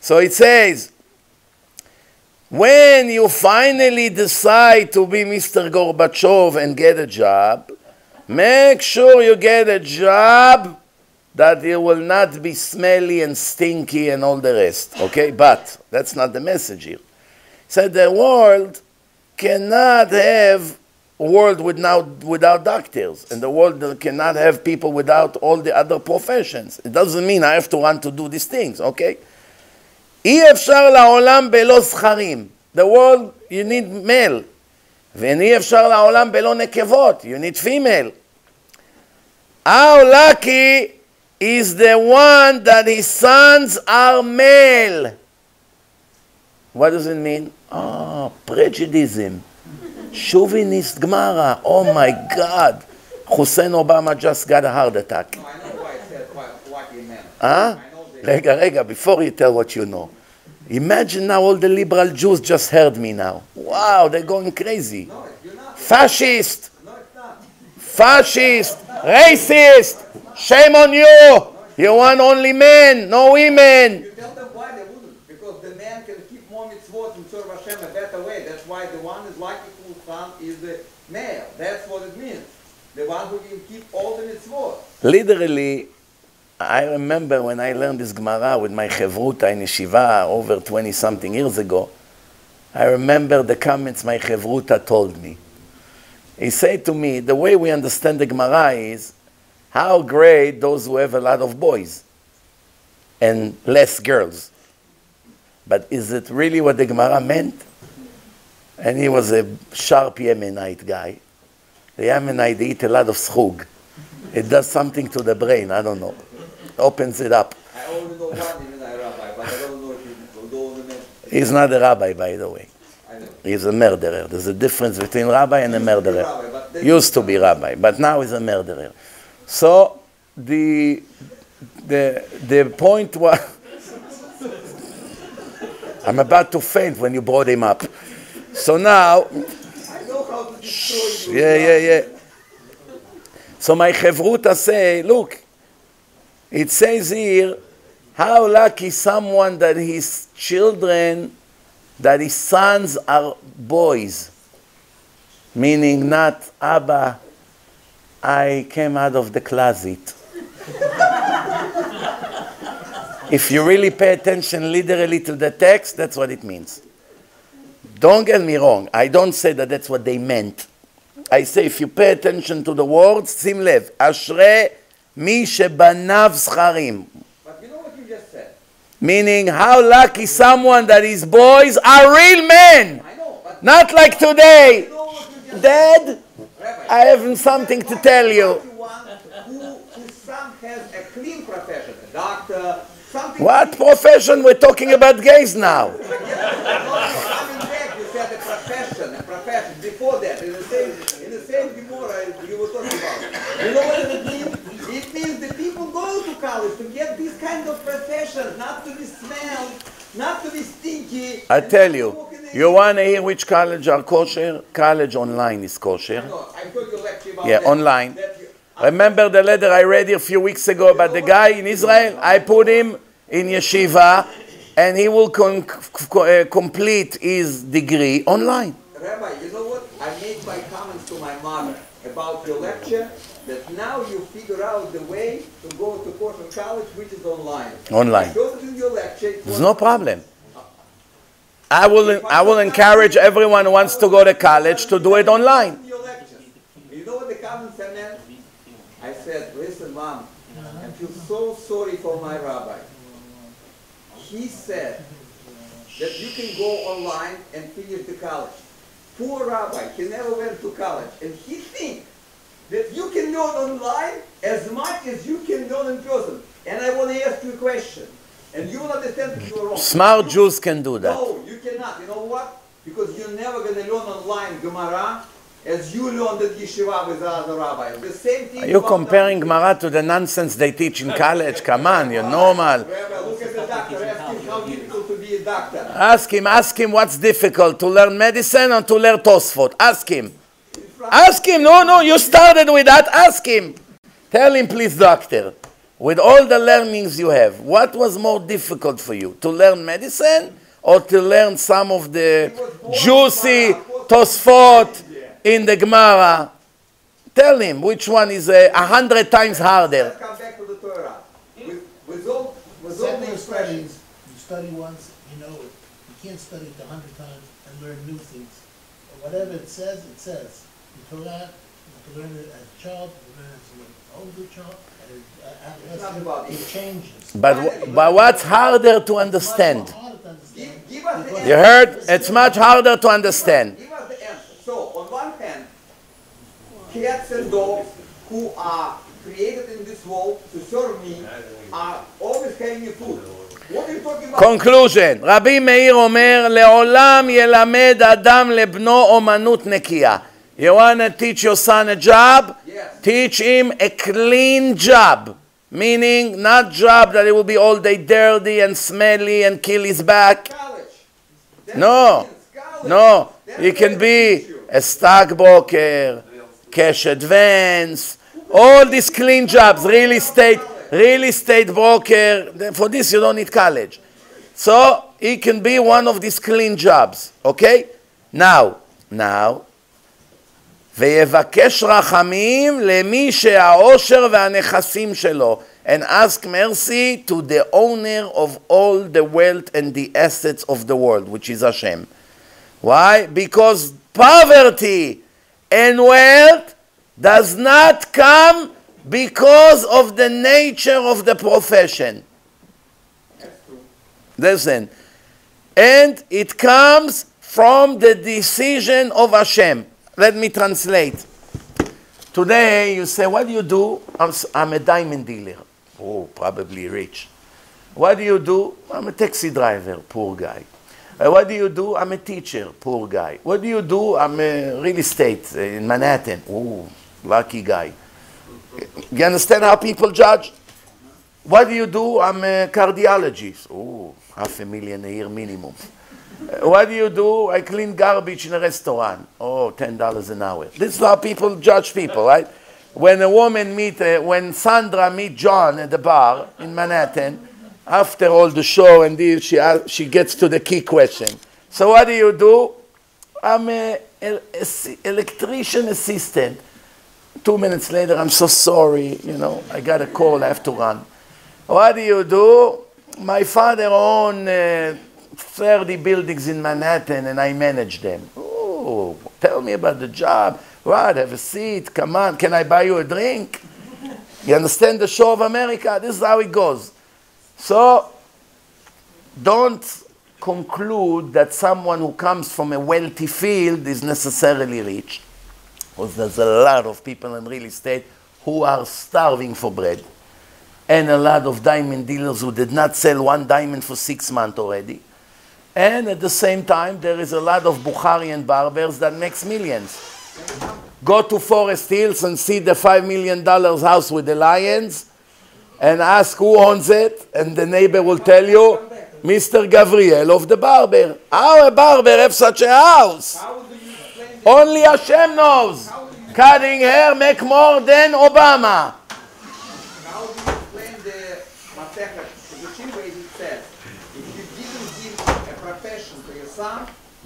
So it says, when you finally decide to be Mister Gorbachev and get a job, make sure you get a job that it will not be smelly and stinky and all the rest, okay? But that's not the message here. He said the world cannot have a world without, without doctors, and the world cannot have people without all the other professions. It doesn't mean I have to want to do these things, okay? The world, you need male. You need female. How lucky is the one that his sons are male. What does it mean? Oh, prejudice. Chauvinist Gemara. Oh my God. Hussein Obama just got a heart attack. No, I know why I said what, what you meant. Huh? Rega, rega, before you tell what you know. Imagine now all the liberal Jews just heard me now. Wow, they're going crazy. No, you're not. Fascist! No, it's not. Fascist! Racist! Shame on you! No, you want only men, no women! You tell them why they wouldn't. Because the man can keep more mitzvot and serve Hashem a better way. That's why the one is like the son is the male. That's what it means. The one who can keep all the mitzvot. Literally, I remember when I learned this Gemara with my Chevruta in Yeshiva over twenty something years ago, I remember the comments my Chevruta told me. He said to me, the way we understand the Gemara is, how great those who have a lot of boys and less girls. But is it really what the Gemara meant? And he was a sharp Yemenite guy. The Yemenite, they eat a lot of schug. It does something to the brain, I don't know. Opens it up. I only know one even a rabbi, but I don't know if he will go on the men. He's not a rabbi, by the way. I know. He's a murderer. There's a difference between rabbi and a murderer. Rabbi, used to be rabbi, but now he's a murderer. So the the the point was I'm about to faint when you brought him up. So now I know how to destroy you. Yeah, yeah, yeah. So my Chevruta say, look. It says here, how lucky someone that his children, that his sons are boys. Meaning not, Abba, I came out of the closet. If you really pay attention literally to the text, that's what it means. Don't get me wrong. I don't say that that's what they meant. I say if you pay attention to the words, sim lev, ashrei, Mi shebanav zcharim. But you know what you just said. Meaning, how lucky someone that his boys are real men. I know, but not like today. You know Dad, Rabbi, I have something to tell you. Who, whose son has a clean profession, a doctor, something. What profession? We're talking about gays now. But yes, I mean, back, you said a profession, a profession. Before that, in the same, in the same Gemara you were talking about. You know what it means? It means the people go to college to get this kind of profession, not to be smelled, not to be stinky. I tell you, you want to hear which college are kosher? College online is kosher. No, I heard your lecture about that. Yeah, online. Remember the letter I read here a few weeks ago about the guy in Israel? I put him in yeshiva, and he will con uh, complete his degree online. Rabbi, you know what? I made my comments to my mother about your lecture. That now you figure out the way to go to Kosher College, which is online. Online. Go to your lecture. There's no problem. I will, I will encourage everyone who wants to go to college to do it online. You know what the comments meant? I said, listen, Mom, I feel so sorry for my rabbi. He said that you can go online and finish the college. Poor rabbi, he never went to college. And he thinks that you can learn online as much as you can learn in person. And I want to ask you a question. And you will understand if you are wrong. Smart you, Jews can do that. No, you cannot. You know what? Because you're never going to learn online Gemara as you learned at Yeshiva with the other rabbis. The same thing. Are you comparing Gemara to the nonsense they teach in college? Come on, you're normal. Look at the doctor. Ask him how difficult to be a doctor. Ask him, ask him what's difficult, to learn medicine or to learn Tosfot. Ask him. Ask him, no, no, you started with that, ask him. Tell him, please, doctor, with all the learnings you have, what was more difficult for you, to learn medicine or to learn some of the juicy Tosfot in the Gemara? Tell him which one is a uh, hundred times harder. Come back to the Torah. With, with all, with all the expressions. You study once, you know it. You can't study it a hundred times and learn new things. Whatever it says, it says. You can learn it as a child, you can learn it as an older child, as an adolescent, it changes. But, but what's harder to understand? Hard to understand. Give, give us the you heard? It's much harder to understand. Give us the answer. So, on one hand, cats and dogs who are created in this world to serve me are always having food. Conclusion, Rabbi Meir אומר, לעולם ילמד אדם לבנו אומנות נקייה. You want to teach your son a job? Yes. Teach him a clean job. meaning not job that it will be all day dirty and smelly and kill his back. No, no. It can be a stock broker, cash advance, all these clean jobs, real estate, real estate broker. For this you don't need college. So it can be one of these clean jobs. Okay? Now, now. ויבקש רחמים למי שהעושר והנכסים שלו, and ask mercy to the owner of all the wealth and the assets of the world, which is Hashem. Why? Because poverty and wealth does not come because of the nature of the profession. Listen. And it comes from the decision of Hashem. Let me translate. Today, you say, what do you do? I'm, I'm a diamond dealer. Oh, probably rich. What do you do? I'm a taxi driver. Poor guy. Uh, what do you do? I'm a teacher. Poor guy. What do you do? I'm a real estate in Manhattan. Oh, lucky guy. You understand how people judge? What do you do? I'm a cardiologist. Oh, half a million a year minimum. What do you do? I clean garbage in a restaurant. Oh, ten dollars an hour. This is how people judge people, right? When a woman meet, uh, when Sandra meet John at the bar in Manhattan, after all the show and this, she, uh, she gets to the key question. So what do you do? I'm an electrician assistant. Two minutes later, I'm so sorry, you know, I got a call, I have to run. What do you do? My father owned uh, thirty buildings in Manhattan and I manage them. Oh, tell me about the job. What? Have a seat. Come on. Can I buy you a drink? You understand the show of America? This is how it goes. So, don't conclude that someone who comes from a wealthy field is necessarily rich. Because there's a lot of people in real estate who are starving for bread. And a lot of diamond dealers who did not sell one diamond for six months already. And at the same time, there is a lot of Bukhari and barbers that makes millions. Go to Forest Hills and see the five million dollar house with the lions and ask who owns it, and the neighbor will tell you, Mister Gabriel of the barber. How a barber have such a house? Only Hashem knows. Cutting hair make more than Obama. How do you explain the Masechet?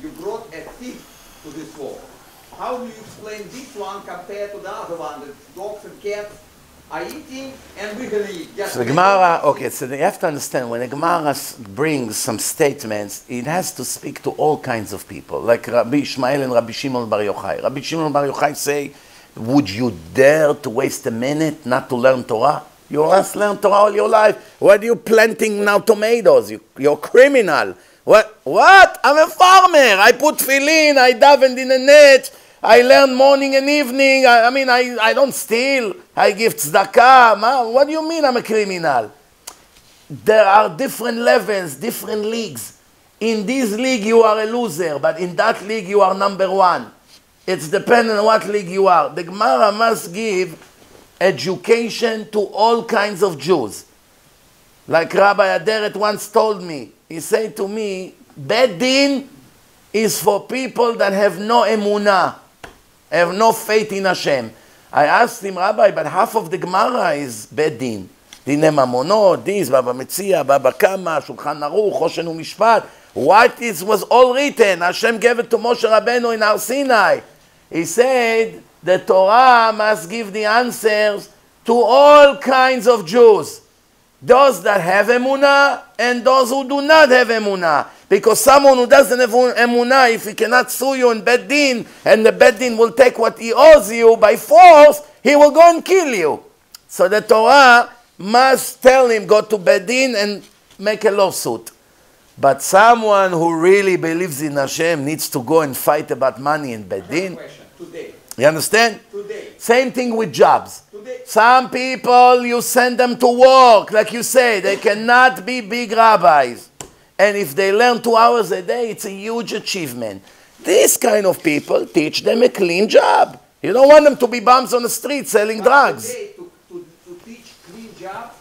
You brought a thief to this war. How do you explain this one compared to the other one? That dogs and cats are eating and we can eat. Just so the Gemara, okay, so you have to understand, when the Gemara brings some statements, it has to speak to all kinds of people, like Rabbi Ishmael and Rabbi Shimon Bar Yochai. Rabbi Shimon Bar Yochai say, would you dare to waste a minute not to learn Torah? You must learn Torah all your life. Why are you planting now tomatoes? You, you're a criminal. What? What? I'm a farmer. I put tefillin, I davened in a net, I learn morning and evening. I, I mean, I, I don't steal. I give tzedakah. Ma, what do you mean I'm a criminal? There are different levels, different leagues. In this league, you are a loser, but in that league, you are number one. It's dependent on what league you are. The Gemara must give education to all kinds of Jews. Like Rabbi Aderet once told me, he said to me, Beit Din is for people that have no emunah, have no faith in Hashem. I asked him, Rabbi, but half of the Gemara is Beit Din. Dine Mamonot, this, Baba Metzia, Baba Kama, Shulchan Aruch, Choshen Umishpat. What is, was all written? Hashem gave it to Moshe Rabbeinu in Har Sinai. He said, the Torah must give the answers to all kinds of Jews. Those that have emunah and those who do not have emunah. Because someone who doesn't have emunah, if he cannot sue you in Beit Din, and the Beit Din will take what he owes you by force, he will go and kill you. So the Torah must tell him, go to Beit Din and make a lawsuit. But someone who really believes in Hashem needs to go and fight about money in Beit Din. You understand? Today. Same thing with jobs. Today. Some people, you send them to work, like you say, they cannot be big rabbis. And if they learn two hours a day, it's a huge achievement. This kind of people, teach them a clean job. You don't want them to be bums on the street selling but drugs. Today, to, to, to teach clean jobs,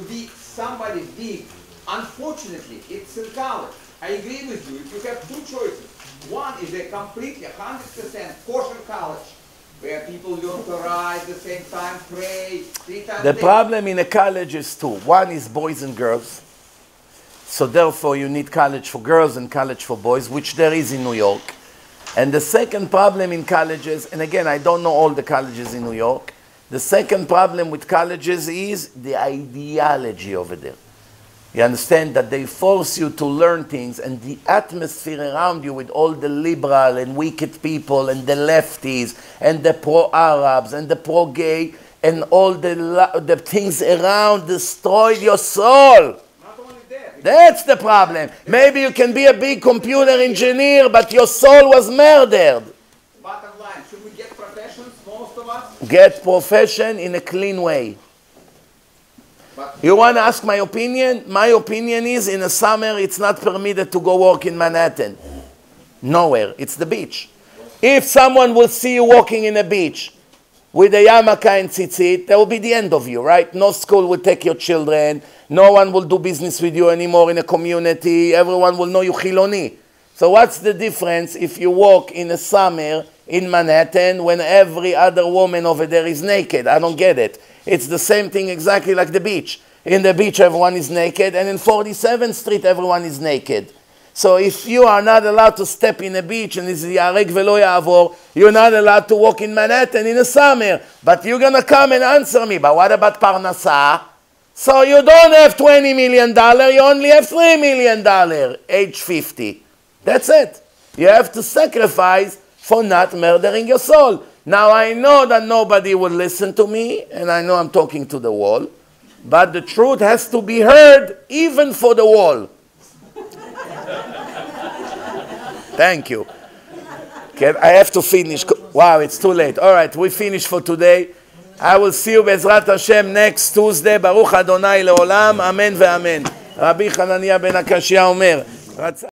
to be somebody big. Unfortunately, it's in color. I agree with you. If you have two choices, one is a completely one hundred percent kosher college, where people learn to write at the same time, pray, three times The day. Problem in a college is two. One is boys and girls. So therefore you need college for girls and college for boys, which there is in New York. And the second problem in colleges, and again, I don't know all the colleges in New York. The second problem with colleges is the ideology over there. You understand that they force you to learn things, and the atmosphere around you with all the liberal and wicked people and the lefties and the pro-Arabs and the pro-gay and all the, the things around destroy your soul. That's the problem. Maybe you can be a big computer engineer, but your soul was murdered. Bottom line, should we get professions, most of us? Get profession in a clean way. But you want to ask my opinion? My opinion is, in the summer, it's not permitted to go work in Manhattan. Nowhere. It's the beach. If someone will see you walking in a beach with a yarmulke and tzitzit, that will be the end of you, right? No school will take your children. No one will do business with you anymore in a community. Everyone will know you Chiloni. So what's the difference if you walk in a summer in Manhattan when every other woman over there is naked? I don't get it. It's the same thing exactly like the beach. In the beach, everyone is naked, and in forty-seventh street, everyone is naked. So if you are not allowed to step in a beach, and it's Yarek Velo Yavor, you're not allowed to walk in Manhattan in the summer. But you're going to come and answer me, but what about Parnassah? So you don't have twenty million dollars, you only have three million dollars, age fifty. That's it. You have to sacrifice for not murdering your soul. Now I know that nobody will listen to me, and I know I'm talking to the wall, but the truth has to be heard even for the wall. Thank you. Okay, I have to finish. Wow, it's too late. All right, we finish for today. I will see you Bezrat Hashem next Tuesday. Baruch Adonai Leolam. Amen ve'amen. Rabbi Hananiah ben Akashia Omer.